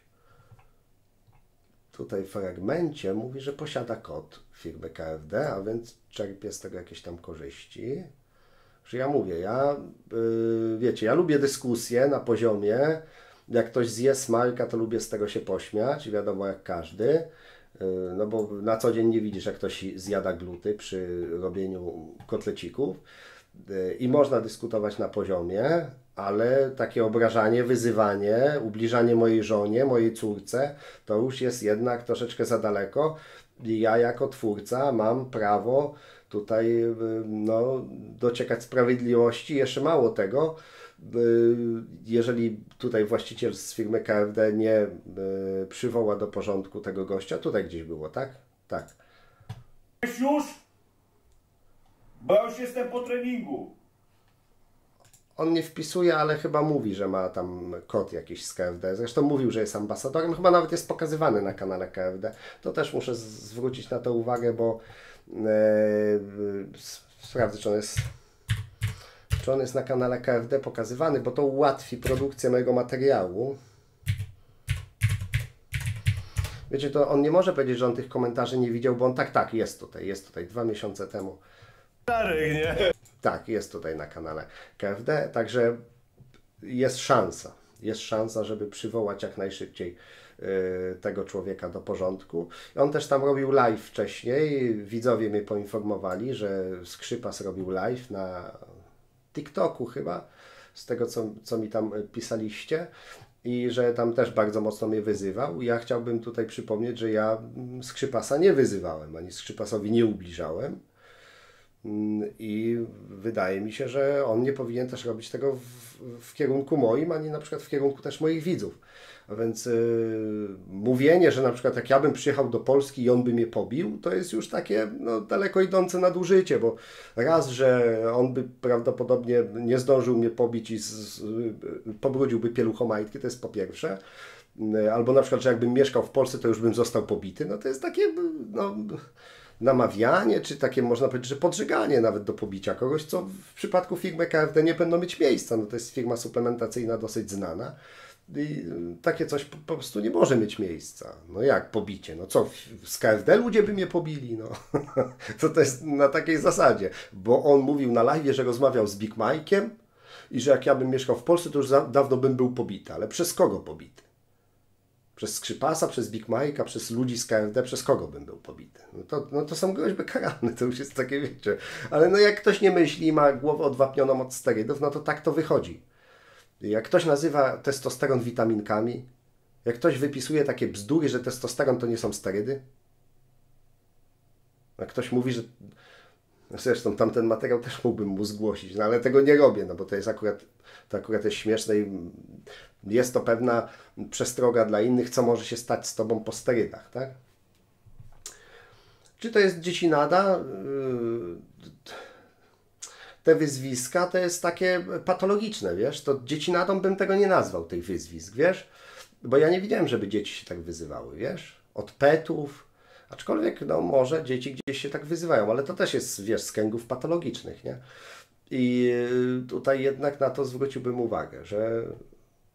tutaj fragmencie mówi, że posiada kod firmy K F D, a więc czerpie z tego jakieś tam korzyści. Że ja mówię, ja yy, wiecie, ja lubię dyskusję na poziomie. Jak ktoś zje smalka, to lubię z tego się pośmiać, wiadomo, jak każdy, no bo na co dzień nie widzisz, jak ktoś zjada gluty przy robieniu kotlecików, i można dyskutować na poziomie, ale takie obrażanie, wyzywanie, ubliżanie mojej żonie, mojej córce, to już jest jednak troszeczkę za daleko. I ja jako twórca mam prawo tutaj no, dociekać sprawiedliwości, jeszcze mało tego. Jeżeli tutaj właściciel z firmy K F D nie przywoła do porządku tego gościa, tutaj gdzieś było, tak? Tak. Już? Bo ja już jestem po treningu. On nie wpisuje, ale chyba mówi, że ma tam kod jakiś z K F D. Zresztą mówił, że jest ambasadorem. Chyba nawet jest pokazywany na kanale K F D. To też muszę zwrócić na to uwagę, bo yy, sprawdzę, czy on jest... Czy on jest na kanale K F D pokazywany, bo to ułatwi produkcję mojego materiału. Wiecie, to on nie może powiedzieć, że on tych komentarzy nie widział, bo on tak, tak, jest tutaj, jest tutaj, dwa miesiące temu. Starych, nie? Tak, jest tutaj na kanale K F D, także jest szansa, jest szansa, żeby przywołać jak najszybciej tego człowieka do porządku. On też tam robił live wcześniej, widzowie mnie poinformowali, że Skrzypas robił live na TikToku chyba, z tego co, co mi tam pisaliście i że tam też bardzo mocno mnie wyzywał. Ja chciałbym tutaj przypomnieć, że ja Skrzypasa nie wyzywałem, ani Skrzypasowi nie ubliżałem i wydaje mi się, że on nie powinien też robić tego w, w kierunku moim, ani na przykład w kierunku też moich widzów. A więc yy, mówienie, że na przykład jak ja bym przyjechał do Polski i on by mnie pobił, to jest już takie no, daleko idące nadużycie, bo raz, że on by prawdopodobnie nie zdążył mnie pobić i z, z, pobrudziłby pieluchą majtki, to jest po pierwsze. Yy, albo na przykład, że jakbym mieszkał w Polsce, to już bym został pobity. No to jest takie no, namawianie, czy takie można powiedzieć, że podżeganie nawet do pobicia kogoś, co w przypadku firmy K F D nie będą mieć miejsca. No to jest firma suplementacyjna dosyć znana. I takie coś po, po prostu nie może mieć miejsca. No jak pobicie? No co, z K F D ludzie by mnie pobili? No. To to jest na takiej zasadzie. Bo on mówił na live, że rozmawiał z Big Mike'iem i że jak ja bym mieszkał w Polsce, to już za, dawno bym był pobity. Ale przez kogo pobity? Przez Skrzypasa, przez Big Mike'a, przez ludzi z K F D, przez kogo bym był pobity? No to, no to są groźby karalne, to już jest takie, wiecie. Ale no jak ktoś nie myśli i ma głowę odwapnioną od sterydów, no to tak to wychodzi. Jak ktoś nazywa testosteron witaminkami, jak ktoś wypisuje takie bzdury, że testosteron to nie są sterydy, jak ktoś mówi, że... Zresztą tamten materiał też mógłbym mu zgłosić, no ale tego nie robię, no bo to jest akurat, to akurat jest śmieszne i jest to pewna przestroga dla innych, co może się stać z tobą po sterydach, tak? Czy to jest dziecinada? Te wyzwiska to jest takie patologiczne, wiesz, to dziecinadą bym tego nie nazwał, tych wyzwisk, wiesz, bo ja nie widziałem, żeby dzieci się tak wyzywały, wiesz, od petów, aczkolwiek, no może dzieci gdzieś się tak wyzywają, ale to też jest, wiesz, z kręgów patologicznych, nie? I tutaj jednak na to zwróciłbym uwagę, że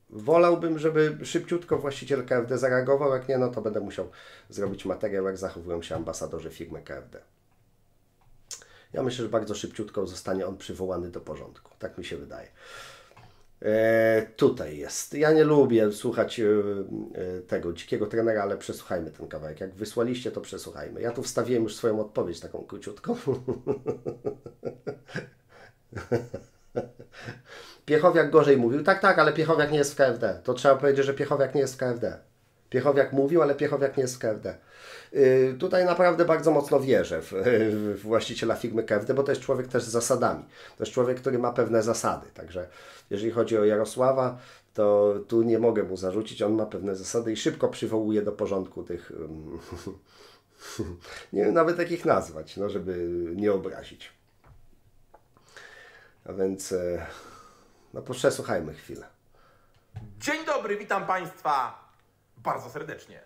wolałbym, żeby szybciutko właściciel K F D zareagował, jak nie, no to będę musiał zrobić materiał, jak zachowują się ambasadorzy firmy K F D. Ja myślę, że bardzo szybciutko zostanie on przywołany do porządku. Tak mi się wydaje. E, tutaj jest. Ja nie lubię słuchać e, tego dzikiego trenera, ale przesłuchajmy ten kawałek. Jak wysłaliście, to przesłuchajmy. Ja tu wstawiłem już swoją odpowiedź taką króciutką. Piechowiak gorzej mówił. Tak, tak, ale Piechowiak nie jest w K F D. To trzeba powiedzieć, że Piechowiak nie jest w K F D. Piechowiak mówił, ale Piechowiak nie jest w K F D. Yy, tutaj naprawdę bardzo mocno wierzę w, w właściciela firmy K F D, bo to jest człowiek też z zasadami. To jest człowiek, który ma pewne zasady. Także jeżeli chodzi o Jarosława, to tu nie mogę mu zarzucić. On ma pewne zasady i szybko przywołuje do porządku tych... nie wiem nawet jak ich nazwać, no, żeby nie obrazić. A więc... No przesłuchajmy chwilę. Dzień dobry, witam Państwa bardzo serdecznie.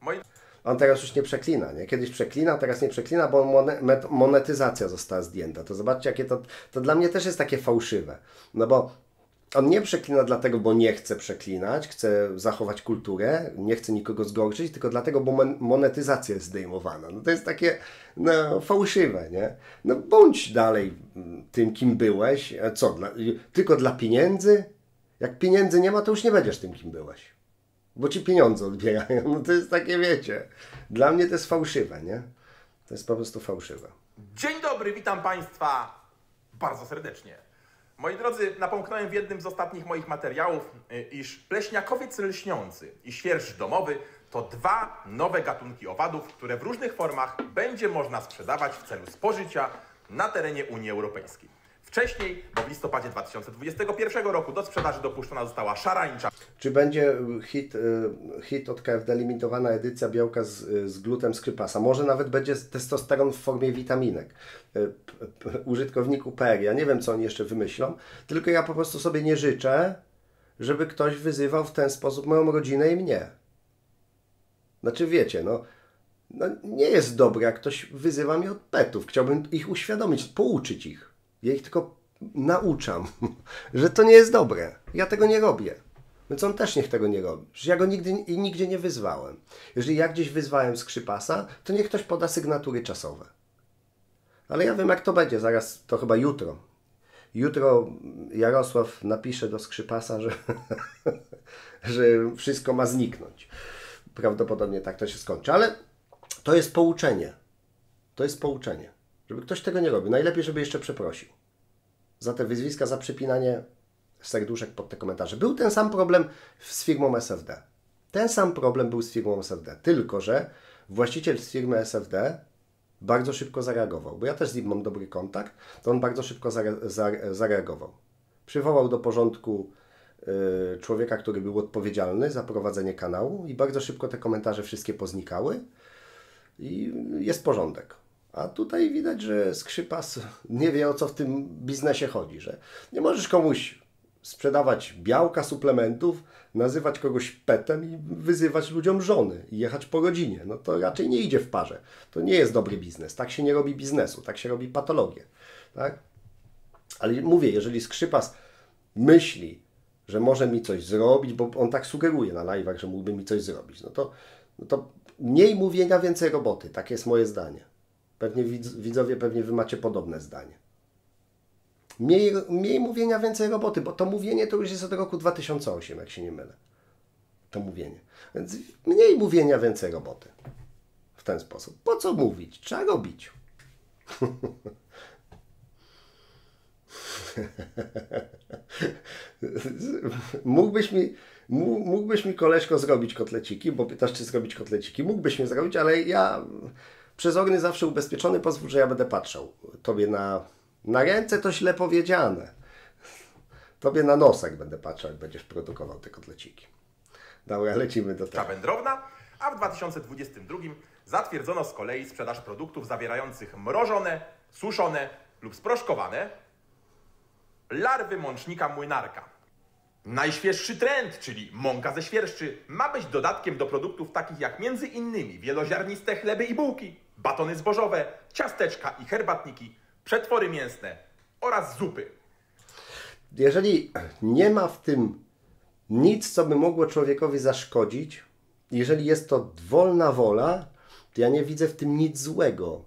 Moi... On teraz już nie przeklina, nie? Kiedyś przeklina, teraz nie przeklina, bo monetyzacja została zdjęta. To zobaczcie, jakie to... To dla mnie też jest takie fałszywe. No bo on nie przeklina dlatego, bo nie chce przeklinać, chce zachować kulturę, nie chce nikogo zgorszyć, tylko dlatego, bo monetyzacja jest zdejmowana. No to jest takie no, fałszywe, nie? No bądź dalej tym, kim byłeś. Co? Dla, tylko dla pieniędzy? Jak pieniędzy nie ma, to już nie będziesz tym, kim byłeś. Bo ci pieniądze odbierają. No to jest takie, wiecie, dla mnie to jest fałszywe, nie? To jest po prostu fałszywe. Dzień dobry, witam Państwa bardzo serdecznie. Moi drodzy, napomknąłem w jednym z ostatnich moich materiałów, iż pleśniakowiec lśniący i świerszcz domowy to dwa nowe gatunki owadów, które w różnych formach będzie można sprzedawać w celu spożycia na terenie Unii Europejskiej. Wcześniej, bo w listopadzie dwa tysiące dwudziestego pierwszego roku do sprzedaży dopuszczona została szarańcza. Czy będzie hit, hit od K F D limitowana edycja białka z, z glutem Skrypasa? Może nawet będzie testosteron w formie witaminek. Użytkowniku P R, ja nie wiem, co oni jeszcze wymyślą, tylko ja po prostu sobie nie życzę, żeby ktoś wyzywał w ten sposób moją rodzinę i mnie. Znaczy wiecie, no, no nie jest dobre, jak ktoś wyzywa mnie od petów. Chciałbym ich uświadomić, pouczyć ich. Ja ich tylko nauczam, że to nie jest dobre. Ja tego nie robię. Więc on też niech tego nie robi. Że ja go nigdy i nigdzie nie wyzwałem. Jeżeli ja gdzieś wyzwałem Skrzypasa, to niech ktoś poda sygnatury czasowe. Ale ja wiem, jak to będzie. Zaraz, to chyba jutro. Jutro Jarosław napisze do Skrzypasa, że, że wszystko ma zniknąć. Prawdopodobnie tak to się skończy. Ale to jest pouczenie. To jest pouczenie. Żeby ktoś tego nie robił. Najlepiej, żeby jeszcze przeprosił za te wyzwiska, za przypinanie serduszek pod te komentarze. Był ten sam problem z firmą S F D. Ten sam problem był z firmą S F D. Tylko że właściciel z firmy S F D bardzo szybko zareagował. Bo ja też z nim mam dobry kontakt, to on bardzo szybko zare zare zareagował. Przywołał do porządku yy, człowieka, który był odpowiedzialny za prowadzenie kanału i bardzo szybko te komentarze wszystkie poznikały i jest porządek. A tutaj widać, że Skrzypas nie wie, o co w tym biznesie chodzi, że nie możesz komuś sprzedawać białka, suplementów, nazywać kogoś petem i wyzywać ludziom żony i jechać po rodzinie. No to raczej nie idzie w parze. To nie jest dobry biznes. Tak się nie robi biznesu. Tak się robi patologię. Tak? Ale mówię, jeżeli Skrzypas myśli, że może mi coś zrobić, bo on tak sugeruje na live'ach, że mógłby mi coś zrobić, no to, no to mniej mówienia, więcej roboty. Takie jest moje zdanie. Pewnie widzowie, pewnie wy macie podobne zdanie. Mniej, mniej mówienia, więcej roboty, bo to mówienie to już jest od roku dwa tysiące ósmego, jak się nie mylę. To mówienie. Więc mniej mówienia, więcej roboty. W ten sposób. Po co mówić? Trzeba robić. Mógłbyś mi... Mógłbyś mi, koleżko, zrobić kotleciki, bo pytasz, czy zrobić kotleciki. Mógłbyś mnie zrobić, ale ja... Przez ogny zawsze ubezpieczony, pozwól, że ja będę patrzał. Tobie na, na ręce to źle powiedziane. Tobie na nosek będę patrzał, jak będziesz produkował te kotleciki. Dobra, lecimy do tego. Wędrowna, a w dwa tysiące dwudziestym drugim zatwierdzono z kolei sprzedaż produktów zawierających mrożone, suszone lub sproszkowane larwy mącznika młynarka. Najświeższy trend, czyli mąka ze świerszczy, ma być dodatkiem do produktów takich jak między innymi wieloziarniste chleby i bułki, batony zbożowe, ciasteczka i herbatniki, przetwory mięsne oraz zupy. Jeżeli nie ma w tym nic, co by mogło człowiekowi zaszkodzić, jeżeli jest to wolna wola, to ja nie widzę w tym nic złego.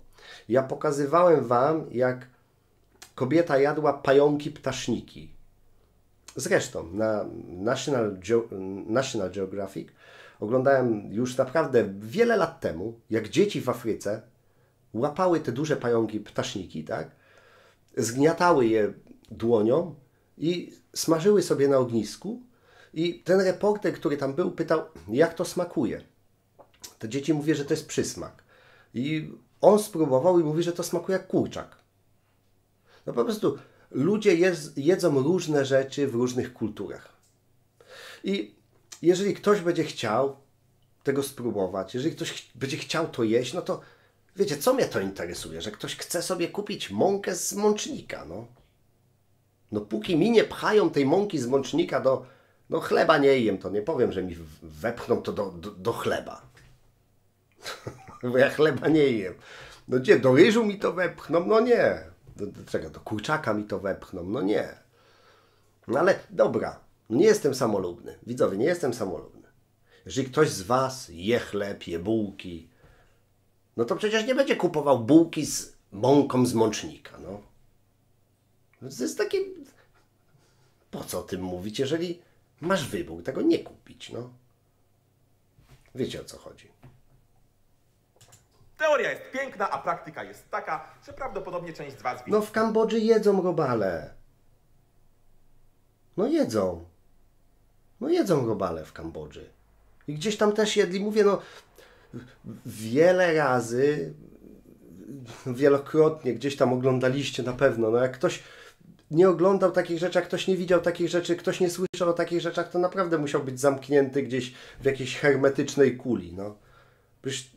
Ja pokazywałem wam, jak kobieta jadła pająki ptaszniki. Zresztą na National, Geo National Geographic oglądałem już naprawdę wiele lat temu, jak dzieci w Afryce łapały te duże pająki, ptaszniki, tak? Zgniatały je dłonią i smażyły sobie na ognisku. I ten reporter, który tam był, pytał, jak to smakuje. Te dzieci mówią, że to jest przysmak. I on spróbował i mówi, że to smakuje jak kurczak. No po prostu... Ludzie jedz, jedzą różne rzeczy w różnych kulturach. I jeżeli ktoś będzie chciał tego spróbować, jeżeli ktoś ch będzie chciał to jeść, no to wiecie, co mnie to interesuje, że ktoś chce sobie kupić mąkę z mącznika, no. No póki mi nie pchają tej mąki z mącznika do, no chleba nie jem, to nie powiem, że mi wepchną to do, do, do chleba. Bo ja chleba nie jem. No gdzie, do ryżu mi to wepchną? No nie. Do, do, czego, do kurczaka mi to wepchną, no nie. No ale dobra, nie jestem samolubny. Widzowie, nie jestem samolubny. Jeżeli ktoś z was je chleb, je bułki, no to przecież nie będzie kupował bułki z mąką z mącznika, no. To jest takie... Po co o tym mówić, jeżeli masz wybór tego nie kupić, no. Wiecie, o co chodzi. Teoria jest piękna, a praktyka jest taka, że prawdopodobnie część z was... No w Kambodży jedzą robale. No jedzą. No jedzą robale w Kambodży. I gdzieś tam też jedli. Mówię, no wiele razy, wielokrotnie gdzieś tam oglądaliście na pewno. No jak ktoś nie oglądał takich rzeczy, jak ktoś nie widział takich rzeczy, ktoś nie słyszał o takich rzeczach, to naprawdę musiał być zamknięty gdzieś w jakiejś hermetycznej kuli. No. Przecież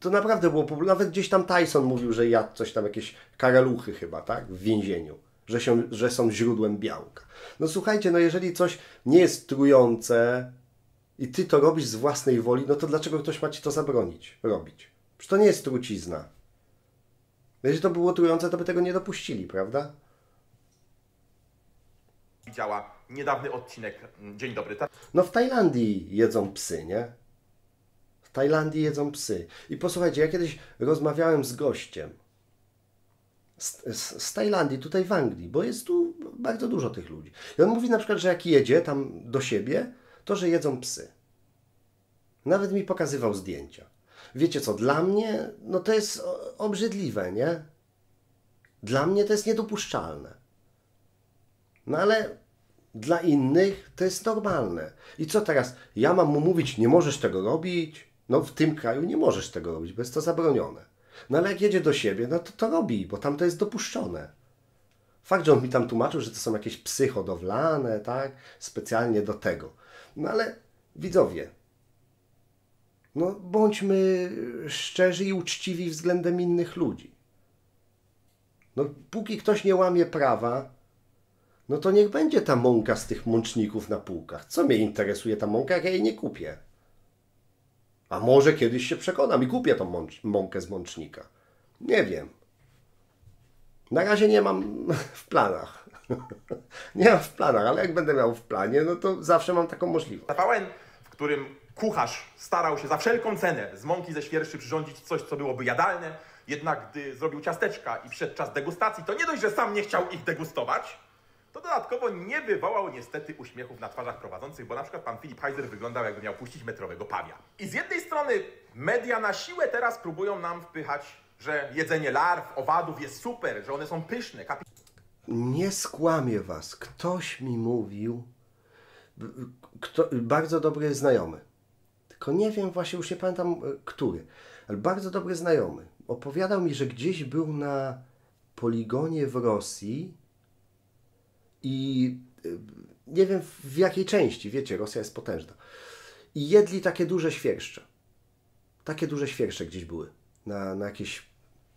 to naprawdę było, nawet gdzieś tam Tyson mówił, że jadł coś tam, jakieś karaluchy chyba, tak, w więzieniu, że, się, że są źródłem białka. No słuchajcie, no jeżeli coś nie jest trujące i ty to robisz z własnej woli, no to dlaczego ktoś ma ci to zabronić robić? Przecież to nie jest trucizna. Jeżeli to było trujące, to by tego nie dopuścili, prawda? Widziała niedawny odcinek Dzień Dobry. Tak? No w Tajlandii jedzą psy, nie? W Tajlandii jedzą psy. I posłuchajcie, ja kiedyś rozmawiałem z gościem z, z, z Tajlandii, tutaj w Anglii, bo jest tu bardzo dużo tych ludzi. I on mówi na przykład, że jak jedzie tam do siebie, to że jedzą psy. Nawet mi pokazywał zdjęcia. Wiecie co, dla mnie no to jest obrzydliwe, nie? Dla mnie to jest niedopuszczalne. No ale dla innych to jest normalne. I co teraz? Ja mam mu mówić, nie możesz tego robić? No w tym kraju nie możesz tego robić, bo jest to zabronione. No ale jak jedzie do siebie, no to to robi, bo tam to jest dopuszczone. Fakt, że on mi tam tłumaczył, że to są jakieś psy hodowlane, tak? Specjalnie do tego. No ale widzowie, no bądźmy szczerzy i uczciwi względem innych ludzi. No póki ktoś nie łamie prawa, no to niech będzie ta mąka z tych mączników na półkach. Co mnie interesuje ta mąka, jak ja jej nie kupię? A może kiedyś się przekonam i kupię tą mącz, mąkę z mącznika. Nie wiem. Na razie nie mam w planach. Nie mam w planach, ale jak będę miał w planie, no to zawsze mam taką możliwość. Zapałem, w którym kucharz starał się za wszelką cenę z mąki ze świerszczy przyrządzić coś, co byłoby jadalne. Jednak gdy zrobił ciasteczka i przyszedł czas degustacji, to nie dość, że sam nie chciał ich degustować, to dodatkowo nie wywołał niestety uśmiechów na twarzach prowadzących, bo na przykład pan Filip Heiser wyglądał, jakby miał puścić metrowego pawia. I z jednej strony media na siłę teraz próbują nam wpychać, że jedzenie larw, owadów jest super, że one są pyszne. Kapi... Nie skłamię was. Ktoś mi mówił, kto, bardzo dobry znajomy, tylko nie wiem właśnie, już nie pamiętam który, ale bardzo dobry znajomy opowiadał mi, że gdzieś był na poligonie w Rosji. I nie wiem w jakiej części, wiecie, Rosja jest potężna. I jedli takie duże świerszcze. Takie duże świerszcze gdzieś były. Na, na jakiejś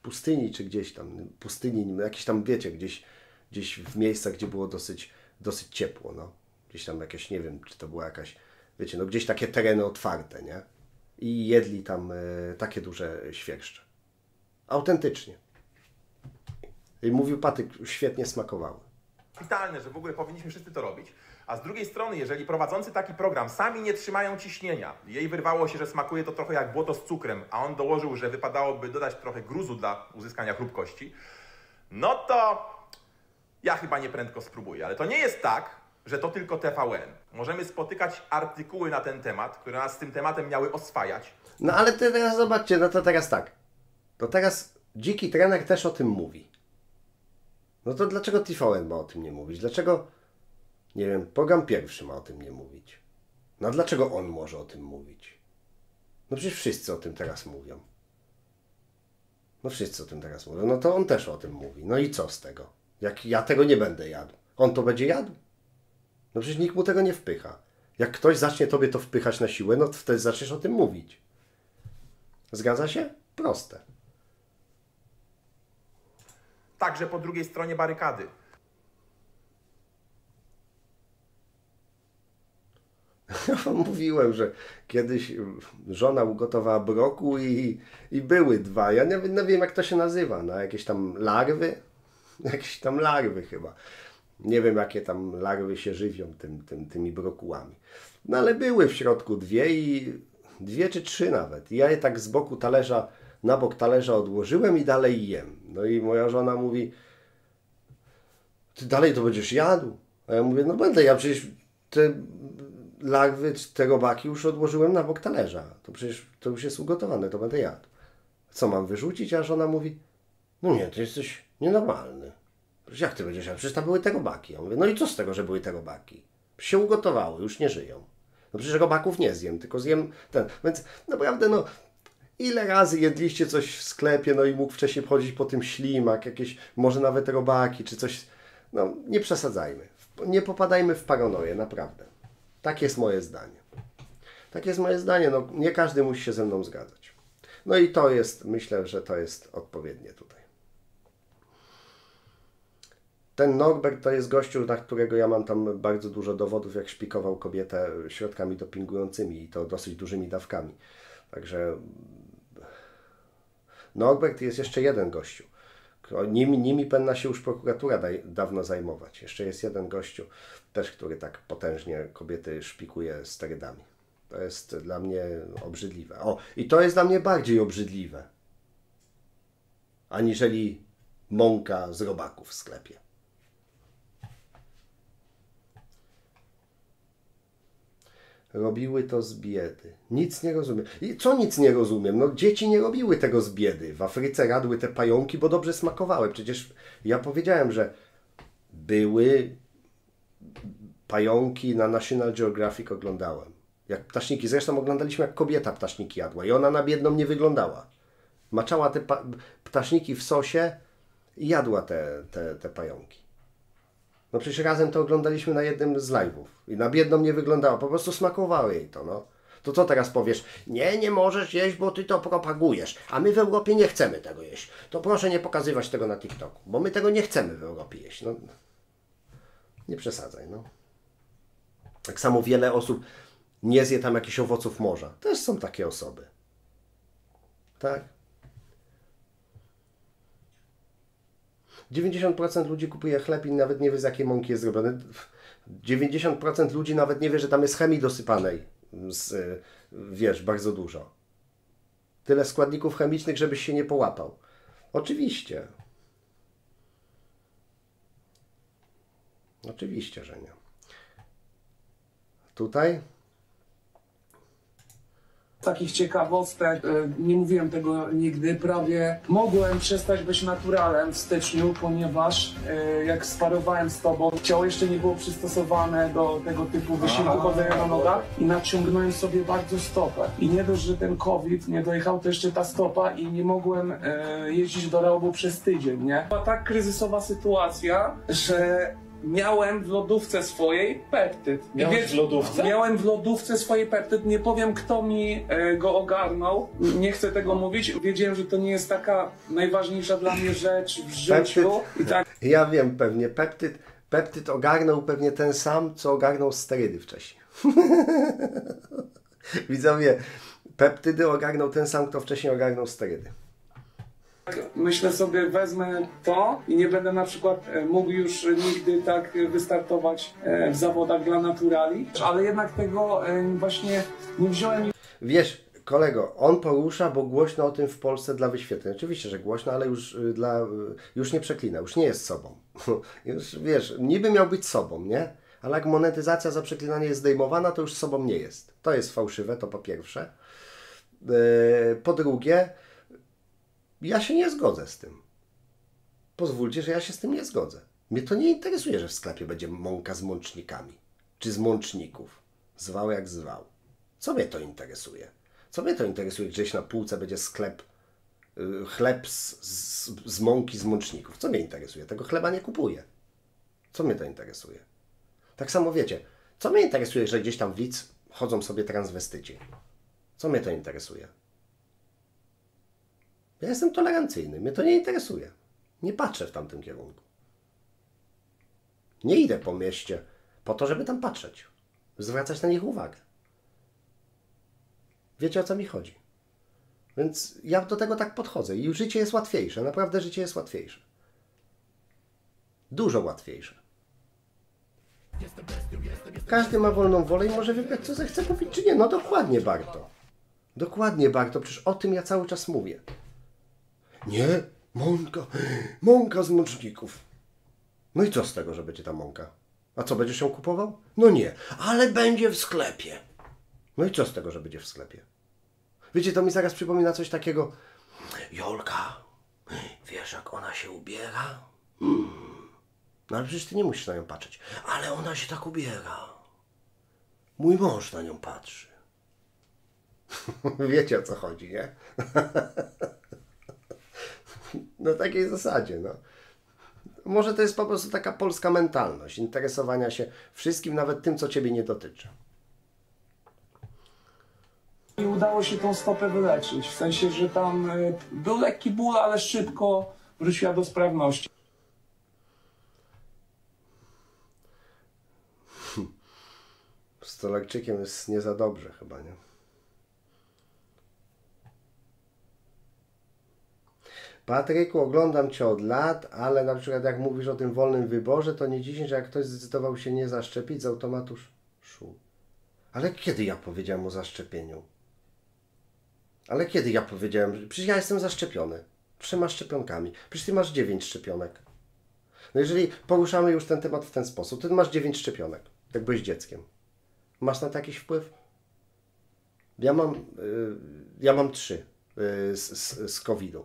pustyni czy gdzieś tam. Pustyni, jakieś tam, wiecie, gdzieś, gdzieś w miejscach, gdzie było dosyć, dosyć ciepło. No. Gdzieś tam jakieś, nie wiem, czy to była jakaś, wiecie, no gdzieś takie tereny otwarte, nie? I jedli tam y, takie duże świerszcze. Autentycznie. I mówił Patryk, świetnie smakowały. Kapitalne, że w ogóle powinniśmy wszyscy to robić, a z drugiej strony, jeżeli prowadzący taki program sami nie trzymają ciśnienia, jej wyrwało się, że smakuje to trochę jak błoto z cukrem, a on dołożył, że wypadałoby dodać trochę gruzu dla uzyskania chrupkości, no to ja chyba nieprędko spróbuję, ale to nie jest tak, że to tylko T V N. Możemy spotykać artykuły na ten temat, które nas z tym tematem miały oswajać. No ale teraz zobaczcie, no to teraz tak, to teraz Dziki Trener też o tym mówi. No to dlaczego T V N ma o tym nie mówić? Dlaczego, nie wiem, program pierwszy ma o tym nie mówić? No dlaczego on może o tym mówić? No przecież wszyscy o tym teraz mówią. No wszyscy o tym teraz mówią. No to on też o tym mówi. No i co z tego? Jak ja tego nie będę jadł. On to będzie jadł? No przecież nikt mu tego nie wpycha. Jak ktoś zacznie tobie to wpychać na siłę, no to wtedy zaczniesz o tym mówić. Zgadza się? Proste. Także po drugiej stronie barykady. Mówiłem, że kiedyś żona ugotowała broku i, i były dwa. Ja nie, nie wiem, jak to się nazywa. No, jakieś tam larwy? Jakieś tam larwy chyba. Nie wiem, jakie tam larwy się żywią tym, tym, tymi brokułami. No ale były w środku dwie i dwie czy trzy nawet. Ja je tak z boku talerza... na bok talerza odłożyłem i dalej jem. No i moja żona mówi, ty dalej to będziesz jadł? A ja mówię, no będę, ja przecież te larwy, te robaki już odłożyłem na bok talerza. To przecież to już jest ugotowane, to będę jadł. Co mam wyrzucić? A żona mówi, no nie, ty jesteś nienormalny. Przecież jak ty będziesz, a przecież tam były te robaki. Ja mówię, no i co z tego, że były te robaki? Się ugotowały, już nie żyją. No przecież robaków nie zjem, tylko zjem ten. Więc naprawdę no, ile razy jedliście coś w sklepie, no i mógł wcześniej chodzić po tym ślimak, jakieś może nawet robaki czy coś. No nie przesadzajmy, nie popadajmy w paranoję, naprawdę. Tak jest moje zdanie. Tak jest moje zdanie, no nie każdy musi się ze mną zgadzać. No i to jest, myślę, że to jest odpowiednie tutaj. Ten Norbert to jest gościu, na którego ja mam tam bardzo dużo dowodów, jak szpikował kobietę środkami dopingującymi i to dosyć dużymi dawkami. Także Norbert jest jeszcze jeden gościu. Nimi, nimi powinna się już prokuratura daj, dawno zajmować. Jeszcze jest jeden gościu też, który tak potężnie kobiety szpikuje sterydami. To jest dla mnie obrzydliwe. O, i to jest dla mnie bardziej obrzydliwe, aniżeli mąka z robaków w sklepie. Robiły to z biedy. Nic nie rozumiem. I co nic nie rozumiem? No dzieci nie robiły tego z biedy. W Afryce radły te pająki, bo dobrze smakowały. Przecież ja powiedziałem, że były pająki, na National Geographic oglądałem. Jak ptaszniki. Zresztą oglądaliśmy, jak kobieta ptaszniki jadła i ona na biedną nie wyglądała. Maczała te ptaszniki w sosie i jadła te, te, te pająki. No przecież razem to oglądaliśmy na jednym z live'ów i na biedną nie wyglądało, po prostu smakowało jej to, no. To co teraz powiesz? Nie, nie możesz jeść, bo ty to propagujesz, a my w Europie nie chcemy tego jeść. To proszę nie pokazywać tego na TikToku, bo my tego nie chcemy w Europie jeść, no. Nie przesadzaj, no. Tak samo wiele osób nie zje tam jakichś owoców morza. Też są takie osoby. Tak? dziewięćdziesiąt procent ludzi kupuje chleb i nawet nie wie, z jakiej mąki jest zrobiony. dziewięćdziesiąt procent ludzi nawet nie wie, że tam jest chemii dosypanej. Z, wiesz, bardzo dużo. Tyle składników chemicznych, żebyś się nie połapał. Oczywiście. Oczywiście, że nie. Tutaj? Takich ciekawostek, nie mówiłem tego nigdy, prawie mogłem przestać być naturalem w styczniu, ponieważ jak sparowałem z tobą, ciało jeszcze nie było przystosowane do tego typu wysiłku chodzenia na nogach i naciągnąłem sobie bardzo stopę. I nie dość, że ten COVID nie dojechał, to jeszcze ta stopa i nie mogłem jeździć do Reobu przez tydzień, nie? Była tak kryzysowa sytuacja, że... Miałem w lodówce swojej peptyd. Miałeś wiesz, w lodówce? Miałem w lodówce swojej peptyd. Nie powiem, kto mi e, go ogarnął. Nie chcę tego mówić. Wiedziałem, że to nie jest taka najważniejsza dla mnie rzecz w życiu. I tak... Ja wiem pewnie. Peptyd, peptyd ogarnął pewnie ten sam, co ogarnął sterydy wcześniej. Widzowie, peptydy ogarnął ten sam, kto wcześniej ogarnął sterydy. Myślę sobie, wezmę to i nie będę na przykład mógł już nigdy tak wystartować w zawodach dla naturali, ale jednak tego właśnie nie wziąłem. Wiesz, kolego, on porusza, bo głośno o tym w Polsce dla wyświetleń. Oczywiście, że głośno, ale już, dla, już nie przeklina, już nie jest sobą. Już wiesz, niby miał być sobą, nie? Ale jak monetyzacja za przeklinanie jest zdejmowana, to już sobą nie jest. To jest fałszywe, to po pierwsze. Po drugie, ja się nie zgodzę z tym. Pozwólcie, że ja się z tym nie zgodzę. Mnie to nie interesuje, że w sklepie będzie mąka z mącznikami. Czy z mączników. Zwał jak zwał. Co mnie to interesuje? Co mnie to interesuje, gdzieś na półce będzie sklep, yy, chleb z, z, z mąki z mączników. Co mnie interesuje? Tego chleba nie kupuję. Co mnie to interesuje? Tak samo wiecie, co mnie interesuje, że gdzieś tam w Lidz chodzą sobie transwestyci. Co mnie to interesuje? Ja jestem tolerancyjny, mnie to nie interesuje. Nie patrzę w tamtym kierunku. Nie idę po mieście po to, żeby tam patrzeć. Zwracać na nich uwagę. Wiecie, o co mi chodzi. Więc ja do tego tak podchodzę. I życie jest łatwiejsze. Naprawdę życie jest łatwiejsze. Dużo łatwiejsze. Każdy ma wolną wolę i może wybrać, co zechce mówić, czy nie. No dokładnie, Barto. Dokładnie, Barto. Przecież o tym ja cały czas mówię. Nie, mąka, mąka z mączników. No i co z tego, że będzie ta mąka? A co, będziesz ją kupował? No nie, ale będzie w sklepie. No i co z tego, że będzie w sklepie? Wiecie, to mi zaraz przypomina coś takiego, Jolka, wiesz jak ona się ubiera? Hmm. No ale przecież ty nie musisz na nią patrzeć. Ale ona się tak ubiera. Mój mąż na nią patrzy. Wiecie o co chodzi, nie? No takiej zasadzie, no. Może to jest po prostu taka polska mentalność, interesowania się wszystkim, nawet tym, co ciebie nie dotyczy. I udało się tą stopę wyleczyć, w sensie, że tam był lekki ból, ale szybko wróciła do sprawności. Z Stolakczykiem jest nie za dobrze chyba, nie? Patryku, oglądam Cię od lat, ale na przykład jak mówisz o tym wolnym wyborze, to nie dziś, że jak ktoś zdecydował się nie zaszczepić, z automatu szu. Ale kiedy ja powiedziałem o zaszczepieniu? Ale kiedy ja powiedziałem? Przecież ja jestem zaszczepiony. Trzema szczepionkami. Przecież Ty masz dziewięć szczepionek. No jeżeli poruszamy już ten temat w ten sposób, to Ty masz dziewięć szczepionek. Jak byłeś dzieckiem. Masz na to jakiś wpływ? Ja mam, yy, ja mam trzy yy, z, z, z kowida.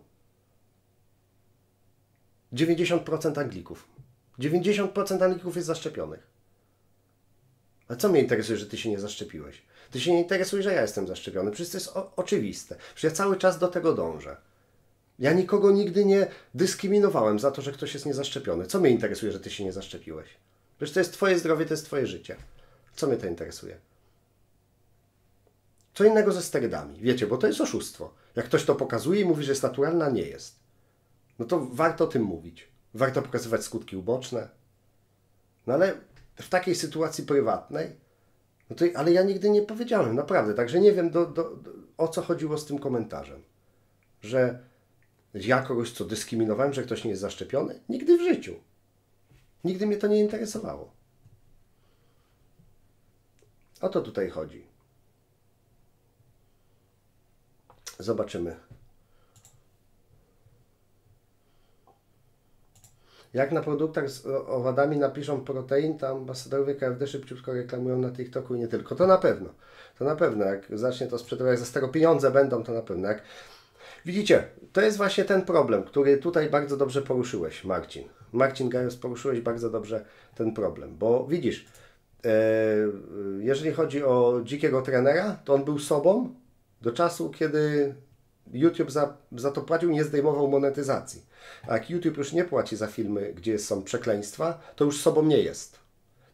dziewięćdziesiąt procent Anglików. dziewięćdziesiąt procent Anglików jest zaszczepionych. A co mnie interesuje, że Ty się nie zaszczepiłeś? Ty się nie interesuje, że ja jestem zaszczepiony. Przecież to jest o, oczywiste. Przecież ja cały czas do tego dążę. Ja nikogo nigdy nie dyskryminowałem za to, że ktoś jest niezaszczepiony. Co mnie interesuje, że Ty się nie zaszczepiłeś? Przecież to jest Twoje zdrowie, to jest Twoje życie. Co mnie to interesuje? Co innego ze sterydami. Wiecie, bo to jest oszustwo. Jak ktoś to pokazuje i mówi, że jest naturalna, nie jest. No to warto o tym mówić. Warto pokazywać skutki uboczne. No ale w takiej sytuacji prywatnej, no to, ale ja nigdy nie powiedziałem, naprawdę. Także nie wiem, do, do, do, o co chodziło z tym komentarzem. Że ja kogoś co dyskryminowałem, że ktoś nie jest zaszczepiony? Nigdy w życiu. Nigdy mnie to nie interesowało. O to tutaj chodzi. Zobaczymy. Jak na produktach z owadami napiszą protein, to ambasadorowie K F D szybciutko reklamują na TikToku i nie tylko. To na pewno. To na pewno. Jak zacznie to sprzedawać, jak za staro pieniądze będą, to na pewno. Jak... Widzicie, to jest właśnie ten problem, który tutaj bardzo dobrze poruszyłeś, Marcin. Marcin Gajos, poruszyłeś bardzo dobrze ten problem. Bo widzisz, yy, jeżeli chodzi o dzikiego trenera, to on był sobą do czasu, kiedy... YouTube za, za to płacił, nie zdejmował monetyzacji. A jak YouTube już nie płaci za filmy, gdzie są przekleństwa, to już sobą nie jest.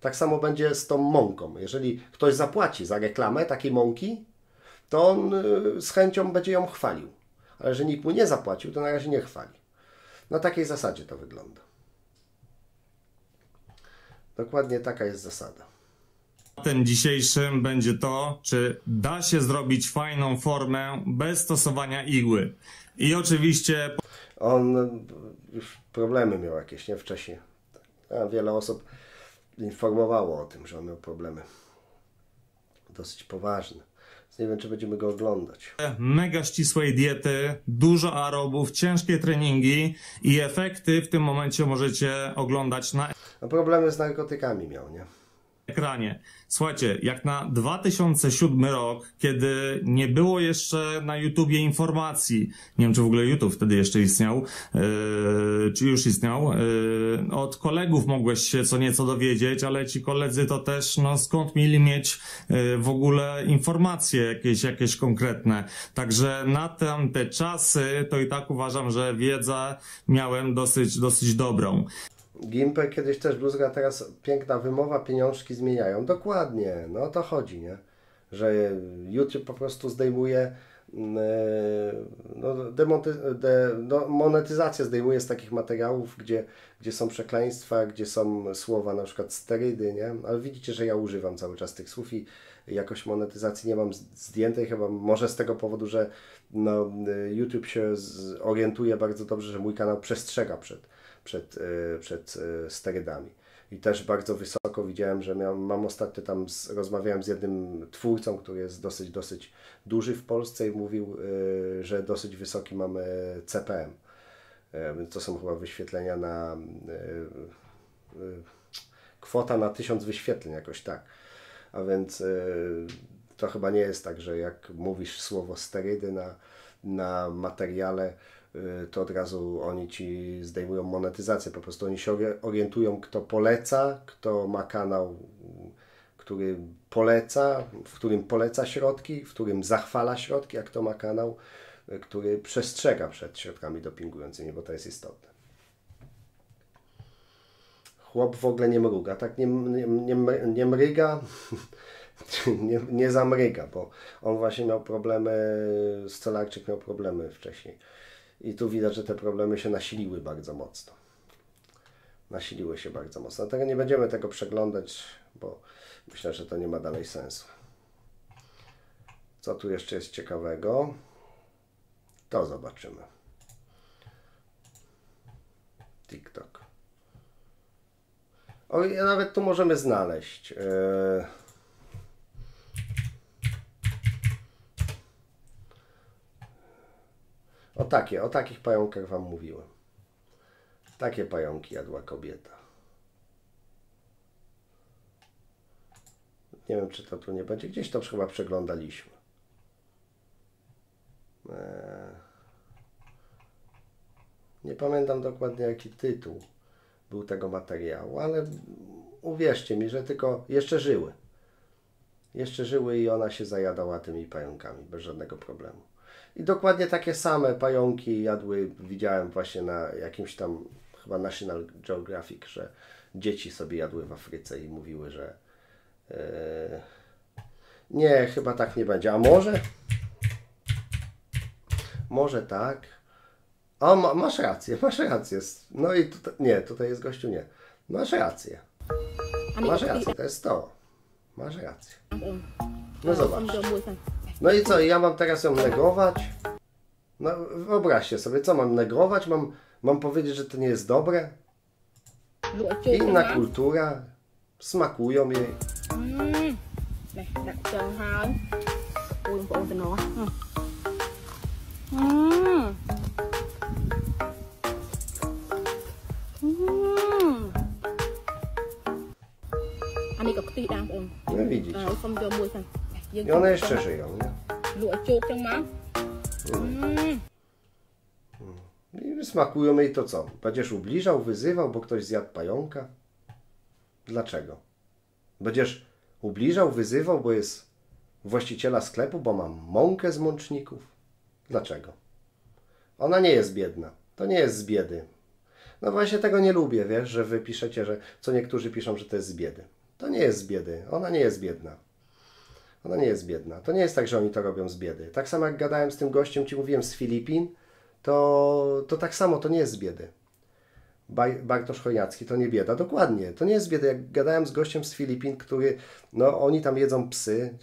Tak samo będzie z tą mąką. Jeżeli ktoś zapłaci za reklamę takiej mąki, to on z chęcią będzie ją chwalił. Ale jeżeli nikt mu nie zapłacił, to na razie nie chwali. Na takiej zasadzie to wygląda. Dokładnie taka jest zasada. Tematem dzisiejszym będzie to, czy da się zrobić fajną formę bez stosowania igły. I oczywiście... On już problemy miał jakieś, nie? Wcześniej. A wiele osób informowało o tym, że on miał problemy. Dosyć poważne. Nie wiem, czy będziemy go oglądać. Mega ścisłej diety, dużo aerobów, ciężkie treningi i efekty w tym momencie możecie oglądać na... A problemy z narkotykami miał, nie? Ekranie. Słuchajcie, jak na dwa tysiące siódmy rok, kiedy nie było jeszcze na YouTubie informacji, nie wiem czy w ogóle YouTube wtedy jeszcze istniał, yy, czy już istniał, yy, od kolegów mogłeś się co nieco dowiedzieć, ale ci koledzy to też, no skąd mieli mieć yy, w ogóle informacje jakieś, jakieś konkretne. Także na tamte czasy to i tak uważam, że wiedzę miałem dosyć, dosyć dobrą. Gimper kiedyś też bluzga, teraz piękna wymowa, pieniążki zmieniają. Dokładnie, no o to chodzi, nie? Że YouTube po prostu zdejmuje, yy, no, demoty- de, no, monetyzację zdejmuje z takich materiałów, gdzie, gdzie są przekleństwa, gdzie są słowa na przykład sterydy, nie? Ale widzicie, że ja używam cały czas tych słów i jakoś monetyzacji nie mam zdjętej, chyba może z tego powodu, że no, YouTube się orientuje bardzo dobrze, że mój kanał przestrzega przed przed, przed sterydami. I też bardzo wysoko widziałem, że miałem, mam ostatnio tam, z, rozmawiałem z jednym twórcą, który jest dosyć, dosyć duży w Polsce i mówił, że dosyć wysoki mamy C P M. To są chyba wyświetlenia na... kwota na tysiąc wyświetleń, jakoś tak. A więc to chyba nie jest tak, że jak mówisz słowo sterydy na na materiale, to od razu oni ci zdejmują monetyzację. Po prostu oni się orientują, kto poleca, kto ma kanał, który poleca, w którym poleca środki, w którym zachwala środki, a kto ma kanał, który przestrzega przed środkami dopingującymi, bo to jest istotne. Chłop w ogóle nie mruga, tak nie, nie, nie, nie mryga, nie, nie zamryga, bo on właśnie miał problemy, Stolarczyk miał problemy wcześniej. I tu widać, że te problemy się nasiliły bardzo mocno. Nasiliły się bardzo mocno. Dlatego nie będziemy tego przeglądać, bo myślę, że to nie ma dalej sensu. Co tu jeszcze jest ciekawego? To zobaczymy. TikTok. O, ja nawet tu możemy znaleźć. Yy... O takie, o takich pająkach wam mówiłem. Takie pająki jadła kobieta. Nie wiem, czy to tu nie będzie. Gdzieś to chyba przeglądaliśmy. Eee... Nie pamiętam dokładnie, jaki tytuł był tego materiału, ale uwierzcie mi, że tylko jeszcze żyły. Jeszcze żyły i ona się zajadała tymi pająkami bez żadnego problemu. I dokładnie takie same pająki jadły, widziałem właśnie na jakimś tam, chyba National Geographic, że dzieci sobie jadły w Afryce i mówiły, że yy, nie, chyba tak nie będzie. A może? Może tak. A ma, masz rację, masz rację. No i tutaj, nie, tutaj jest gościu, nie. Masz rację. Masz rację, to jest to. Masz rację. No zobacz. No i co, ja mam teraz ją negować? No wyobraźcie sobie, co mam negować? Mam, mam powiedzieć, że to nie jest dobre? Inna kultura, smakują jej. No widzicie. I one jeszcze żyją, nie? I smakują jej, to co? Będziesz ubliżał, wyzywał, bo ktoś zjadł pająka? Dlaczego? Będziesz ubliżał, wyzywał, bo jest właściciela sklepu, bo mam mąkę z mączników? Dlaczego? Ona nie jest biedna. To nie jest z biedy. No właśnie tego nie lubię, wiesz, że wy piszecie, że co niektórzy piszą, że to jest z biedy. To nie jest z biedy. Ona nie jest biedna. Ona nie jest biedna. To nie jest tak, że oni to robią z biedy. Tak samo jak gadałem z tym gościem, ci mówiłem, z Filipin, to, to tak samo, to nie jest z biedy. Bartosz Chojnacki, to nie bieda. Dokładnie, to nie jest z biedy. Jak gadałem z gościem z Filipin, który, no oni tam jedzą psy.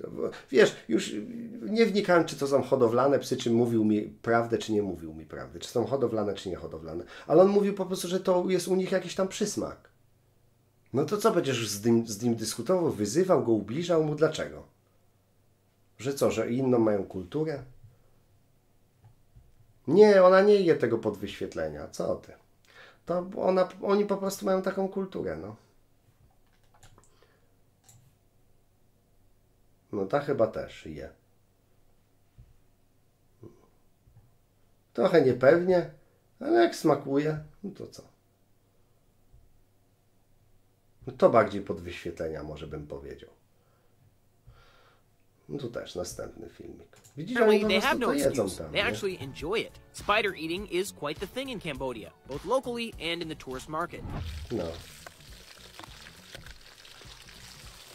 Wiesz, już nie wnikałem, czy to są hodowlane psy, czy mówił mi prawdę, czy nie mówił mi prawdy. Czy są hodowlane, czy nie hodowlane. Ale on mówił po prostu, że to jest u nich jakiś tam przysmak. No to co, będziesz z nim, z nim dyskutował, wyzywał go, ubliżał mu? Dlaczego? Że co, że inną mają kulturę? Nie, ona nie je tego pod wyświetlenia. Co ty? To ona, oni po prostu mają taką kulturę, no. No ta chyba też je. Trochę niepewnie, ale jak smakuje, no to co? No to bardziej pod wyświetlenia, może bym powiedział. No tu też następny filmik. Widzicie, oni po prostu to jedzą tam, nie? No.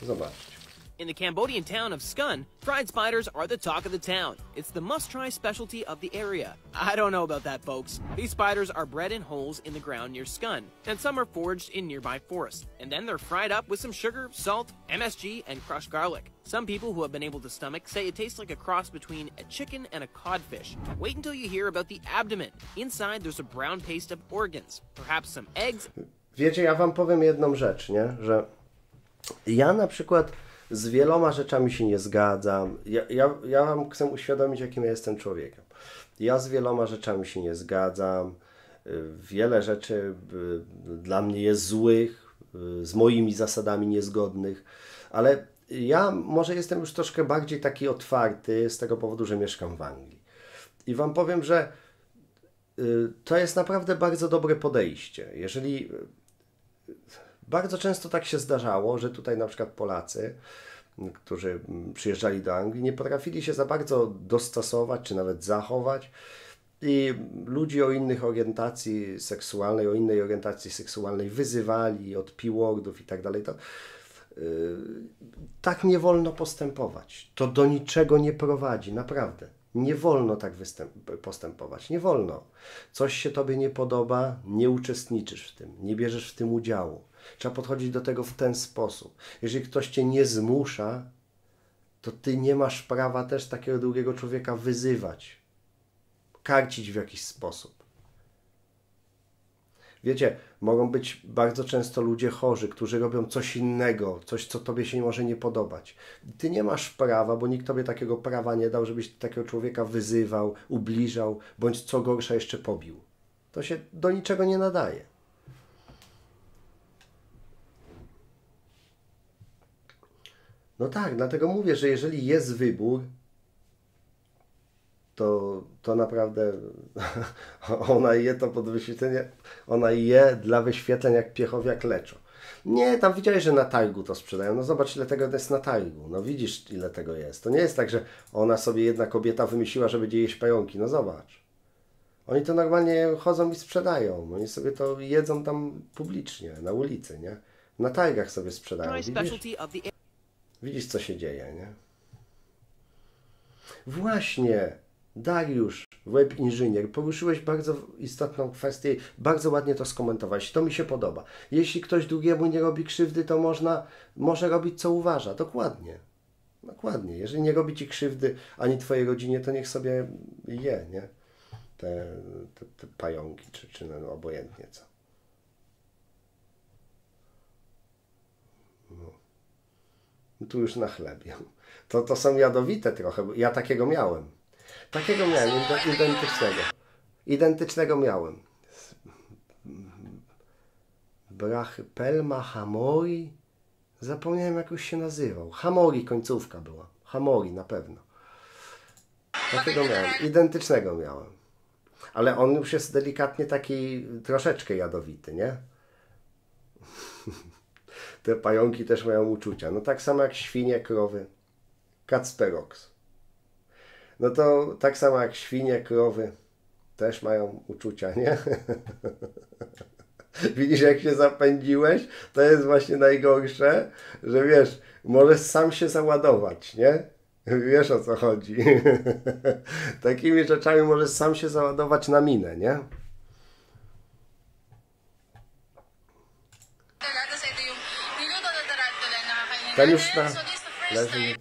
Zobaczcie. In the Cambodian town of Skun, fried spiders are the talk of the town. It's the must-try specialty of the area. I don't know about that, folks. These spiders are bred in holes in the ground near Skun, and some are foraged in nearby forests. And then they're fried up with some sugar, salt, M S G, and crushed garlic. Some people who have been able to stomach say it tastes like a cross between a chicken and a codfish. Wait until you hear about the abdomen. Inside, there's a brown paste of organs, perhaps some eggs. Wiecie, ja wam powiem jedną rzecz, nie? Że ja na przykład z wieloma rzeczami się nie zgadzam. Ja, ja, ja wam chcę uświadomić, jakim ja jestem człowiekiem. Ja z wieloma rzeczami się nie zgadzam. Wiele rzeczy dla mnie jest złych, z moimi zasadami niezgodnych, ale ja może jestem już troszkę bardziej taki otwarty z tego powodu, że mieszkam w Anglii. I wam powiem, że to jest naprawdę bardzo dobre podejście. Jeżeli bardzo często tak się zdarzało, że tutaj na przykład Polacy, którzy przyjeżdżali do Anglii, nie potrafili się za bardzo dostosować, czy nawet zachować. I ludzi o innych orientacji seksualnej, o innej orientacji seksualnej wyzywali od piłordów i tak dalej. To, yy, tak nie wolno postępować. To do niczego nie prowadzi, naprawdę. Nie wolno tak postępować, nie wolno. Coś się tobie nie podoba, nie uczestniczysz w tym, nie bierzesz w tym udziału. Trzeba podchodzić do tego w ten sposób. Jeżeli ktoś cię nie zmusza, to ty nie masz prawa też takiego drugiego człowieka wyzywać, karcić w jakiś sposób. Wiecie, mogą być bardzo często ludzie chorzy, którzy robią coś innego, coś, co tobie się może nie podobać. Ty nie masz prawa, bo nikt tobie takiego prawa nie dał, żebyś takiego człowieka wyzywał, ubliżał, bądź co gorsza jeszcze pobił. To się do niczego nie nadaje. No tak, dlatego mówię, że jeżeli jest wybór, to, to naprawdę ona je to pod wyświetlenie, ona je dla wyświetleń jak Piechowiak Leczo. Nie, tam widziałeś, że na targu to sprzedają. No zobacz, ile tego jest na targu. No widzisz, ile tego jest. To nie jest tak, że ona sobie, jedna kobieta wymyśliła, że będzie jeść pająki. No zobacz. Oni to normalnie chodzą i sprzedają. Oni sobie to jedzą tam publicznie, na ulicy, nie? Na targach sobie sprzedają. Widzisz, widzisz co się dzieje, nie? Właśnie! Dariusz, web inżynier, poruszyłeś bardzo istotną kwestię, bardzo ładnie to skomentowałeś, to mi się podoba. Jeśli ktoś drugiemu nie robi krzywdy, to można, może robić co uważa, dokładnie. Dokładnie, jeżeli nie robi ci krzywdy ani twojej rodzinie, to niech sobie je, nie? Te, te, te pająki, czy, czy no, obojętnie co. No. Tu już na chlebie. To, to są jadowite trochę, ja takiego miałem. Takiego miałem, identycznego. Identycznego miałem. Brachy Pelma, Hamori. Zapomniałem, jak już się nazywał. Hamori, końcówka była. Hamori, na pewno. Takiego miałem, identycznego miałem. Ale on już jest delikatnie taki troszeczkę jadowity, nie? Te pająki też mają uczucia. No tak samo jak świnie, krowy. Kacperox. No to tak samo jak świnie, krowy też mają uczucia, nie? Widzisz, jak się zapędziłeś? To jest właśnie najgorsze, że wiesz, możesz sam się załadować, nie? Wiesz, o co chodzi. Takimi rzeczami możesz sam się załadować na minę, nie? Ten już na... leży.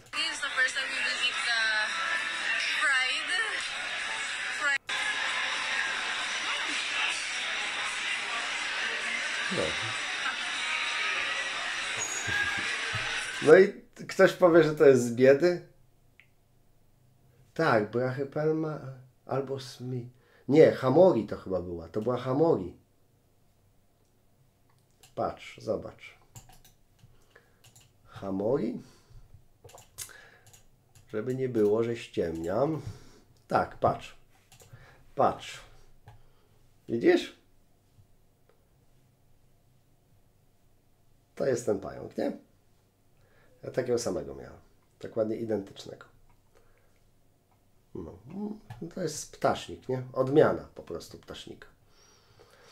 No. No i ktoś powie, że to jest z biedy? Tak, Brachy Palma albo Smi. Nie, Hamori to chyba była. To była Hamori. Patrz, zobacz. Hamori? Żeby nie było, że ściemniam. Tak, patrz. Patrz. Widzisz? To jest ten pająk, nie? Ja takiego samego miałem. Dokładnie identycznego. No. To jest ptasznik, nie? Odmiana po prostu ptasznika.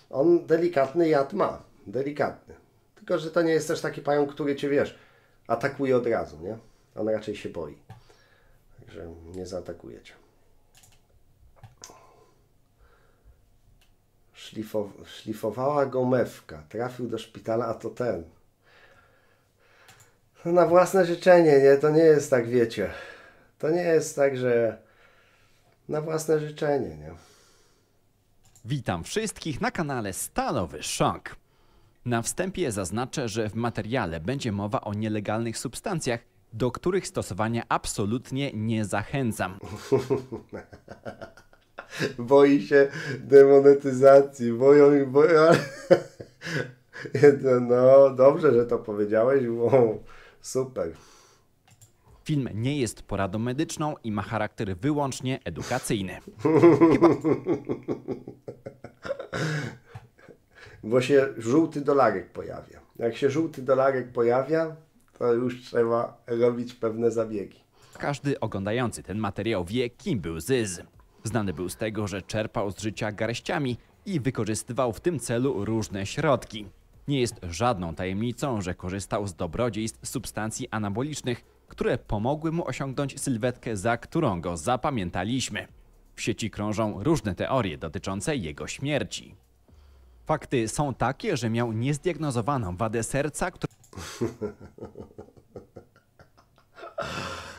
On delikatny jad ma. Delikatny. Tylko, że to nie jest też taki pająk, który cię, wiesz, atakuje od razu, nie? On raczej się boi. Także nie zaatakuje cię. Szlifo... Szlifowała go mewka. Trafił do szpitala, a to ten. No na własne życzenie, nie? To nie jest tak, wiecie. To nie jest tak, że... Na własne życzenie, nie? Witam wszystkich na kanale Stalowy Szok. Na wstępie zaznaczę, że w materiale będzie mowa o nielegalnych substancjach, do których stosowania absolutnie nie zachęcam. Boi się demonetyzacji, boją i boją... No, dobrze, że to powiedziałeś, wow, super. Film nie jest poradą medyczną i ma charakter wyłącznie edukacyjny. Chyba. Bo się żółty dolarek pojawia. Jak się żółty dolarek pojawia, to już trzeba robić pewne zabiegi. Każdy oglądający ten materiał wie, kim był Zyz. Znany był z tego, że czerpał z życia garściami i wykorzystywał w tym celu różne środki. Nie jest żadną tajemnicą, że korzystał z dobrodziejstw substancji anabolicznych, które pomogły mu osiągnąć sylwetkę, za którą go zapamiętaliśmy. W sieci krążą różne teorie dotyczące jego śmierci. Fakty są takie, że miał niezdiagnozowaną wadę serca, która...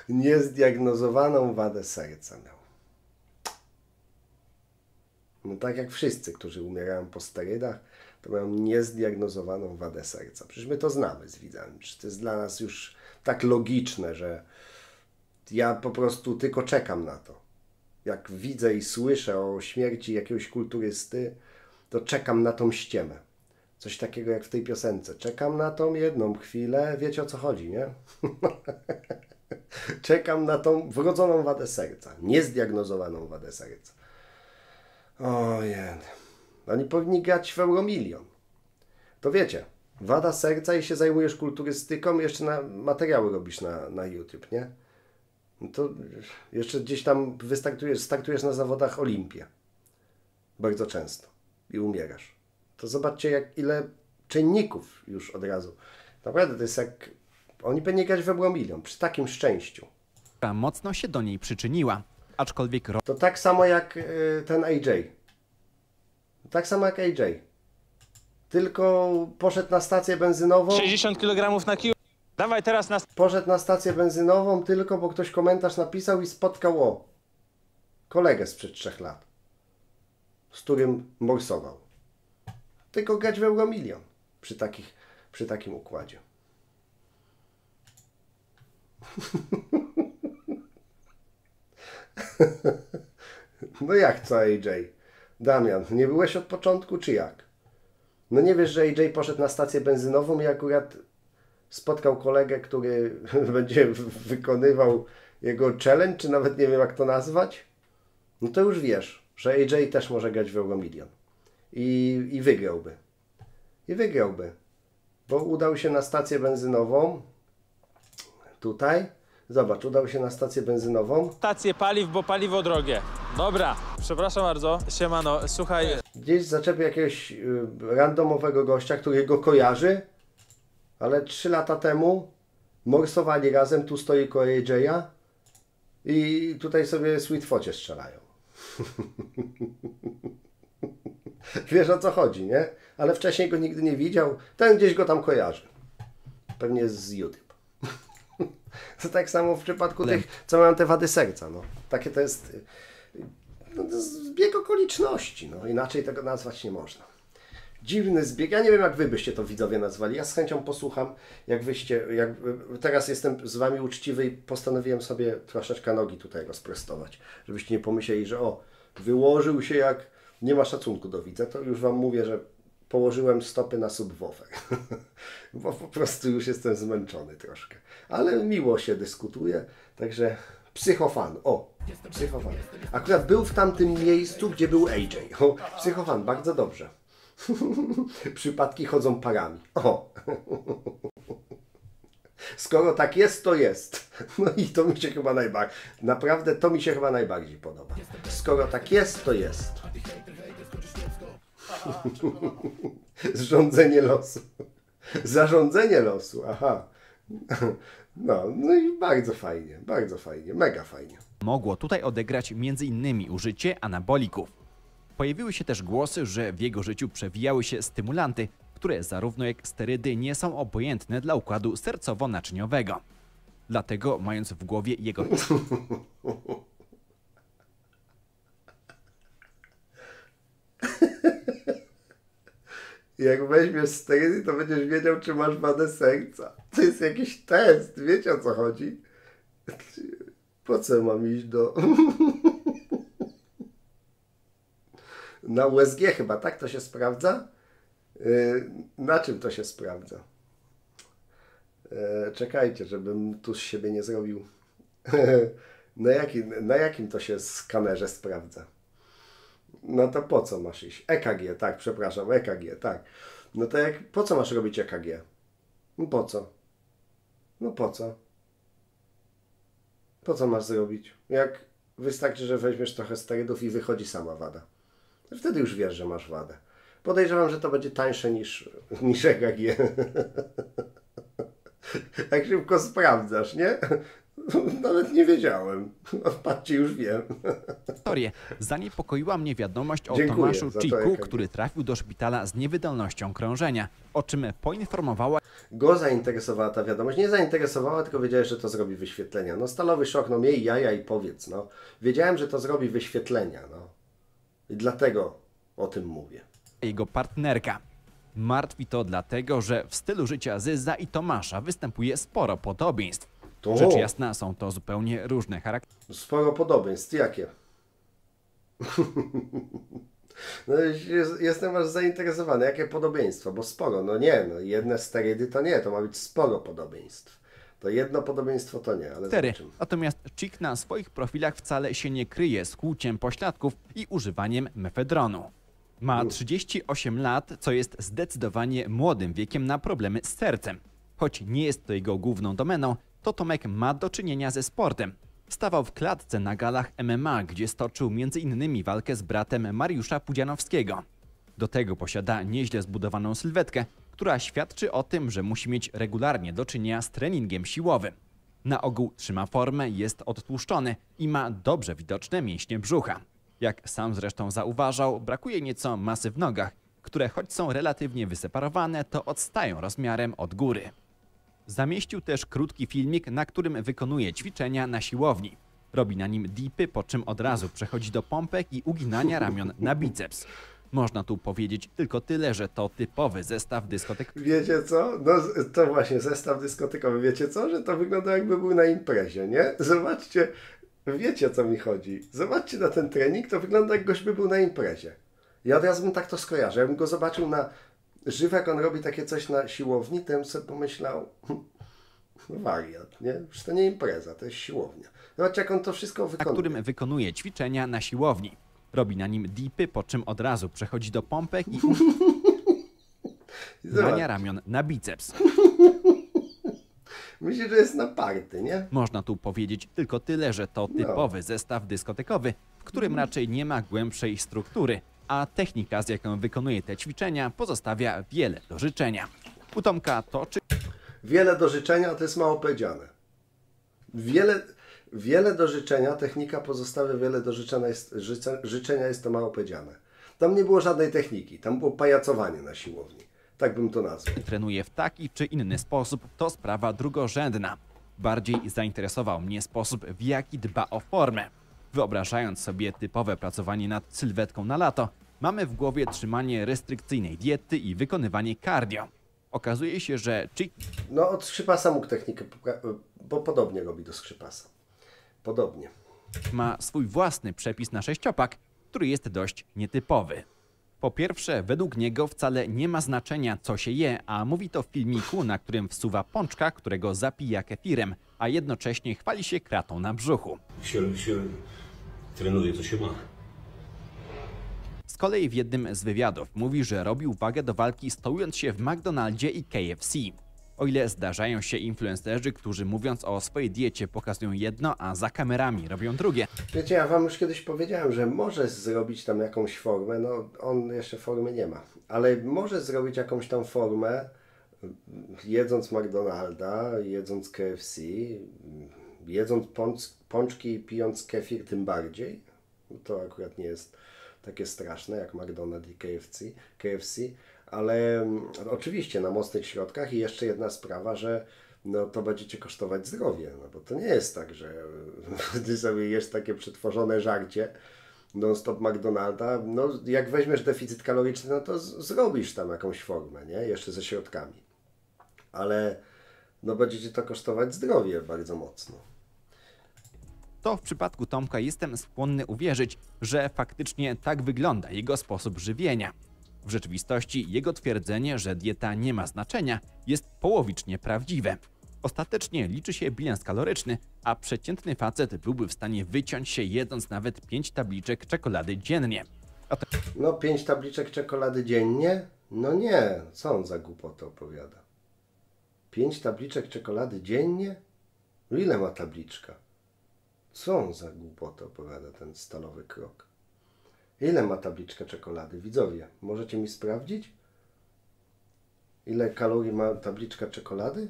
Niezdiagnozowaną wadę serca miał. No tak jak wszyscy, którzy umierają po sterydach, to mają niezdiagnozowaną wadę serca. Przecież my to znamy z widzami. Przecież to jest dla nas już tak logiczne, że ja po prostu tylko czekam na to. Jak widzę i słyszę o śmierci jakiegoś kulturysty, to czekam na tą ściemę. Coś takiego jak w tej piosence. Czekam na tą jedną chwilę, wiecie o co chodzi, nie? Czekam na tą wrodzoną wadę serca, niezdiagnozowaną wadę serca. Ojej. Oni powinni grać w Euromilion. To wiecie, wada serca i się zajmujesz kulturystyką, jeszcze na materiały robisz na, na YouTube, nie? No to jeszcze gdzieś tam wystartujesz, startujesz na zawodach Olimpia. Bardzo często. I umierasz. To zobaczcie, jak ile czynników już od razu. Naprawdę to jest jak... Oni powinni grać w Euromilion przy takim szczęściu. Ta mocno się do niej przyczyniła, aczkolwiek... To tak samo jak y, ten A J. Tak samo jak A J. Tylko poszedł na stację benzynową... sześćdziesiąt kilogramów na kilo. Dawaj teraz na... Poszedł na stację benzynową tylko, bo ktoś komentarz napisał i spotkał o... kolegę sprzed trzech lat. Z którym morsował. Tylko grać w Euromilion przy, takich, przy takim układzie. No jak co A J? Damian, nie byłeś od początku, czy jak? No nie wiesz, że A J poszedł na stację benzynową i akurat spotkał kolegę, który będzie wykonywał jego challenge, czy nawet nie wiem, jak to nazwać? No to już wiesz, że A J też może grać w Euromilion. I, I wygrałby. I wygrałby. Bo udał się na stację benzynową. Tutaj. Zobacz, udał się na stację benzynową. Stację paliw, bo paliwo drogie. Dobra, przepraszam bardzo. Siemano, słuchaj... Gdzieś zaczepił jakiegoś y, randomowego gościa, który go kojarzy, ale trzy lata temu morsowali razem, tu stoi koło A J-a i tutaj sobie sweetfocie strzelają. Wiesz o co chodzi, nie? Ale wcześniej go nigdy nie widział. Ten gdzieś go tam kojarzy. Pewnie z YouTube. To tak samo w przypadku Lech. tych, co mają te wady serca. No. Takie to jest... No, to jest zbieg okoliczności. No. Inaczej tego nazwać nie można. Dziwny zbieg. Ja nie wiem, jak wy byście to widzowie nazwali. Ja z chęcią posłucham, jak wyście... Jak... Teraz jestem z wami uczciwy i postanowiłem sobie troszeczkę nogi tutaj rozprostować. Żebyście nie pomyśleli, że o, wyłożył się jak... Nie ma szacunku do widza, to już wam mówię, że położyłem stopy na subwoofer, bo po prostu już jestem zmęczony troszkę. Ale miło się dyskutuje, także psychofan, o, psychofan. Akurat był w tamtym miejscu, gdzie był A J, o, psychofan, bardzo dobrze. Przypadki chodzą parami, o. Skoro tak jest, to jest. No i to mi się chyba najbardziej... Naprawdę to mi się chyba najbardziej podoba. Skoro tak jest, to jest. Zrządzenie losu. Zarządzenie losu, aha. No, no i bardzo fajnie, bardzo fajnie, mega fajnie. Mogło tutaj odegrać między innymi użycie anabolików. Pojawiły się też głosy, że w jego życiu przewijały się stymulanty, które zarówno jak sterydy nie są obojętne dla układu sercowo-naczyniowego. Dlatego mając w głowie jego... Jak weźmiesz sterydy, to będziesz wiedział, czy masz wadę serca. To jest jakiś test, wiecie o co chodzi? Po co mam iść do... Na U S G chyba, tak to się sprawdza? Na czym to się sprawdza? e, czekajcie, żebym tu z siebie nie zrobił. na, jakim, na jakim to się skanerze sprawdza? No to po co masz iść? E K G, tak, przepraszam, E K G, tak. No to jak, po co masz robić E K G? No po co? No po co? Po co masz zrobić? Jak wystarczy, że weźmiesz trochę sterydów i wychodzi sama wada. Wtedy już wiesz, że masz wadę. Podejrzewam, że to będzie tańsze niż, niż E K G. Tak szybko sprawdzasz, nie? Nawet nie wiedziałem. Patrzcie, już wiem. Zaniepokoiła mnie wiadomość o Dziękuję Tomaszu Cziku, to który trafił do szpitala z niewydolnością krążenia, o czym poinformowała... Go zainteresowała ta wiadomość. Nie zainteresowała, tylko wiedziałeś, że to zrobi wyświetlenia. No Stalowy Szok, no miej jaja i powiedz, no. Wiedziałem, że to zrobi wyświetlenia, no. I dlatego o tym mówię. Jego partnerka. Martwi to dlatego, że w stylu życia Zyza i Tomasza występuje sporo podobieństw. To. Rzecz jasna, są to zupełnie różne charaktery. Sporo podobieństw, jakie? No, jest, jestem aż zainteresowany, jakie podobieństwo, bo sporo, no nie, no jedne sterydy to nie, to ma być sporo podobieństw. To jedno podobieństwo to nie, ale zobaczymy. Natomiast Czik na swoich profilach wcale się nie kryje z kłuciem pośladków i używaniem mefedronu. Ma trzydzieści osiem lat, co jest zdecydowanie młodym wiekiem na problemy z sercem. Choć nie jest to jego główną domeną, to Tomek ma do czynienia ze sportem. Stawał w klatce na galach M M A, gdzie stoczył między innymi walkę z bratem Mariusza Pudzianowskiego. Do tego posiada nieźle zbudowaną sylwetkę, która świadczy o tym, że musi mieć regularnie do czynienia z treningiem siłowym. Na ogół trzyma formę, jest odtłuszczony i ma dobrze widoczne mięśnie brzucha. Jak sam zresztą zauważał, brakuje nieco masy w nogach, które choć są relatywnie wyseparowane, to odstają rozmiarem od góry. Zamieścił też krótki filmik, na którym wykonuje ćwiczenia na siłowni. Robi na nim dipy, po czym od razu przechodzi do pompek i uginania ramion na biceps. Można tu powiedzieć tylko tyle, że to typowy zestaw dyskotekowy. Wiecie co? No to właśnie zestaw dyskotekowy. Wiecie co? Że to wygląda, jakby był na imprezie, nie? Zobaczcie, wiecie, co mi chodzi. Zobaczcie na ten trening, to wygląda, jak goś by był na imprezie. Ja od razu bym tak to skojarzył. Jakbym go zobaczył na żywo, jak on robi takie coś na siłowni, to bym sobie pomyślał, no wariat, nie? Przecież to nie impreza, to jest siłownia. Zobaczcie, jak on to wszystko wykonuje. Na którym wykonuje ćwiczenia na siłowni. Robi na nim dipy, po czym od razu przechodzi do pompek i uginania ramion na biceps. Myślę, że jest naparty, nie? Można tu powiedzieć tylko tyle, że to typowy no. zestaw dyskotekowy, w którym raczej nie ma głębszej struktury, a technika, z jaką wykonuje te ćwiczenia, pozostawia wiele do życzenia. U Tomka to czy... Wiele do życzenia to jest mało powiedziane. Wiele... Wiele do życzenia, technika pozostawia wiele do życzenia, jest, życe, życzenia jest to mało powiedziane. Tam nie było żadnej techniki, tam było pajacowanie na siłowni. Tak bym to nazwał. Trenuje w taki czy inny sposób, to sprawa drugorzędna. Bardziej zainteresował mnie sposób, w jaki dba o formę. Wyobrażając sobie typowe pracowanie nad sylwetką na lato, mamy w głowie trzymanie restrykcyjnej diety i wykonywanie cardio. Okazuje się, że... No od Skrzypasa mógł technikę, bo podobnie robi do Skrzypasa. Podobnie. Ma swój własny przepis na sześciopak, który jest dość nietypowy. Po pierwsze, według niego wcale nie ma znaczenia, co się je, a mówi to w filmiku, na którym wsuwa pączka, którego zapija kefirem, a jednocześnie chwali się kratą na brzuchu. Się, się trenuje, co się ma. Z kolei w jednym z wywiadów mówi, że robił wagę do walki stołując się w McDonaldzie i K F C. O ile zdarzają się influencerzy, którzy mówiąc o swojej diecie pokazują jedno, a za kamerami robią drugie. Wiecie, ja wam już kiedyś powiedziałem, że może zrobić tam jakąś formę, no on jeszcze formy nie ma, ale może zrobić jakąś tam formę jedząc McDonalda, jedząc K F C, jedząc pącz, pączki i pijąc kefir tym bardziej. To akurat nie jest takie straszne jak McDonald i K F C. K F C. Ale oczywiście na mocnych środkach i jeszcze jedna sprawa, że no, to będzie cię kosztować zdrowie, no bo to nie jest tak, że ty sobie jesz takie przetworzone żarcie non-stop McDonalda, no jak weźmiesz deficyt kaloryczny, no to zrobisz tam jakąś formę, nie? Jeszcze ze środkami, ale no będzie cię to kosztować zdrowie bardzo mocno. To w przypadku Tomka jestem skłonny uwierzyć, że faktycznie tak wygląda jego sposób żywienia. W rzeczywistości jego twierdzenie, że dieta nie ma znaczenia, jest połowicznie prawdziwe. Ostatecznie liczy się bilans kaloryczny, a przeciętny facet byłby w stanie wyciąć się jedząc nawet pięć tabliczek czekolady dziennie. A te... No pięć tabliczek czekolady dziennie? No nie, co on za głupotę opowiada? Pięć tabliczek czekolady dziennie? Ile ma tabliczka? Co on za głupotę opowiada ten Stalowy Krok? Ile ma tabliczka czekolady? Widzowie, możecie mi sprawdzić? Ile kalorii ma tabliczka czekolady?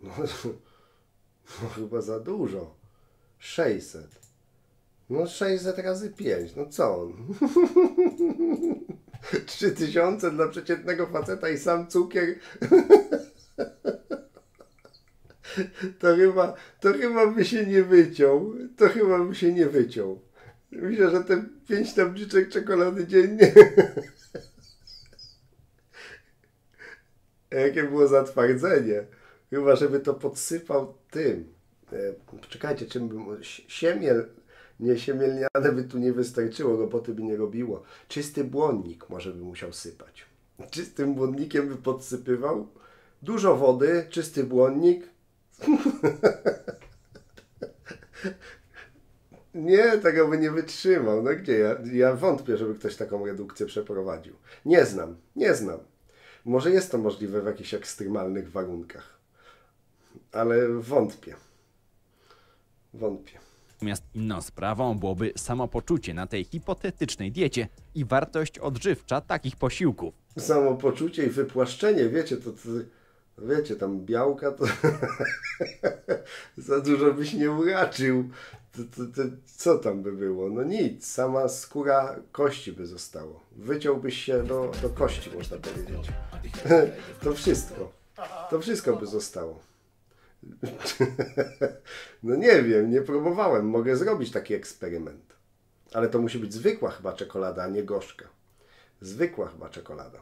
No, no chyba za dużo. sześćset. No sześćset razy pięć. No co on? trzy tysiące dla przeciętnego faceta i sam cukier. To chyba, to chyba by się nie wyciął. To chyba by się nie wyciął. Myślę, że te pięć tabliczek czekolady dziennie. Jakie było zatwardzenie. Chyba, żeby to podsypał tym. Czekajcie, czym bym... Siemiel, nie siemielniane by tu nie wystarczyło, roboty by nie robiło. Czysty błonnik może by musiał sypać. Czystym błonnikiem by podsypywał. Dużo wody, czysty błonnik. Nie, tego by nie wytrzymał. No gdzie? Ja, ja wątpię, żeby ktoś taką redukcję przeprowadził. Nie znam, nie znam. Może jest to możliwe w jakichś ekstremalnych warunkach. Ale wątpię. Wątpię. Natomiast inną sprawą byłoby samopoczucie na tej hipotetycznej diecie i wartość odżywcza takich posiłków. Samopoczucie i wypłaszczenie, wiecie, to... to wiecie, tam białka to za dużo byś nie uraczył. To, to, to, co tam by było? No nic, sama skóra kości by zostało. Wyciąłbyś się do, do kości, można powiedzieć. To wszystko. To wszystko by zostało. No nie wiem, nie próbowałem. Mogę zrobić taki eksperyment. Ale to musi być zwykła chyba czekolada, a nie gorzka. Zwykła chyba czekolada.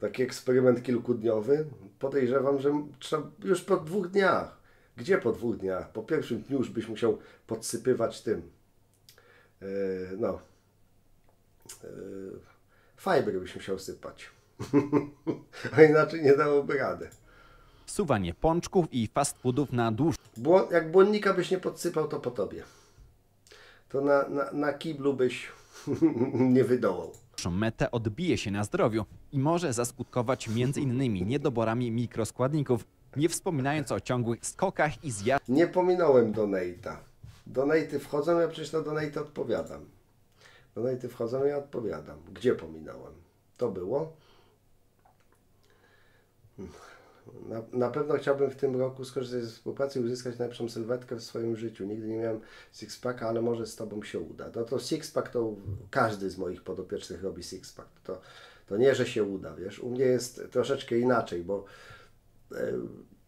Taki eksperyment kilkudniowy. Podejrzewam, że trzeba już po dwóch dniach. Gdzie po dwóch dniach? Po pierwszym dniu już byś musiał podsypywać tym. Yy, no. Yy, fajbry byś musiał sypać. A inaczej nie dałoby rady. Wsuwanie pączków i fast foodów na dłuższy. Bło, jak błonnika byś nie podsypał, to po tobie. To na, na, na kiblu byś nie wydołał. Metę odbije się na zdrowiu i może zaskutkować między innymi niedoborami mikroskładników, nie wspominając o ciągłych skokach i zjadach. Nie pominąłem donate'a. Donate'y wchodzą, ja przecież na donate'y odpowiadam. Donate'y wchodzą, ja odpowiadam. Gdzie pominąłem? To było? Na, na pewno chciałbym w tym roku skorzystać ze współpracy i uzyskać najlepszą sylwetkę w swoim życiu. Nigdy nie miałem sixpacka, ale może z Tobą się uda. No to sixpack to każdy z moich podopiecznych robi sixpack. To, to nie, że się uda, wiesz. U mnie jest troszeczkę inaczej, bo y,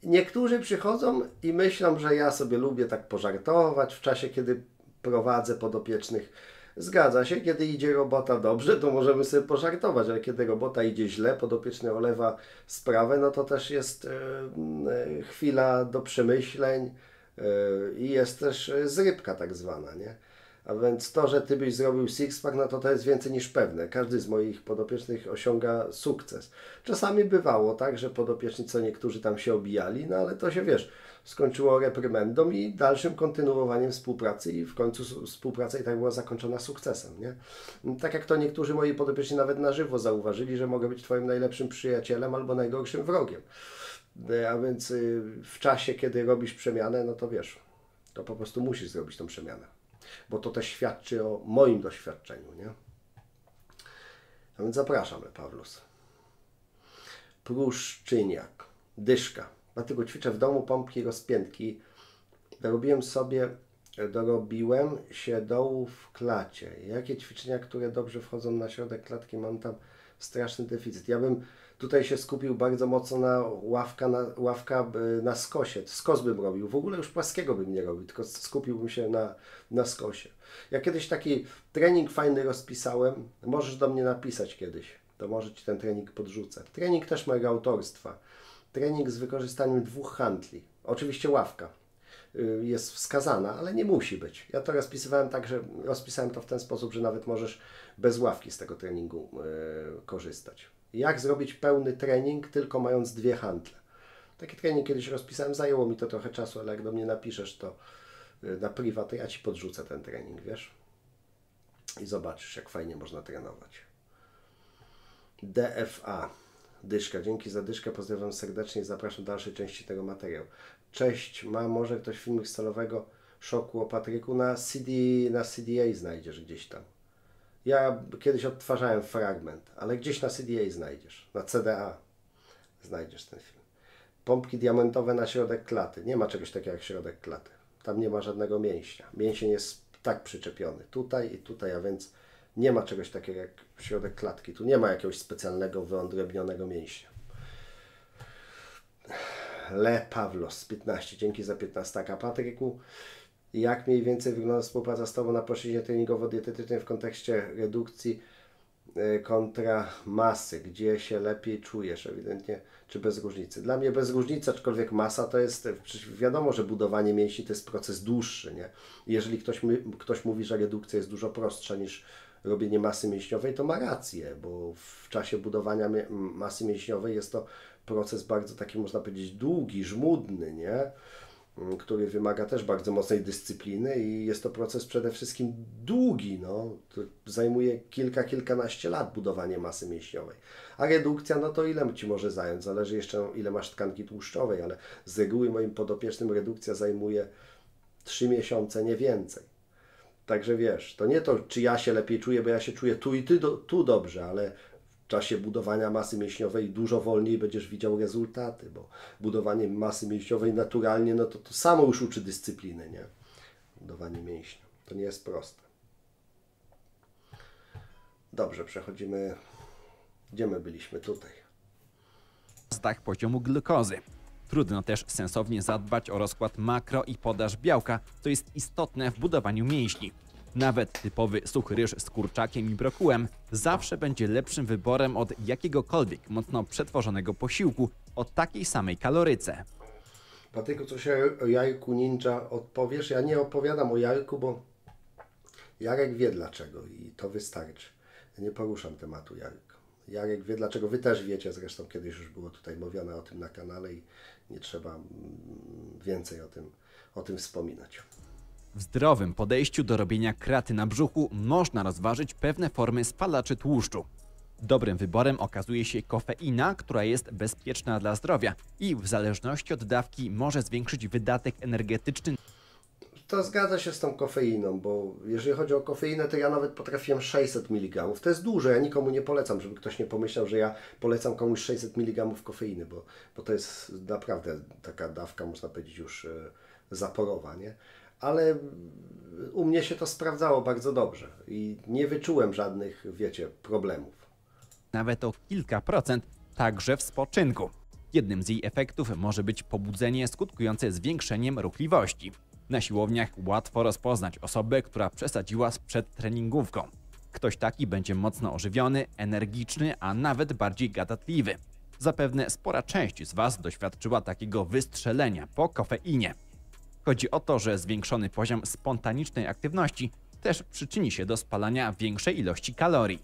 niektórzy przychodzą i myślą, że ja sobie lubię tak pożartować w czasie, kiedy prowadzę podopiecznych. Zgadza się, kiedy idzie robota dobrze, to możemy sobie pożartować, ale kiedy robota idzie źle, podopieczny olewa sprawę, no to też jest yy, chwila do przemyśleń yy, i jest też zrybka tak zwana, nie? A więc to, że ty byś zrobił sixpack, no to to jest więcej niż pewne. Każdy z moich podopiecznych osiąga sukces. Czasami bywało tak, że podopieczni, co niektórzy tam się obijali, no ale to się, wiesz, skończyło reprymendą i dalszym kontynuowaniem współpracy i w końcu współpraca i tak była zakończona sukcesem, nie? Tak jak to niektórzy moi podopieczni nawet na żywo zauważyli, że mogę być twoim najlepszym przyjacielem albo najgorszym wrogiem. A więc w czasie, kiedy robisz przemianę, no to wiesz, to po prostu musisz zrobić tą przemianę. Bo to też świadczy o moim doświadczeniu, nie? A więc zapraszam, Pawlus. Pruszczyniak, dyszka. Dlatego ćwiczę w domu pompki rozpiętki. Dorobiłem sobie, dorobiłem się dołu w klacie. Jakie ćwiczenia, które dobrze wchodzą na środek klatki, mam tam straszny deficyt. Ja bym tutaj się skupił bardzo mocno na ławka na, ławka na skosie. Skos bym robił. W ogóle już płaskiego bym nie robił, tylko skupiłbym się na, na skosie. Ja kiedyś taki trening fajny rozpisałem. Możesz do mnie napisać kiedyś. To może Ci ten trening podrzucę. Trening też mojego autorstwa. Trening z wykorzystaniem dwóch hantli. Oczywiście ławka jest wskazana, ale nie musi być. Ja to rozpisywałem tak, że rozpisałem to w ten sposób, że nawet możesz bez ławki z tego treningu yy, korzystać. Jak zrobić pełny trening, tylko mając dwie hantle. Takie trening kiedyś rozpisałem, zajęło mi to trochę czasu, ale jak do mnie napiszesz to na priwa, to ja Ci podrzucę ten trening, wiesz? I zobaczysz, jak fajnie można trenować. D F A. Dyszka. Dzięki za dyszkę. Pozdrawiam serdecznie i zapraszam do dalszej części tego materiału. Cześć. Ma może ktoś filmik Stalowego Szoku o Patryku? Na C D, na C D A znajdziesz gdzieś tam. Ja kiedyś odtwarzałem fragment, ale gdzieś na C D A znajdziesz. Na C D A znajdziesz ten film. Pompki diamentowe na środek klaty. Nie ma czegoś takiego jak środek klaty. Tam nie ma żadnego mięśnia. Mięsień jest tak przyczepiony tutaj i tutaj, a więc nie ma czegoś takiego jak środek klatki. Tu nie ma jakiegoś specjalnego, wyodrębnionego mięśnia. Le Pawlos, piętnaście. Dzięki za piętnastaka. Patryku, jak mniej więcej wygląda współpraca z Tobą na płaszczyźnie treningowo-dietetycznej w kontekście redukcji kontra masy? Gdzie się lepiej czujesz? Ewidentnie, czy bez różnicy? Dla mnie bez różnicy, aczkolwiek masa to jest... Wiadomo, że budowanie mięśni to jest proces dłuższy, nie? Jeżeli ktoś, ktoś mówi, że redukcja jest dużo prostsza niż robienie masy mięśniowej, to ma rację, bo w czasie budowania masy mięśniowej jest to proces bardzo taki, można powiedzieć, długi, żmudny, nie? Który wymaga też bardzo mocnej dyscypliny i jest to proces przede wszystkim długi, no. Zajmuje kilka, kilkanaście lat budowanie masy mięśniowej. A redukcja, no to ile Ci może zająć? Zależy jeszcze, ile masz tkanki tłuszczowej, ale z reguły moim podopiecznym redukcja zajmuje trzy miesiące, nie więcej. Także wiesz, to nie to, czy ja się lepiej czuję, bo ja się czuję tu i ty do, tu dobrze, ale w czasie budowania masy mięśniowej dużo wolniej będziesz widział rezultaty, bo budowanie masy mięśniowej naturalnie, no to, to samo już uczy dyscypliny, nie? Budowanie mięśnia. To nie jest proste. Dobrze, przechodzimy. Gdzie my byliśmy tutaj? Stach poziomu glukozy. Trudno też sensownie zadbać o rozkład makro i podaż białka, co jest istotne w budowaniu mięśni. Nawet typowy suchy ryż z kurczakiem i brokułem zawsze będzie lepszym wyborem od jakiegokolwiek mocno przetworzonego posiłku o takiej samej kaloryce. Patryku, coś o jajku ninja odpowiesz? Ja nie opowiadam o jajku, bo Jarek wie dlaczego i to wystarczy. Ja nie poruszam tematu jajka. Jarek wie dlaczego, Wy też wiecie, zresztą kiedyś już było tutaj mówione o tym na kanale i nie trzeba więcej o tym, o tym wspominać. W zdrowym podejściu do robienia kraty na brzuchu można rozważyć pewne formy spalaczy tłuszczu. Dobrym wyborem okazuje się kofeina, która jest bezpieczna dla zdrowia i w zależności od dawki może zwiększyć wydatek energetyczny. To zgadza się z tą kofeiną, bo jeżeli chodzi o kofeinę, to ja nawet potrafiłem sześćset miligramów. To jest dużo, ja nikomu nie polecam, żeby ktoś nie pomyślał, że ja polecam komuś sześćset miligramów kofeiny, bo, bo to jest naprawdę taka dawka, można powiedzieć, już zaporowa, nie? Ale u mnie się to sprawdzało bardzo dobrze i nie wyczułem żadnych, wiecie, problemów. Nawet o kilka procent, także w spoczynku. Jednym z jej efektów może być pobudzenie skutkujące zwiększeniem ruchliwości. Na siłowniach łatwo rozpoznać osobę, która przesadziła z przedtreningówką. Ktoś taki będzie mocno ożywiony, energiczny, a nawet bardziej gadatliwy. Zapewne spora część z Was doświadczyła takiego wystrzelenia po kofeinie. Chodzi o to, że zwiększony poziom spontanicznej aktywności też przyczyni się do spalania większej ilości kalorii.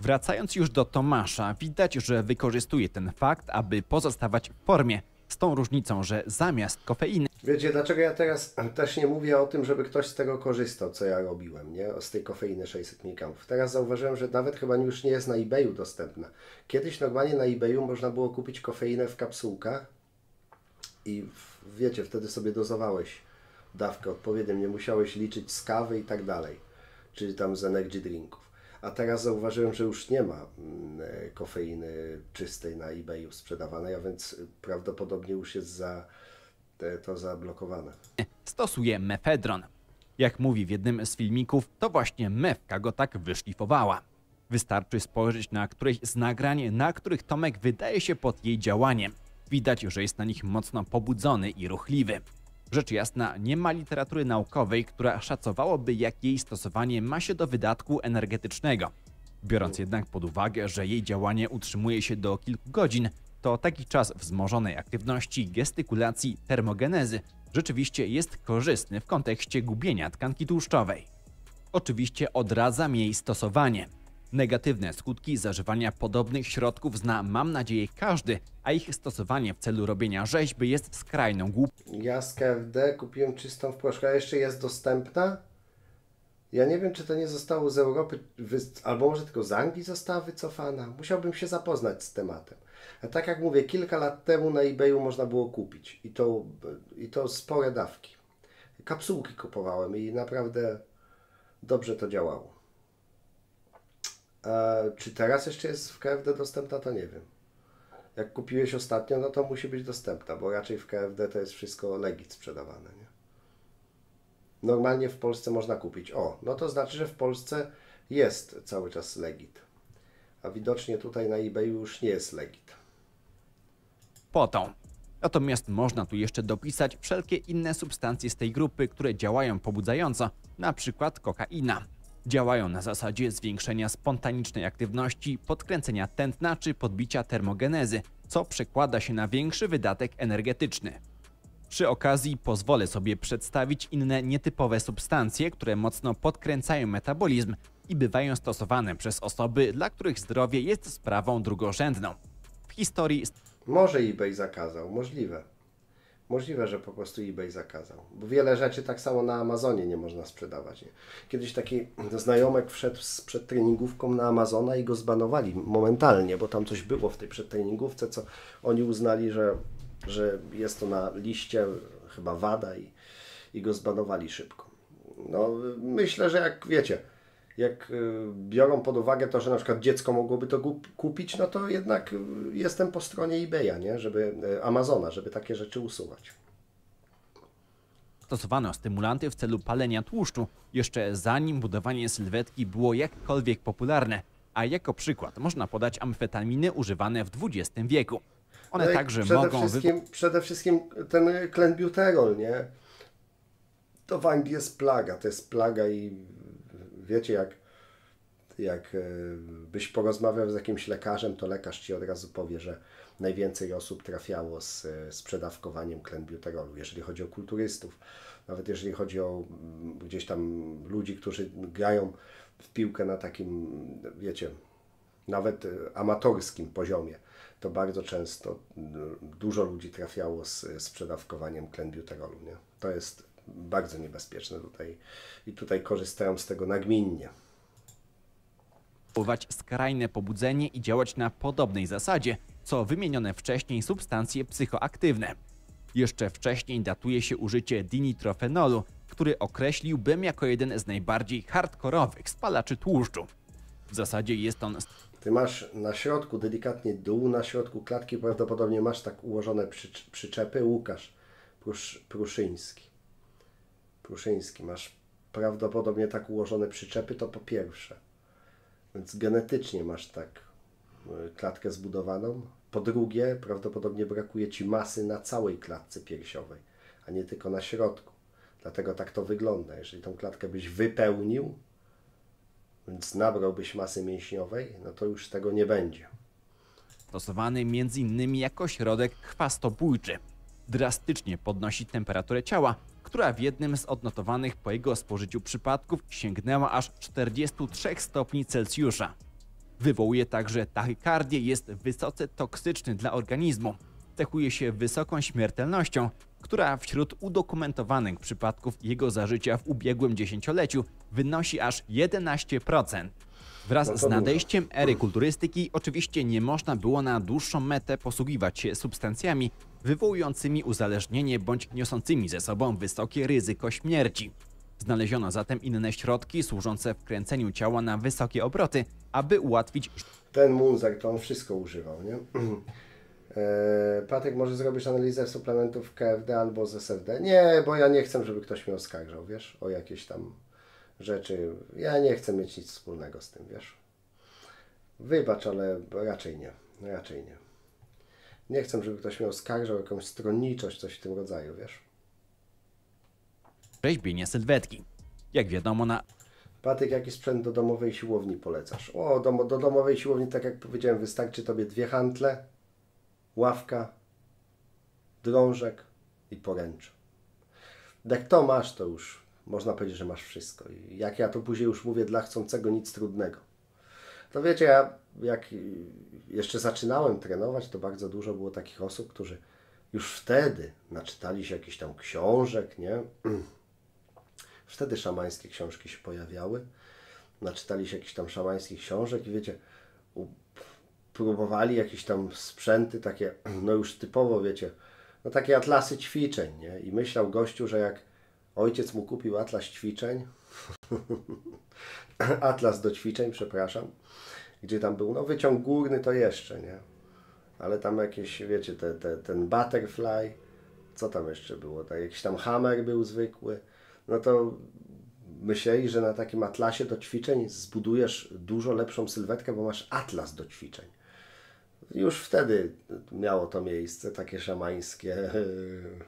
Wracając już do Tomasza, widać, że wykorzystuje ten fakt, aby pozostawać w formie, z tą różnicą, że zamiast kofeiny... Wiecie, dlaczego ja teraz też nie mówię o tym, żeby ktoś z tego korzystał, co ja robiłem, nie? Z tej kofeiny sześćset miligramów. Teraz zauważyłem, że nawet chyba już nie jest na eBayu dostępna. Kiedyś normalnie na eBayu można było kupić kofeinę w kapsułkach i wiecie, wtedy sobie dozowałeś dawkę odpowiednią, nie musiałeś liczyć z kawy i tak dalej, czyli tam z energy drinków. A teraz zauważyłem, że już nie ma kofeiny czystej na eBayu sprzedawanej, a więc prawdopodobnie już jest za, to zablokowane. Stosuje mefedron. Jak mówi w jednym z filmików, to właśnie mewka go tak wyszlifowała. Wystarczy spojrzeć na któreś z nagrań, na których Tomek wydaje się pod jej działaniem. Widać, że jest na nich mocno pobudzony i ruchliwy. Rzecz jasna, nie ma literatury naukowej, która szacowałoby, jak jej stosowanie ma się do wydatku energetycznego. Biorąc jednak pod uwagę, że jej działanie utrzymuje się do kilku godzin, to taki czas wzmożonej aktywności, gestykulacji, termogenezy rzeczywiście jest korzystny w kontekście gubienia tkanki tłuszczowej. Oczywiście odradza jej stosowanie. Negatywne skutki zażywania podobnych środków zna, mam nadzieję, każdy, a ich stosowanie w celu robienia rzeźby jest skrajną głupią. Ja z K F D kupiłem czystą w Polsce, a jeszcze jest dostępna? Ja nie wiem, czy to nie zostało z Europy, albo może tylko z Anglii została wycofana. Musiałbym się zapoznać z tematem. A tak jak mówię, kilka lat temu na eBayu można było kupić i to, i to spore dawki. Kapsułki kupowałem i naprawdę dobrze to działało. A czy teraz jeszcze jest w K F D dostępna, to nie wiem. Jak kupiłeś ostatnio, no to musi być dostępna, bo raczej w K F D to jest wszystko legit sprzedawane, nie? Normalnie w Polsce można kupić. O, no to znaczy, że w Polsce jest cały czas legit. A widocznie tutaj na eBayu już nie jest legit. Potą. Natomiast można tu jeszcze dopisać wszelkie inne substancje z tej grupy, które działają pobudzająco, na przykład kokaina. Działają na zasadzie zwiększenia spontanicznej aktywności, podkręcenia tętna czy podbicia termogenezy, co przekłada się na większy wydatek energetyczny. Przy okazji pozwolę sobie przedstawić inne nietypowe substancje, które mocno podkręcają metabolizm i bywają stosowane przez osoby, dla których zdrowie jest sprawą drugorzędną. W historii... Może eBay zakazał, możliwe. Możliwe, że po prostu eBay zakazał. Bo wiele rzeczy tak samo na Amazonie nie można sprzedawać. Nie? Kiedyś taki znajomek wszedł z przedtreningówką na Amazona i go zbanowali momentalnie, bo tam coś było w tej przedtreningówce, co oni uznali, że, że jest to na liście chyba wada i, i go zbanowali szybko. No, myślę, że jak wiecie, jak biorą pod uwagę to, że na przykład dziecko mogłoby to kupić, no to jednak jestem po stronie eBaya, nie? Żeby, Amazona, żeby takie rzeczy usuwać. Stosowano stymulanty w celu palenia tłuszczu, jeszcze zanim budowanie sylwetki było jakkolwiek popularne, a jako przykład można podać amfetaminy używane w dwudziestym wieku. One no także przede mogą... Wszystkim, wy... Przede wszystkim ten klenbuterol, nie? To w Anglii jest plaga, to jest plaga i... Wiecie, jak, jak byś porozmawiał z jakimś lekarzem, to lekarz ci od razu powie, że najwięcej osób trafiało z, z przedawkowaniem klenbuterolu, jeżeli chodzi o kulturystów. Nawet jeżeli chodzi o gdzieś tam ludzi, którzy grają w piłkę na takim, wiecie, nawet amatorskim poziomie, to bardzo często dużo ludzi trafiało z, z przedawkowaniem klenbuterolu, nie? To jest bardzo niebezpieczne tutaj i tutaj korzystają z tego nagminnie. Używać skrajne pobudzenie i działać na podobnej zasadzie, co wymienione wcześniej substancje psychoaktywne. Jeszcze wcześniej datuje się użycie dinitrofenolu, który określiłbym jako jeden z najbardziej hardkorowych spalaczy tłuszczu. W zasadzie jest on... Ty masz na środku, delikatnie dół, na środku klatki prawdopodobnie masz tak ułożone przy, przyczepy. Łukasz Prusz, Pruszyński. Pruszyński, masz prawdopodobnie tak ułożone przyczepy, to po pierwsze. Więc genetycznie masz tak klatkę zbudowaną. Po drugie, prawdopodobnie brakuje ci masy na całej klatce piersiowej, a nie tylko na środku. Dlatego tak to wygląda. Jeżeli tą klatkę byś wypełnił, więc nabrałbyś masy mięśniowej, no to już tego nie będzie. Stosowany między innymi jako środek chwastobójczy. Drastycznie podnosi temperaturę ciała, która w jednym z odnotowanych po jego spożyciu przypadków sięgnęła aż czterdziestu trzech stopni Celsjusza. Wywołuje także tachykardię, jest wysoce toksyczny dla organizmu. Cechuje się wysoką śmiertelnością, która wśród udokumentowanych przypadków jego zażycia w ubiegłym dziesięcioleciu wynosi aż jedenaście procent. Wraz no z nadejściem było. ery kulturystyki oczywiście nie można było na dłuższą metę posługiwać się substancjami wywołującymi uzależnienie bądź niosącymi ze sobą wysokie ryzyko śmierci. Znaleziono zatem inne środki służące wkręceniu ciała na wysokie obroty, aby ułatwić... Ten Munzak to on wszystko używał, nie? eee, Patryk, może zrobisz analizę suplementów K F D albo z S F D? Nie, bo ja nie chcę, żeby ktoś mnie oskarżał, wiesz, o jakieś tam rzeczy. Ja nie chcę mieć nic wspólnego z tym, wiesz. Wybacz, ale raczej nie, raczej nie. Nie chcę, żeby ktoś mnie oskarżał o jakąś stronniczość, coś w tym rodzaju, wiesz. Rzeźbienie sylwetki. Jak wiadomo na... Patryk, jaki sprzęt do domowej siłowni polecasz? O, do, do domowej siłowni, tak jak powiedziałem, wystarczy tobie dwie hantle, ławka, drążek i poręcze. Jak to masz, to już można powiedzieć, że masz wszystko. Jak ja to później już mówię, dla chcącego nic trudnego. To wiecie, ja jak jeszcze zaczynałem trenować, to bardzo dużo było takich osób, którzy już wtedy naczytali się jakichś tam książek, nie? Wtedy szamańskie książki się pojawiały. Naczytali się jakichś tam szamańskich książek i wiecie, próbowali jakieś tam sprzęty takie, no już typowo, wiecie, no takie atlasy ćwiczeń, nie? I myślał gościu, że jak ojciec mu kupił atlas ćwiczeń, atlas do ćwiczeń, przepraszam, gdzie tam był, no wyciąg górny to jeszcze, nie? Ale tam jakieś, wiecie, te, te, ten butterfly, co tam jeszcze było, tak? Jakiś tam hammer był zwykły, no to myśleli, że na takim atlasie do ćwiczeń zbudujesz dużo lepszą sylwetkę, bo masz atlas do ćwiczeń. Już wtedy miało to miejsce, takie szamańskie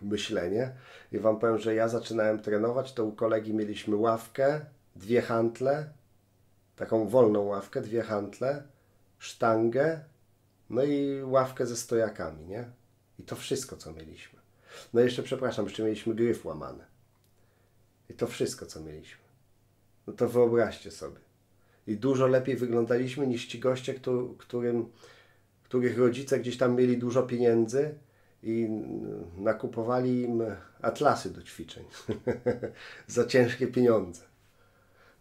myślenie. I wam powiem, że ja zaczynałem trenować, to u kolegi mieliśmy ławkę, dwie hantle, taką wolną ławkę, dwie hantle, sztangę, no i ławkę ze stojakami, nie? I to wszystko, co mieliśmy. No jeszcze, przepraszam, jeszcze mieliśmy gryf łamany. I to wszystko, co mieliśmy. No to wyobraźcie sobie. I dużo lepiej wyglądaliśmy niż ci goście, którym... których rodzice gdzieś tam mieli dużo pieniędzy i nakupowali im atlasy do ćwiczeń za ciężkie pieniądze.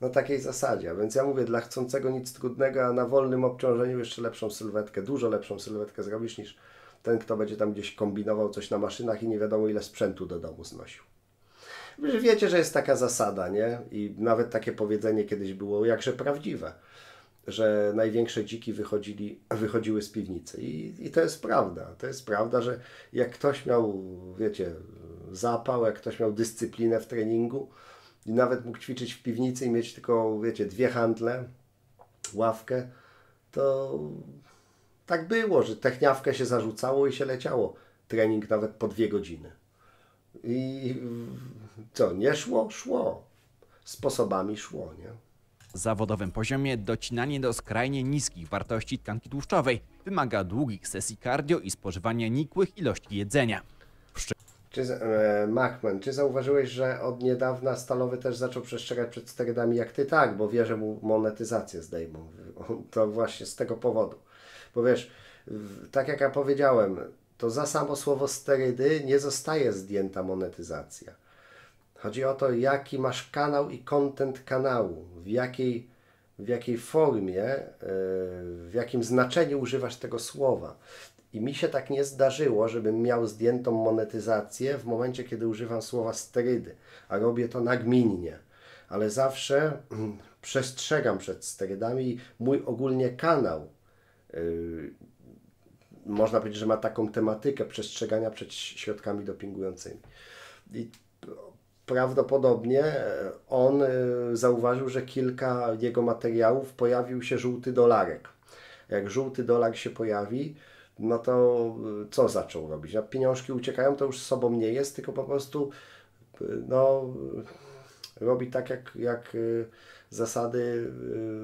Na takiej zasadzie. A więc ja mówię, dla chcącego nic trudnego, a na wolnym obciążeniu jeszcze lepszą sylwetkę, dużo lepszą sylwetkę zrobisz niż ten, kto będzie tam gdzieś kombinował coś na maszynach i nie wiadomo ile sprzętu do domu znosił. Wiecie, że jest taka zasada, nie? I nawet takie powiedzenie kiedyś było jakże prawdziwe, że największe dziki wychodzili, wychodziły z piwnicy. I, i to jest prawda. To jest prawda, że jak ktoś miał, wiecie, zapał, jak ktoś miał dyscyplinę w treningu i nawet mógł ćwiczyć w piwnicy i mieć tylko, wiecie, dwie handle, ławkę, to tak było, że techniawkę się zarzucało i się leciało. Trening nawet po dwie godziny. I co, nie szło? Szło. Sposobami szło, nie? Zawodowym poziomie docinanie do skrajnie niskich wartości tkanki tłuszczowej wymaga długich sesji cardio i spożywania nikłych ilości jedzenia. Przy... Czy, e, Macman, czy zauważyłeś, że od niedawna Stalowy też zaczął przestrzegać przed sterydami jak ty? Tak, bo wie, że mu monetyzację zdejmą. To właśnie z tego powodu. Bo wiesz, tak jak ja powiedziałem, to za samo słowo sterydy nie zostaje zdjęta monetyzacja. Chodzi o to, jaki masz kanał i content kanału, w jakiej, w jakiej formie, w jakim znaczeniu używasz tego słowa. I mi się tak nie zdarzyło, żebym miał zdjętą monetyzację w momencie, kiedy używam słowa sterydy, a robię to nagminnie. Ale zawsze przestrzegam przed sterydami i mój ogólnie kanał, yy, można powiedzieć, że ma taką tematykę przestrzegania przed środkami dopingującymi. I prawdopodobnie on zauważył, że kilka jego materiałów pojawił się żółty dolarek. Jak żółty dolar się pojawi, no to co zaczął robić? Jak pieniążki uciekają, to już z sobą nie jest, tylko po prostu no, robi tak, jak, jak zasady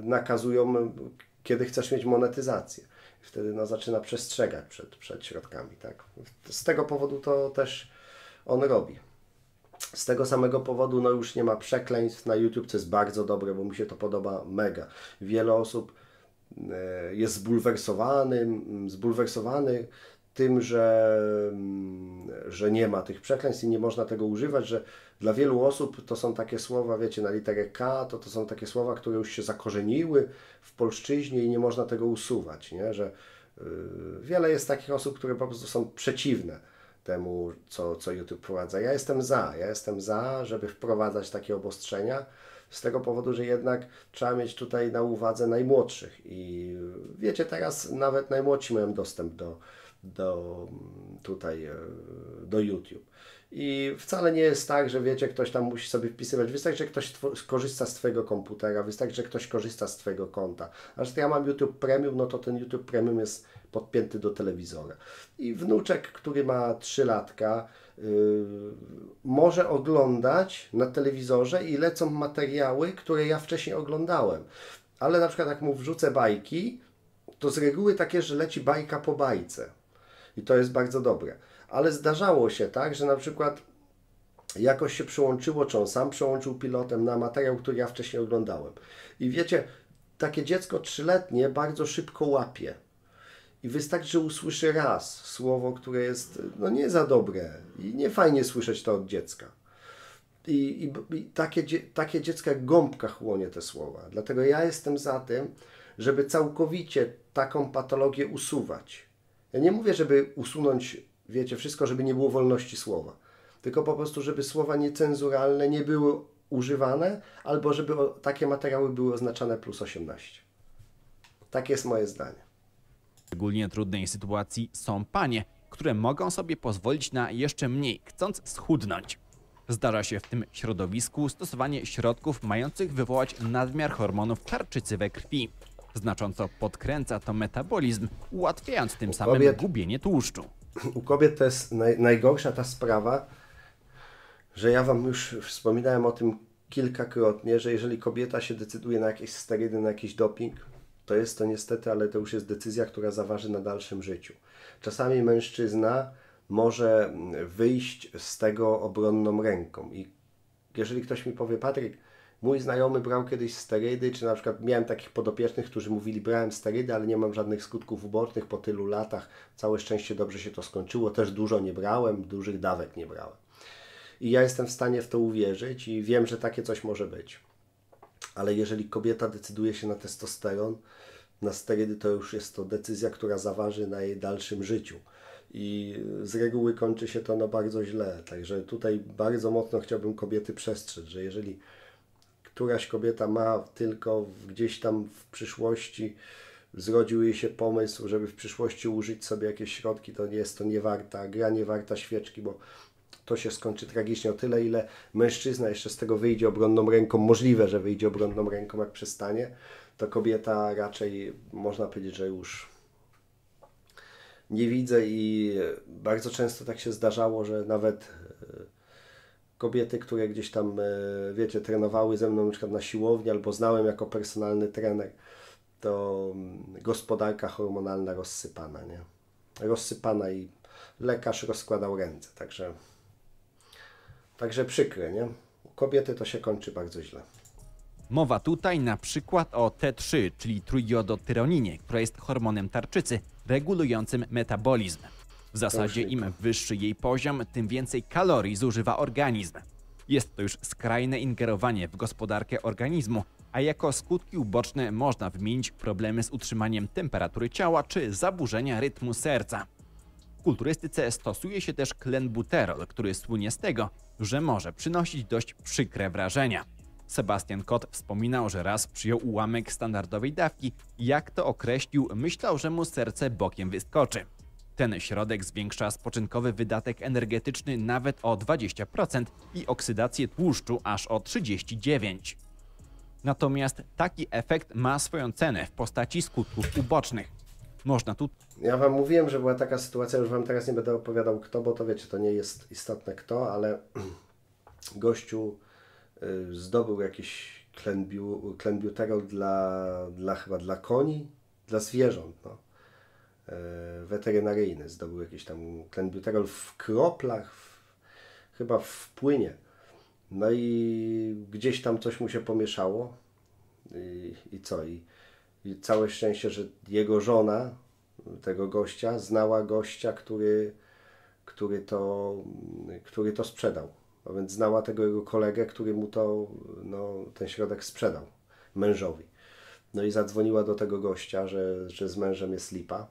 nakazują, kiedy chcesz mieć monetyzację. Wtedy no, zaczyna przestrzegać przed, przed środkami. Tak? Z tego powodu to też on robi. Z tego samego powodu no już nie ma przekleństw na YouTube, co jest bardzo dobre, bo mi się to podoba mega. Wiele osób jest zbulwersowanym, zbulwersowany tym, że, że nie ma tych przekleństw i nie można tego używać, że dla wielu osób to są takie słowa, wiecie, na literę K, to, to są takie słowa, które już się zakorzeniły w polszczyźnie i nie można tego usuwać, nie? Że yy, wiele jest takich osób, które po prostu są przeciwne temu, co, co YouTube wprowadza. Ja jestem za, ja jestem za, żeby wprowadzać takie obostrzenia, z tego powodu, że jednak trzeba mieć tutaj na uwadze najmłodszych i wiecie, teraz nawet najmłodsi mają dostęp do, do tutaj, do YouTube. I wcale nie jest tak, że wiecie, ktoś tam musi sobie wpisywać, wystarczy, że ktoś korzysta z twojego komputera, wystarczy, że ktoś korzysta z twojego konta. A że ja mam YouTube Premium, no to ten YouTube Premium jest podpięty do telewizora. I wnuczek, który ma trzylatka, yy, może oglądać na telewizorze i lecą materiały, które ja wcześniej oglądałem. Ale na przykład jak mu wrzucę bajki, to z reguły takie, że leci bajka po bajce. I to jest bardzo dobre. Ale zdarzało się tak, że na przykład jakoś się przyłączyło, czy on sam przełączył pilotem na materiał, który ja wcześniej oglądałem. I wiecie, takie dziecko trzyletnie bardzo szybko łapie. I wystarczy, że usłyszy raz słowo, które jest no, nie za dobre i nie fajnie słyszeć to od dziecka. I, i, i takie, takie dziecko jak gąbka chłonie te słowa. Dlatego ja jestem za tym, żeby całkowicie taką patologię usuwać. Ja nie mówię, żeby usunąć, wiecie, wszystko, żeby nie było wolności słowa. Tylko po prostu, żeby słowa niecenzuralne nie były używane, albo żeby o, takie materiały były oznaczane plus osiemnaście. Takie jest moje zdanie. W szczególnie trudnej sytuacji są panie, które mogą sobie pozwolić na jeszcze mniej, chcąc schudnąć. Zdarza się w tym środowisku stosowanie środków mających wywołać nadmiar hormonów tarczycy we krwi. Znacząco podkręca to metabolizm, ułatwiając tym samym kobiet, gubienie tłuszczu. U kobiet to jest naj, najgorsza ta sprawa, że ja wam już wspominałem o tym kilkakrotnie, że jeżeli kobieta się decyduje na jakieś sterydy, na jakiś doping, to jest to niestety, ale to już jest decyzja, która zaważy na dalszym życiu. Czasami mężczyzna może wyjść z tego obronną ręką. I jeżeli ktoś mi powie, Patryk, mój znajomy brał kiedyś sterydy, czy na przykład miałem takich podopiecznych, którzy mówili, brałem sterydy, ale nie mam żadnych skutków ubocznych po tylu latach. Całe szczęście dobrze się to skończyło. Też dużo nie brałem, dużych dawek nie brałem. I ja jestem w stanie w to uwierzyć i wiem, że takie coś może być. Ale jeżeli kobieta decyduje się na testosteron, na sterydy, to już jest to decyzja, która zaważy na jej dalszym życiu. I z reguły kończy się to no bardzo źle. Także tutaj bardzo mocno chciałbym kobiety przestrzec, że jeżeli któraś kobieta ma tylko gdzieś tam w przyszłości, zrodził jej się pomysł, żeby w przyszłości użyć sobie jakieś środki, to nie jest to niewarta gra, niewarta świeczki, bo to się skończy tragicznie o tyle, ile mężczyzna jeszcze z tego wyjdzie obronną ręką, możliwe, że wyjdzie obronną ręką, jak przestanie, to kobieta raczej, można powiedzieć, że już nie widzę i bardzo często tak się zdarzało, że nawet kobiety, które gdzieś tam, wiecie, trenowały ze mną na przykład na siłowni albo znałem jako personalny trener, to gospodarka hormonalna rozsypana, nie? Rozsypana i lekarz rozkładał ręce, także... Także przykre, nie? U kobiety to się kończy bardzo źle. Mowa tutaj na przykład o T trzy, czyli trójjodotyroninie, która jest hormonem tarczycy regulującym metabolizm. W zasadzie im wyższy jej poziom, tym więcej kalorii zużywa organizm. Jest to już skrajne ingerowanie w gospodarkę organizmu, a jako skutki uboczne można wymienić problemy z utrzymaniem temperatury ciała czy zaburzenia rytmu serca. W kulturystyce stosuje się też klenbuterol, który słynie z tego, że może przynosić dość przykre wrażenia. Sebastian Kot wspominał, że raz przyjął ułamek standardowej dawki. Jak to określił, myślał, że mu serce bokiem wyskoczy. Ten środek zwiększa spoczynkowy wydatek energetyczny nawet o dwadzieścia procent i oksydację tłuszczu aż o trzydzieści dziewięć procent. Natomiast taki efekt ma swoją cenę w postaci skutków ubocznych. Można tu... Ja wam mówiłem, że była taka sytuacja, już wam teraz nie będę opowiadał kto, bo to wiecie, to nie jest istotne kto, ale gościu zdobył jakiś klenbiu, klenbiuterol dla, dla chyba dla koni, dla zwierząt, no. Weterynaryjny zdobył jakiś tam klenbiuterol w kroplach, w, chyba w płynie. No i gdzieś tam coś mu się pomieszało i, i co? I, I całe szczęście, że jego żona, tego gościa, znała gościa, który, który, to, który to sprzedał. A więc znała tego jego kolegę, który mu to, no, ten środek sprzedał mężowi. No i zadzwoniła do tego gościa, że, że z mężem jest lipa.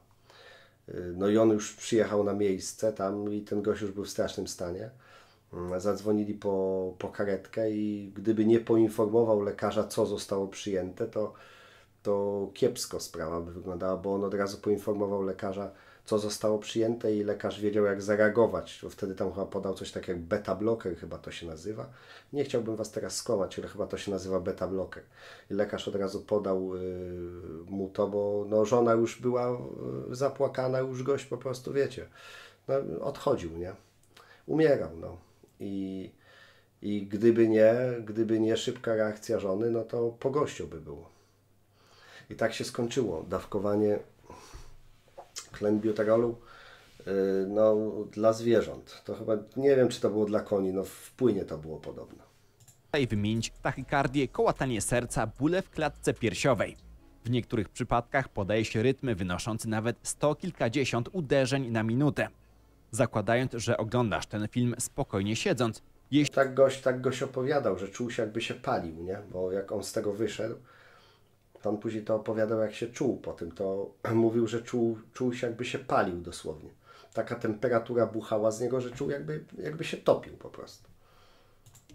No i on już przyjechał na miejsce tam i ten gość już był w strasznym stanie. Zadzwonili po, po karetkę i gdyby nie poinformował lekarza, co zostało przyjęte, to to kiepsko sprawa by wyglądała, bo on od razu poinformował lekarza, co zostało przyjęte i lekarz wiedział, jak zareagować. Wtedy tam chyba podał coś takiego jak beta-blocker, chyba to się nazywa. Nie chciałbym was teraz skłamać, ale chyba to się nazywa beta-blocker. I lekarz od razu podał yy, mu to, bo no, żona już była yy, zapłakana, już gość po prostu, wiecie, no, odchodził, nie? Umierał, no. I, i gdyby nie, gdyby nie szybka reakcja żony, no to po gościu by było. I tak się skończyło dawkowanie klenbiuterolu no, dla zwierząt. To chyba, nie wiem czy to było dla koni, no w płynie to było podobno. Tutaj wymienić tachykardię, kołatanie serca, bóle w klatce piersiowej. W niektórych przypadkach podaje się rytmy wynoszące nawet sto kilkadziesiąt uderzeń na minutę. Zakładając, że oglądasz ten film spokojnie siedząc. Jeśli... Tak gość, tak gość opowiadał, że czuł się jakby się palił, nie? Bo jak on z tego wyszedł, to on później to opowiadał jak się czuł po tym, to mówił, że czuł, czuł się jakby się palił dosłownie. Taka temperatura buchała z niego, że czuł jakby, jakby się topił po prostu.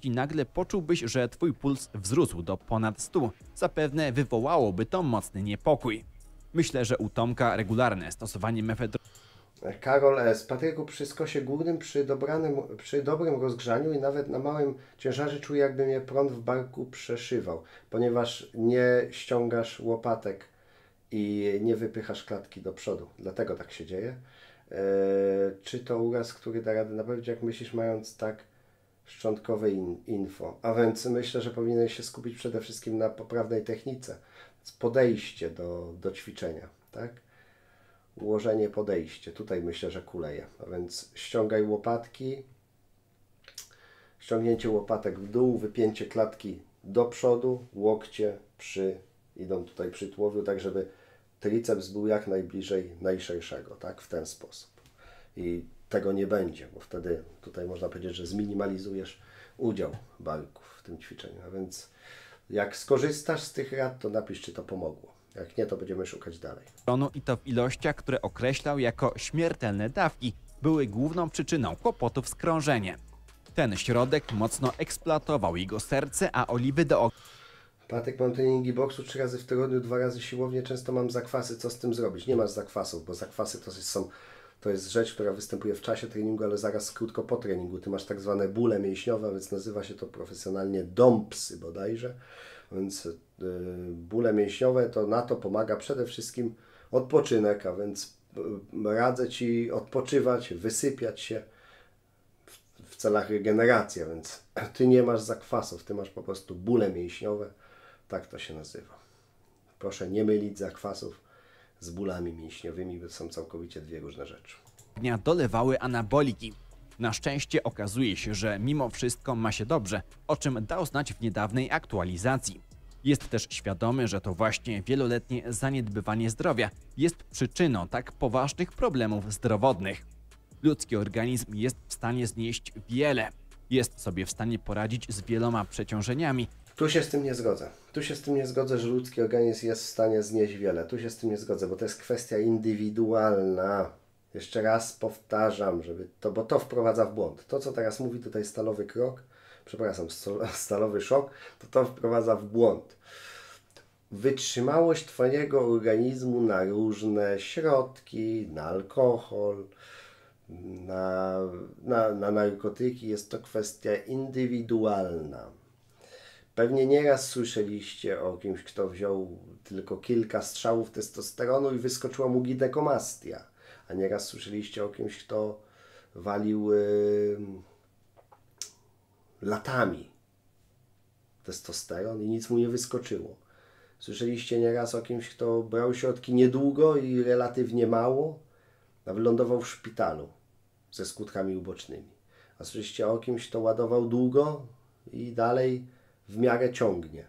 I nagle poczułbyś, że twój puls wzrósł do ponad stu. Zapewne wywołałoby to mocny niepokój. Myślę, że u Tomka regularne stosowanie mefedronu... Karol S. Patryku, przy skosie górnym, przy, dobranym, przy dobrym rozgrzaniu i nawet na małym ciężarze czuję, jakby mnie prąd w barku przeszywał, ponieważ nie ściągasz łopatek i nie wypychasz klatki do przodu. Dlatego tak się dzieje. Eee, czy to uraz, który da radę naprawić, jak myślisz, mając tak szczątkowe in info? A więc myślę, że powinieneś się skupić przede wszystkim na poprawnej technice, podejście do, do ćwiczenia, tak? Ułożenie, podejście. Tutaj myślę, że kuleje. A więc ściągaj łopatki, ściągnięcie łopatek w dół, wypięcie klatki do przodu, łokcie przy, idą tutaj przy tułowiu, tak żeby triceps był jak najbliżej najszerszego, tak? W ten sposób. I tego nie będzie, bo wtedy tutaj można powiedzieć, że zminimalizujesz udział barków w tym ćwiczeniu. A więc jak skorzystasz z tych rad, to napisz, czy to pomogło. Jak nie, to będziemy szukać dalej. I to w ilościach, które określał jako śmiertelne dawki, były główną przyczyną kłopotów z krążeniem. Ten środek mocno eksploatował jego serce, a oliwy do oka. Patryk, mam treningi boksu trzy razy w tygodniu, dwa razy siłownie, często mam zakwasy. Co z tym zrobić? Nie masz zakwasów, bo zakwasy to są, to jest rzecz, która występuje w czasie treningu, ale zaraz krótko po treningu. Ty masz tak zwane bóle mięśniowe, więc nazywa się to profesjonalnie dąpsy bodajże. Więc bóle mięśniowe, to na to pomaga przede wszystkim odpoczynek, a więc radzę Ci odpoczywać, wysypiać się w celach regeneracji, a więc Ty nie masz zakwasów, Ty masz po prostu bóle mięśniowe, tak to się nazywa. Proszę nie mylić zakwasów z bólami mięśniowymi, bo są całkowicie dwie różne rzeczy. Dnia dolewały anaboliki. Na szczęście okazuje się, że mimo wszystko ma się dobrze, o czym dał znać w niedawnej aktualizacji. Jest też świadomy, że to właśnie wieloletnie zaniedbywanie zdrowia jest przyczyną tak poważnych problemów zdrowotnych. Ludzki organizm jest w stanie znieść wiele. Jest sobie w stanie poradzić z wieloma przeciążeniami. Tu się z tym nie zgodzę. Tu się z tym nie zgodzę, że ludzki organizm jest w stanie znieść wiele. Tu się z tym nie zgodzę, bo to jest kwestia indywidualna. Jeszcze raz powtarzam, żeby to, bo to wprowadza w błąd. To, co teraz mówi tutaj Stalowy Krok, przepraszam, Stalowy Szok, to to wprowadza w błąd. Wytrzymałość Twojego organizmu na różne środki, na alkohol, na, na, na narkotyki, jest to kwestia indywidualna. Pewnie nieraz słyszeliście o kimś, kto wziął tylko kilka strzałów testosteronu i wyskoczyła mu ginekomastia. A nieraz słyszeliście o kimś, kto walił yy, latami testosteron i nic mu nie wyskoczyło. Słyszeliście nieraz o kimś, kto brał środki niedługo i relatywnie mało, a wylądował w szpitalu ze skutkami ubocznymi. A słyszeliście o kimś, kto ładował długo i dalej w miarę ciągnie.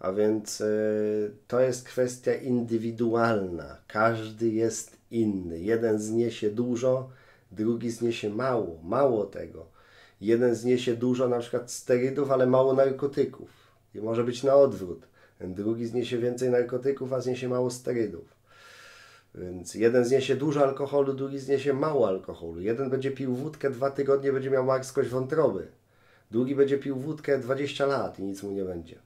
A więc yy, to jest kwestia indywidualna. Każdy jest inny. Jeden zniesie dużo, drugi zniesie mało. Mało tego. Jeden zniesie dużo na przykład sterydów, ale mało narkotyków. I może być na odwrót. Drugi zniesie więcej narkotyków, a zniesie mało sterydów. Więc jeden zniesie dużo alkoholu, drugi zniesie mało alkoholu. Jeden będzie pił wódkę dwa tygodnie, będzie miał marskość wątroby. Drugi będzie pił wódkę dwadzieścia lat i nic mu nie będzie.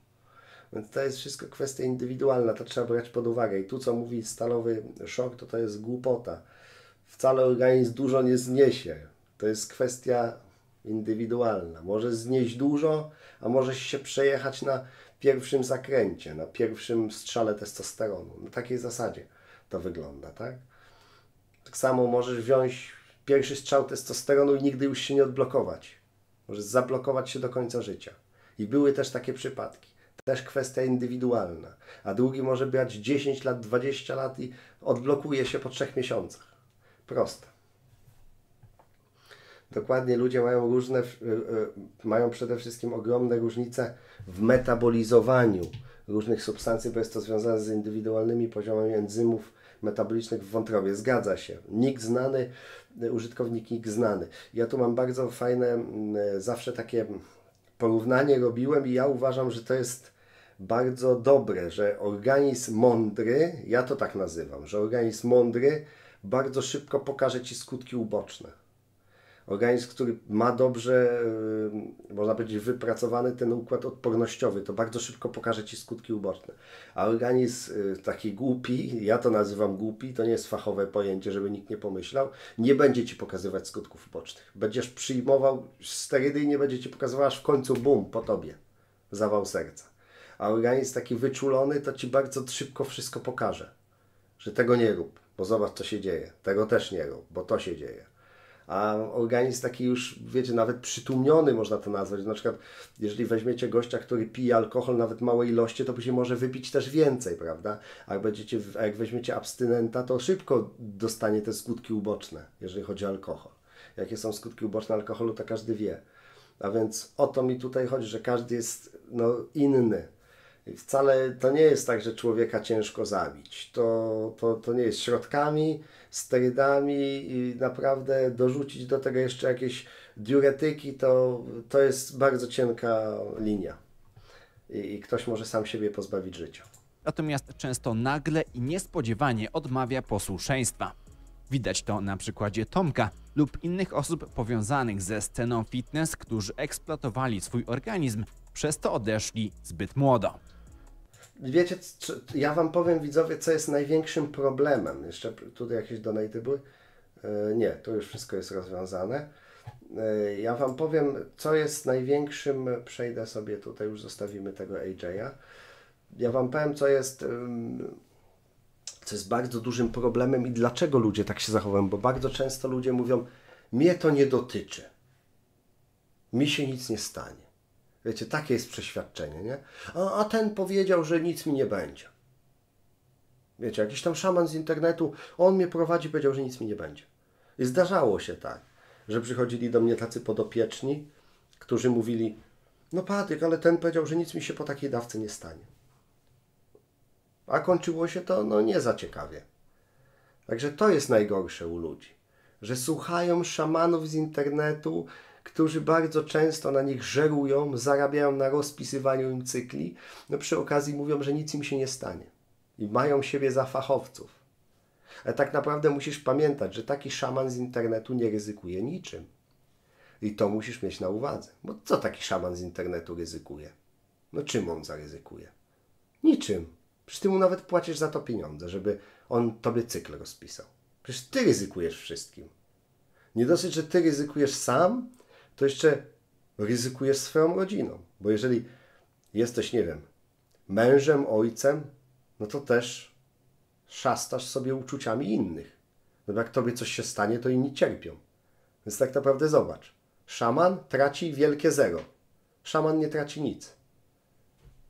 Więc to jest wszystko kwestia indywidualna, to trzeba brać pod uwagę. I tu, co mówi Stalowy Szok, to to jest głupota. Wcale organizm dużo nie zniesie. To jest kwestia indywidualna. Może znieść dużo, a może się przejechać na pierwszym zakręcie, na pierwszym strzale testosteronu. Na takiej zasadzie to wygląda, tak? Tak samo możesz wziąć pierwszy strzał testosteronu i nigdy już się nie odblokować. Możesz zablokować się do końca życia. I były też takie przypadki. Też kwestia indywidualna. A drugi może brać dziesięć lat, dwadzieścia lat i odblokuje się po trzech miesiącach. Proste. Dokładnie, ludzie mają różne, mają przede wszystkim ogromne różnice w metabolizowaniu, różnych substancji, bo jest to związane z indywidualnymi poziomami enzymów metabolicznych w wątrobie. Zgadza się. Nikt znany, użytkownik nikt znany. Ja tu mam bardzo fajne, zawsze takie porównanie robiłem i ja uważam, że to jest bardzo dobre, że organizm mądry, ja to tak nazywam, że organizm mądry bardzo szybko pokaże Ci skutki uboczne. Organizm, który ma dobrze, można powiedzieć, wypracowany ten układ odpornościowy, to bardzo szybko pokaże Ci skutki uboczne. A organizm taki głupi, ja to nazywam głupi, to nie jest fachowe pojęcie, żeby nikt nie pomyślał, nie będzie Ci pokazywać skutków ubocznych. Będziesz przyjmował sterydy i nie będzie Ci pokazywał, aż w końcu bum, po Tobie, zawał serca. A organizm taki wyczulony, to Ci bardzo szybko wszystko pokaże, że tego nie rób, bo zobacz, co się dzieje, tego też nie rób, bo to się dzieje. A organizm taki już, wiecie, nawet przytłumiony można to nazwać. Na przykład, jeżeli weźmiecie gościa, który pije alkohol nawet małej ilości, to później może wypić też więcej, prawda? A jak, będziecie, a jak weźmiecie abstynenta, to szybko dostanie te skutki uboczne, jeżeli chodzi o alkohol. Jakie są skutki uboczne alkoholu, to każdy wie. A więc o to mi tutaj chodzi, że każdy jest no, inny. Wcale to nie jest tak, że człowieka ciężko zabić. To, to, to nie jest środkami, sterydami i naprawdę dorzucić do tego jeszcze jakieś diuretyki, to, to jest bardzo cienka linia. I, i ktoś może sam siebie pozbawić życia. Natomiast często nagle i niespodziewanie odmawia posłuszeństwa. Widać to na przykładzie Tomka lub innych osób powiązanych ze sceną fitness, którzy eksploatowali swój organizm, przez to odeszli zbyt młodo. Wiecie, ja Wam powiem, widzowie, co jest największym problemem. Jeszcze tutaj jakieś donaty były? Nie, to już wszystko jest rozwiązane. Ja Wam powiem, co jest największym... Przejdę sobie tutaj, już zostawimy tego A J-a. Ja Wam powiem, co jest, co jest bardzo dużym problemem i dlaczego ludzie tak się zachowują, bo bardzo często ludzie mówią, mnie to nie dotyczy, mi się nic nie stanie. Wiecie, takie jest przeświadczenie, nie? A, a ten powiedział, że nic mi nie będzie. Wiecie, jakiś tam szaman z internetu, on mnie prowadzi, powiedział, że nic mi nie będzie. I zdarzało się tak, że przychodzili do mnie tacy podopieczni, którzy mówili, no Patryk, ale ten powiedział, że nic mi się po takiej dawce nie stanie. A kończyło się to, no nie za ciekawie. Także to jest najgorsze u ludzi, że słuchają szamanów z internetu, którzy bardzo często na nich żerują, zarabiają na rozpisywaniu im cykli, no przy okazji mówią, że nic im się nie stanie i mają siebie za fachowców. Ale tak naprawdę musisz pamiętać, że taki szaman z internetu nie ryzykuje niczym i to musisz mieć na uwadze, bo co taki szaman z internetu ryzykuje? No czym on zaryzykuje? Niczym. Przecież Ty mu nawet płacisz za to pieniądze, żeby on Tobie cykl rozpisał. Przecież Ty ryzykujesz wszystkim. Nie dosyć, że Ty ryzykujesz sam, to jeszcze ryzykujesz swoją rodziną. Bo jeżeli jesteś, nie wiem, mężem, ojcem, no to też szastasz sobie uczuciami innych. No bo jak Tobie coś się stanie, to inni cierpią. Więc tak naprawdę zobacz. Szaman traci wielkie zero. Szaman nie traci nic.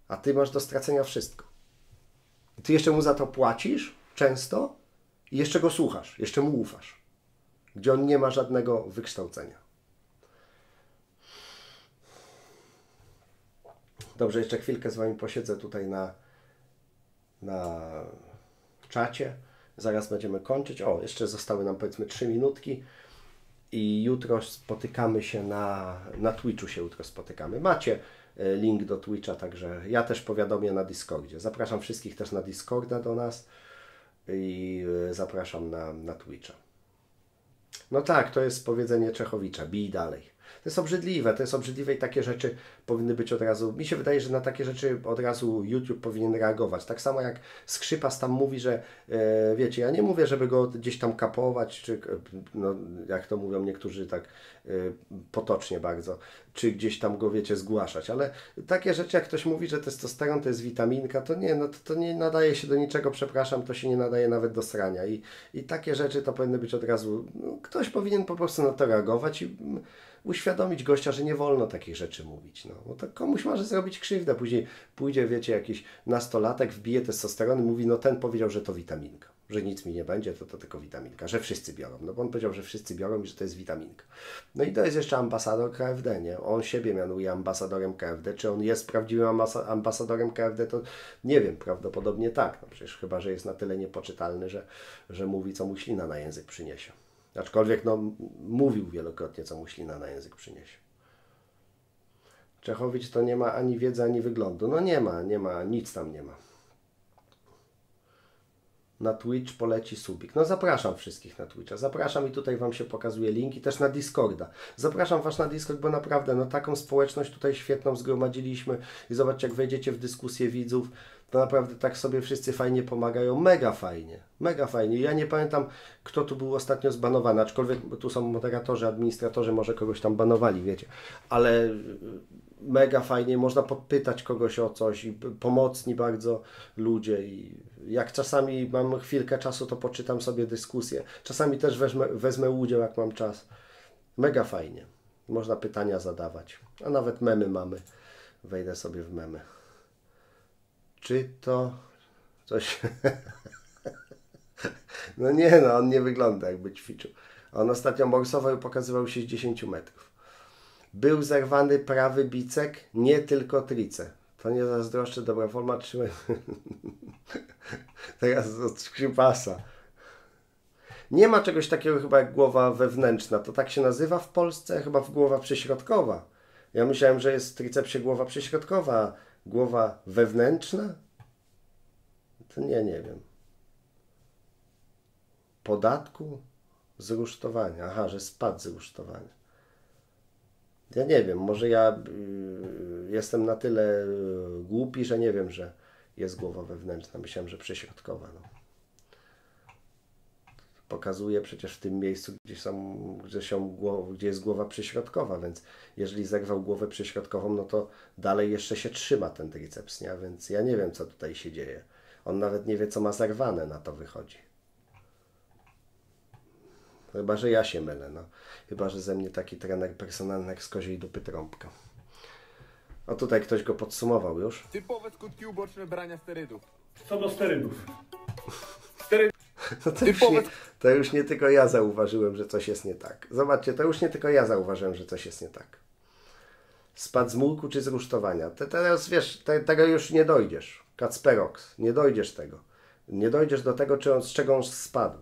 A Ty masz do stracenia wszystko. I Ty jeszcze mu za to płacisz często i jeszcze go słuchasz, jeszcze mu ufasz. Gdzie on nie ma żadnego wykształcenia. Dobrze, jeszcze chwilkę z Wami posiedzę tutaj na, na czacie. Zaraz będziemy kończyć. O, jeszcze zostały nam powiedzmy trzy minutki i jutro spotykamy się na, na Twitchu się jutro spotykamy. Macie link do Twitcha, także ja też powiadomię na Discordzie. Zapraszam wszystkich też na Discorda do nas i zapraszam na, na Twitcha. No tak, to jest powiedzenie Czechowicza, bij dalej. To jest obrzydliwe, to jest obrzydliwe i takie rzeczy powinny być od razu, mi się wydaje, że na takie rzeczy od razu YouTube powinien reagować. Tak samo jak Skrzypas tam mówi, że e, wiecie, ja nie mówię, żeby go gdzieś tam kapować, czy no, jak to mówią niektórzy tak e, potocznie bardzo, czy gdzieś tam go, wiecie, zgłaszać, ale takie rzeczy, jak ktoś mówi, że testosteron to jest witaminka, to nie, no to, to nie nadaje się do niczego, przepraszam, to się nie nadaje nawet do srania i, i takie rzeczy to powinny być od razu, no, ktoś powinien po prostu na to reagować i uświadomić gościa, że nie wolno takich rzeczy mówić. No, bo to komuś może zrobić krzywdę. Później pójdzie, wiecie, jakiś nastolatek, wbije testosteron i mówi, no ten powiedział, że to witaminka. że nic mi nie będzie, to to tylko witaminka, że wszyscy biorą. No bo on powiedział, że wszyscy biorą i że to jest witaminka. No i to jest jeszcze ambasador K F D, nie? On siebie mianuje ambasadorem K F D. Czy on jest prawdziwym ambasadorem K F D, to nie wiem, prawdopodobnie tak. No przecież chyba, że jest na tyle niepoczytalny, że, że mówi, co mu ślina na język przyniesie. Aczkolwiek no, mówił wielokrotnie, co mu ślina na język przyniesie. Czechowicz to nie ma ani wiedzy, ani wyglądu. No nie ma, nie ma, nic tam nie ma. Na Twitch poleci subik. No zapraszam wszystkich na Twitcha. Zapraszam i tutaj Wam się pokazuje linki, też na Discorda. Zapraszam Was na Discord, bo naprawdę no taką społeczność tutaj świetną zgromadziliśmy i zobaczcie, jak wejdziecie w dyskusję widzów, to naprawdę tak sobie wszyscy fajnie pomagają. Mega fajnie, mega fajnie. Ja nie pamiętam, kto tu był ostatnio zbanowany, aczkolwiek tu są moderatorzy, administratorzy, może kogoś tam banowali, wiecie. Ale mega fajnie, można podpytać kogoś o coś i pomocni bardzo ludzie. I jak czasami mam chwilkę czasu, to poczytam sobie dyskusję. Czasami też wezmę, wezmę udział, jak mam czas. Mega fajnie. Można pytania zadawać. A nawet memy mamy. Wejdę sobie w memy. Czy to coś... No nie, no on nie wygląda, jakby ćwiczył. On ostatnio morsował i pokazywał sześćdziesiąt metrów. Był zerwany prawy bicek, nie tylko trice. To nie zazdroszczę, dobra forma, trzymaj. Teraz od Skrzypasa. Nie ma czegoś takiego chyba jak głowa wewnętrzna. To tak się nazywa w Polsce? Chyba w głowa przyśrodkowa. Ja myślałem, że jest w tricepsie głowa przyśrodkowa. Głowa wewnętrzna? To nie, nie wiem. Podatku? Z rusztowania. Aha, że spadł z rusztowania. Ja nie wiem, może ja y, jestem na tyle y, głupi, że nie wiem, że jest głowa wewnętrzna. Myślałem, że przyśrodkowa. No. Pokazuje przecież w tym miejscu, gdzie, są, gdzie, się, gdzie jest głowa przyśrodkowa, więc jeżeli zerwał głowę przyśrodkową, no to dalej jeszcze się trzyma ten triceps, nie? Więc ja nie wiem, co tutaj się dzieje. On nawet nie wie, co ma zerwane, na to wychodzi. Chyba, że ja się mylę, no. Chyba, że ze mnie taki trener personalny jak z koziej dupy trąbka. O, tutaj ktoś go podsumował już. Typowe skutki uboczne brania sterydów. Co do sterydów? Stery... No to, już nie, to już nie tylko ja zauważyłem, że coś jest nie tak. Zobaczcie, to już nie tylko ja zauważyłem, że coś jest nie tak. Spadł z murku czy z rusztowania? Te, teraz wiesz, te, tego już nie dojdziesz. Kacperox, nie dojdziesz tego. Nie dojdziesz do tego, czy on, z czego on spadł.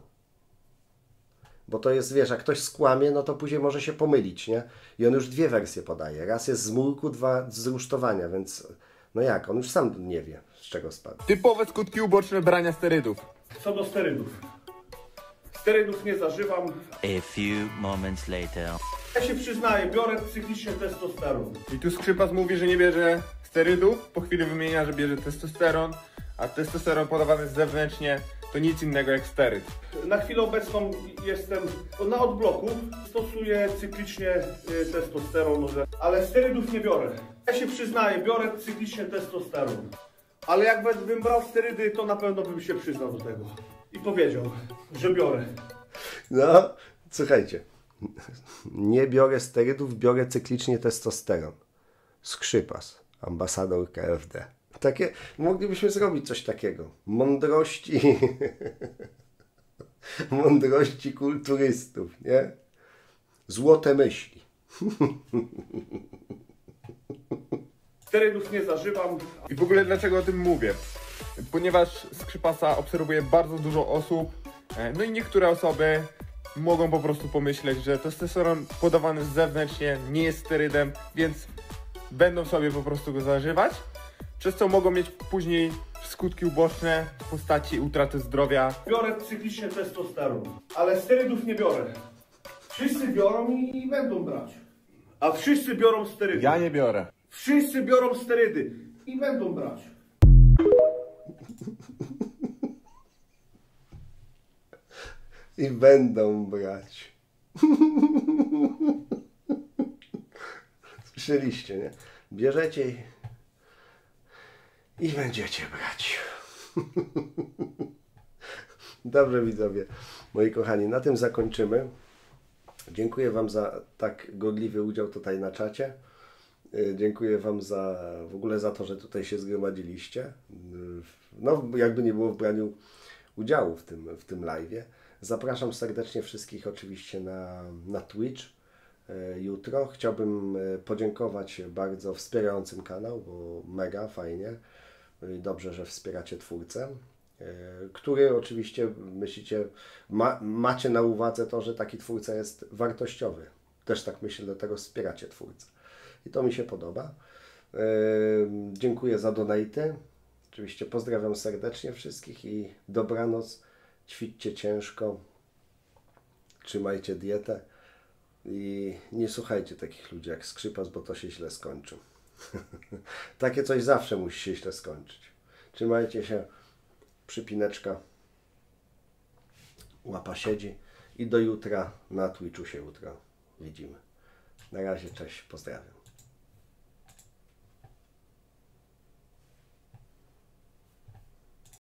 Bo to jest, wiesz, jak ktoś skłamie, no to później może się pomylić, nie? I on już dwie wersje podaje. Raz jest z murku, dwa z rusztowania, więc no jak, on już sam nie wie, z czego spadł. Typowe skutki uboczne brania sterydów. Co do sterydów. Sterydów nie zażywam. A few moments later. Ja się przyznaję, biorę psychicznie testosteron. I tu Skrzypas mówi, że nie bierze sterydów, po chwili wymienia, że bierze testosteron, a testosteron podawany zewnętrznie to nic innego jak steryt. Na chwilę obecną jestem na odbloku, stosuję cyklicznie testosteron, ale sterydów nie biorę. Ja się przyznaję, biorę cyklicznie testosteron. Ale jakbym brał sterydy, to na pewno bym się przyznał do tego. I powiedział, że biorę. No, słuchajcie. Nie biorę sterydów, biorę cyklicznie testosteron. Skrzypas, ambasador K F D. Takie, moglibyśmy zrobić coś takiego. Mądrości... Mądrości kulturystów, nie? Złote myśli. Sterydów nie zażywam. I w ogóle dlaczego o tym mówię? Ponieważ Skrzypasa obserwuje bardzo dużo osób, no i niektóre osoby mogą po prostu pomyśleć, że testosteron podawany zewnętrznie nie jest sterydem, więc będą sobie po prostu go zażywać, przez co mogą mieć później skutki uboczne w postaci utraty zdrowia. Biorę cyklicznie testosteron, ale sterydów nie biorę. Wszyscy biorą i będą brać. A wszyscy biorą sterydy. Ja nie biorę. Wszyscy biorą sterydy i będą brać. I będą brać. Słyszeliście, nie? Bierzecie i... I będziecie brać. Dobrze, widzowie, moi kochani, na tym zakończymy. Dziękuję Wam za tak gorliwy udział tutaj na czacie. Dziękuję Wam za w ogóle za to, że tutaj się zgromadziliście. No, jakby nie było, w braniu udziału w tym, w tym live'ie. Zapraszam serdecznie wszystkich oczywiście na, na Twitch jutro. Chciałbym podziękować bardzo wspierającym kanał, bo mega fajnie. Dobrze, że wspieracie twórcę, który oczywiście myślicie, ma, macie na uwadze to, że taki twórca jest wartościowy. Też tak myślę, dlatego wspieracie twórcę. I to mi się podoba. Yy, dziękuję za donaty. Oczywiście pozdrawiam serdecznie wszystkich i dobranoc. Ćwiczcie ciężko. Trzymajcie dietę. I nie słuchajcie takich ludzi jak Skrzypas, bo to się źle skończy. Takie coś zawsze musi się źle skończyć. Trzymajcie się. Przypineczka. Łapa siedzi. I do jutra. Na Twitchu się jutro widzimy. Na razie, cześć, pozdrawiam.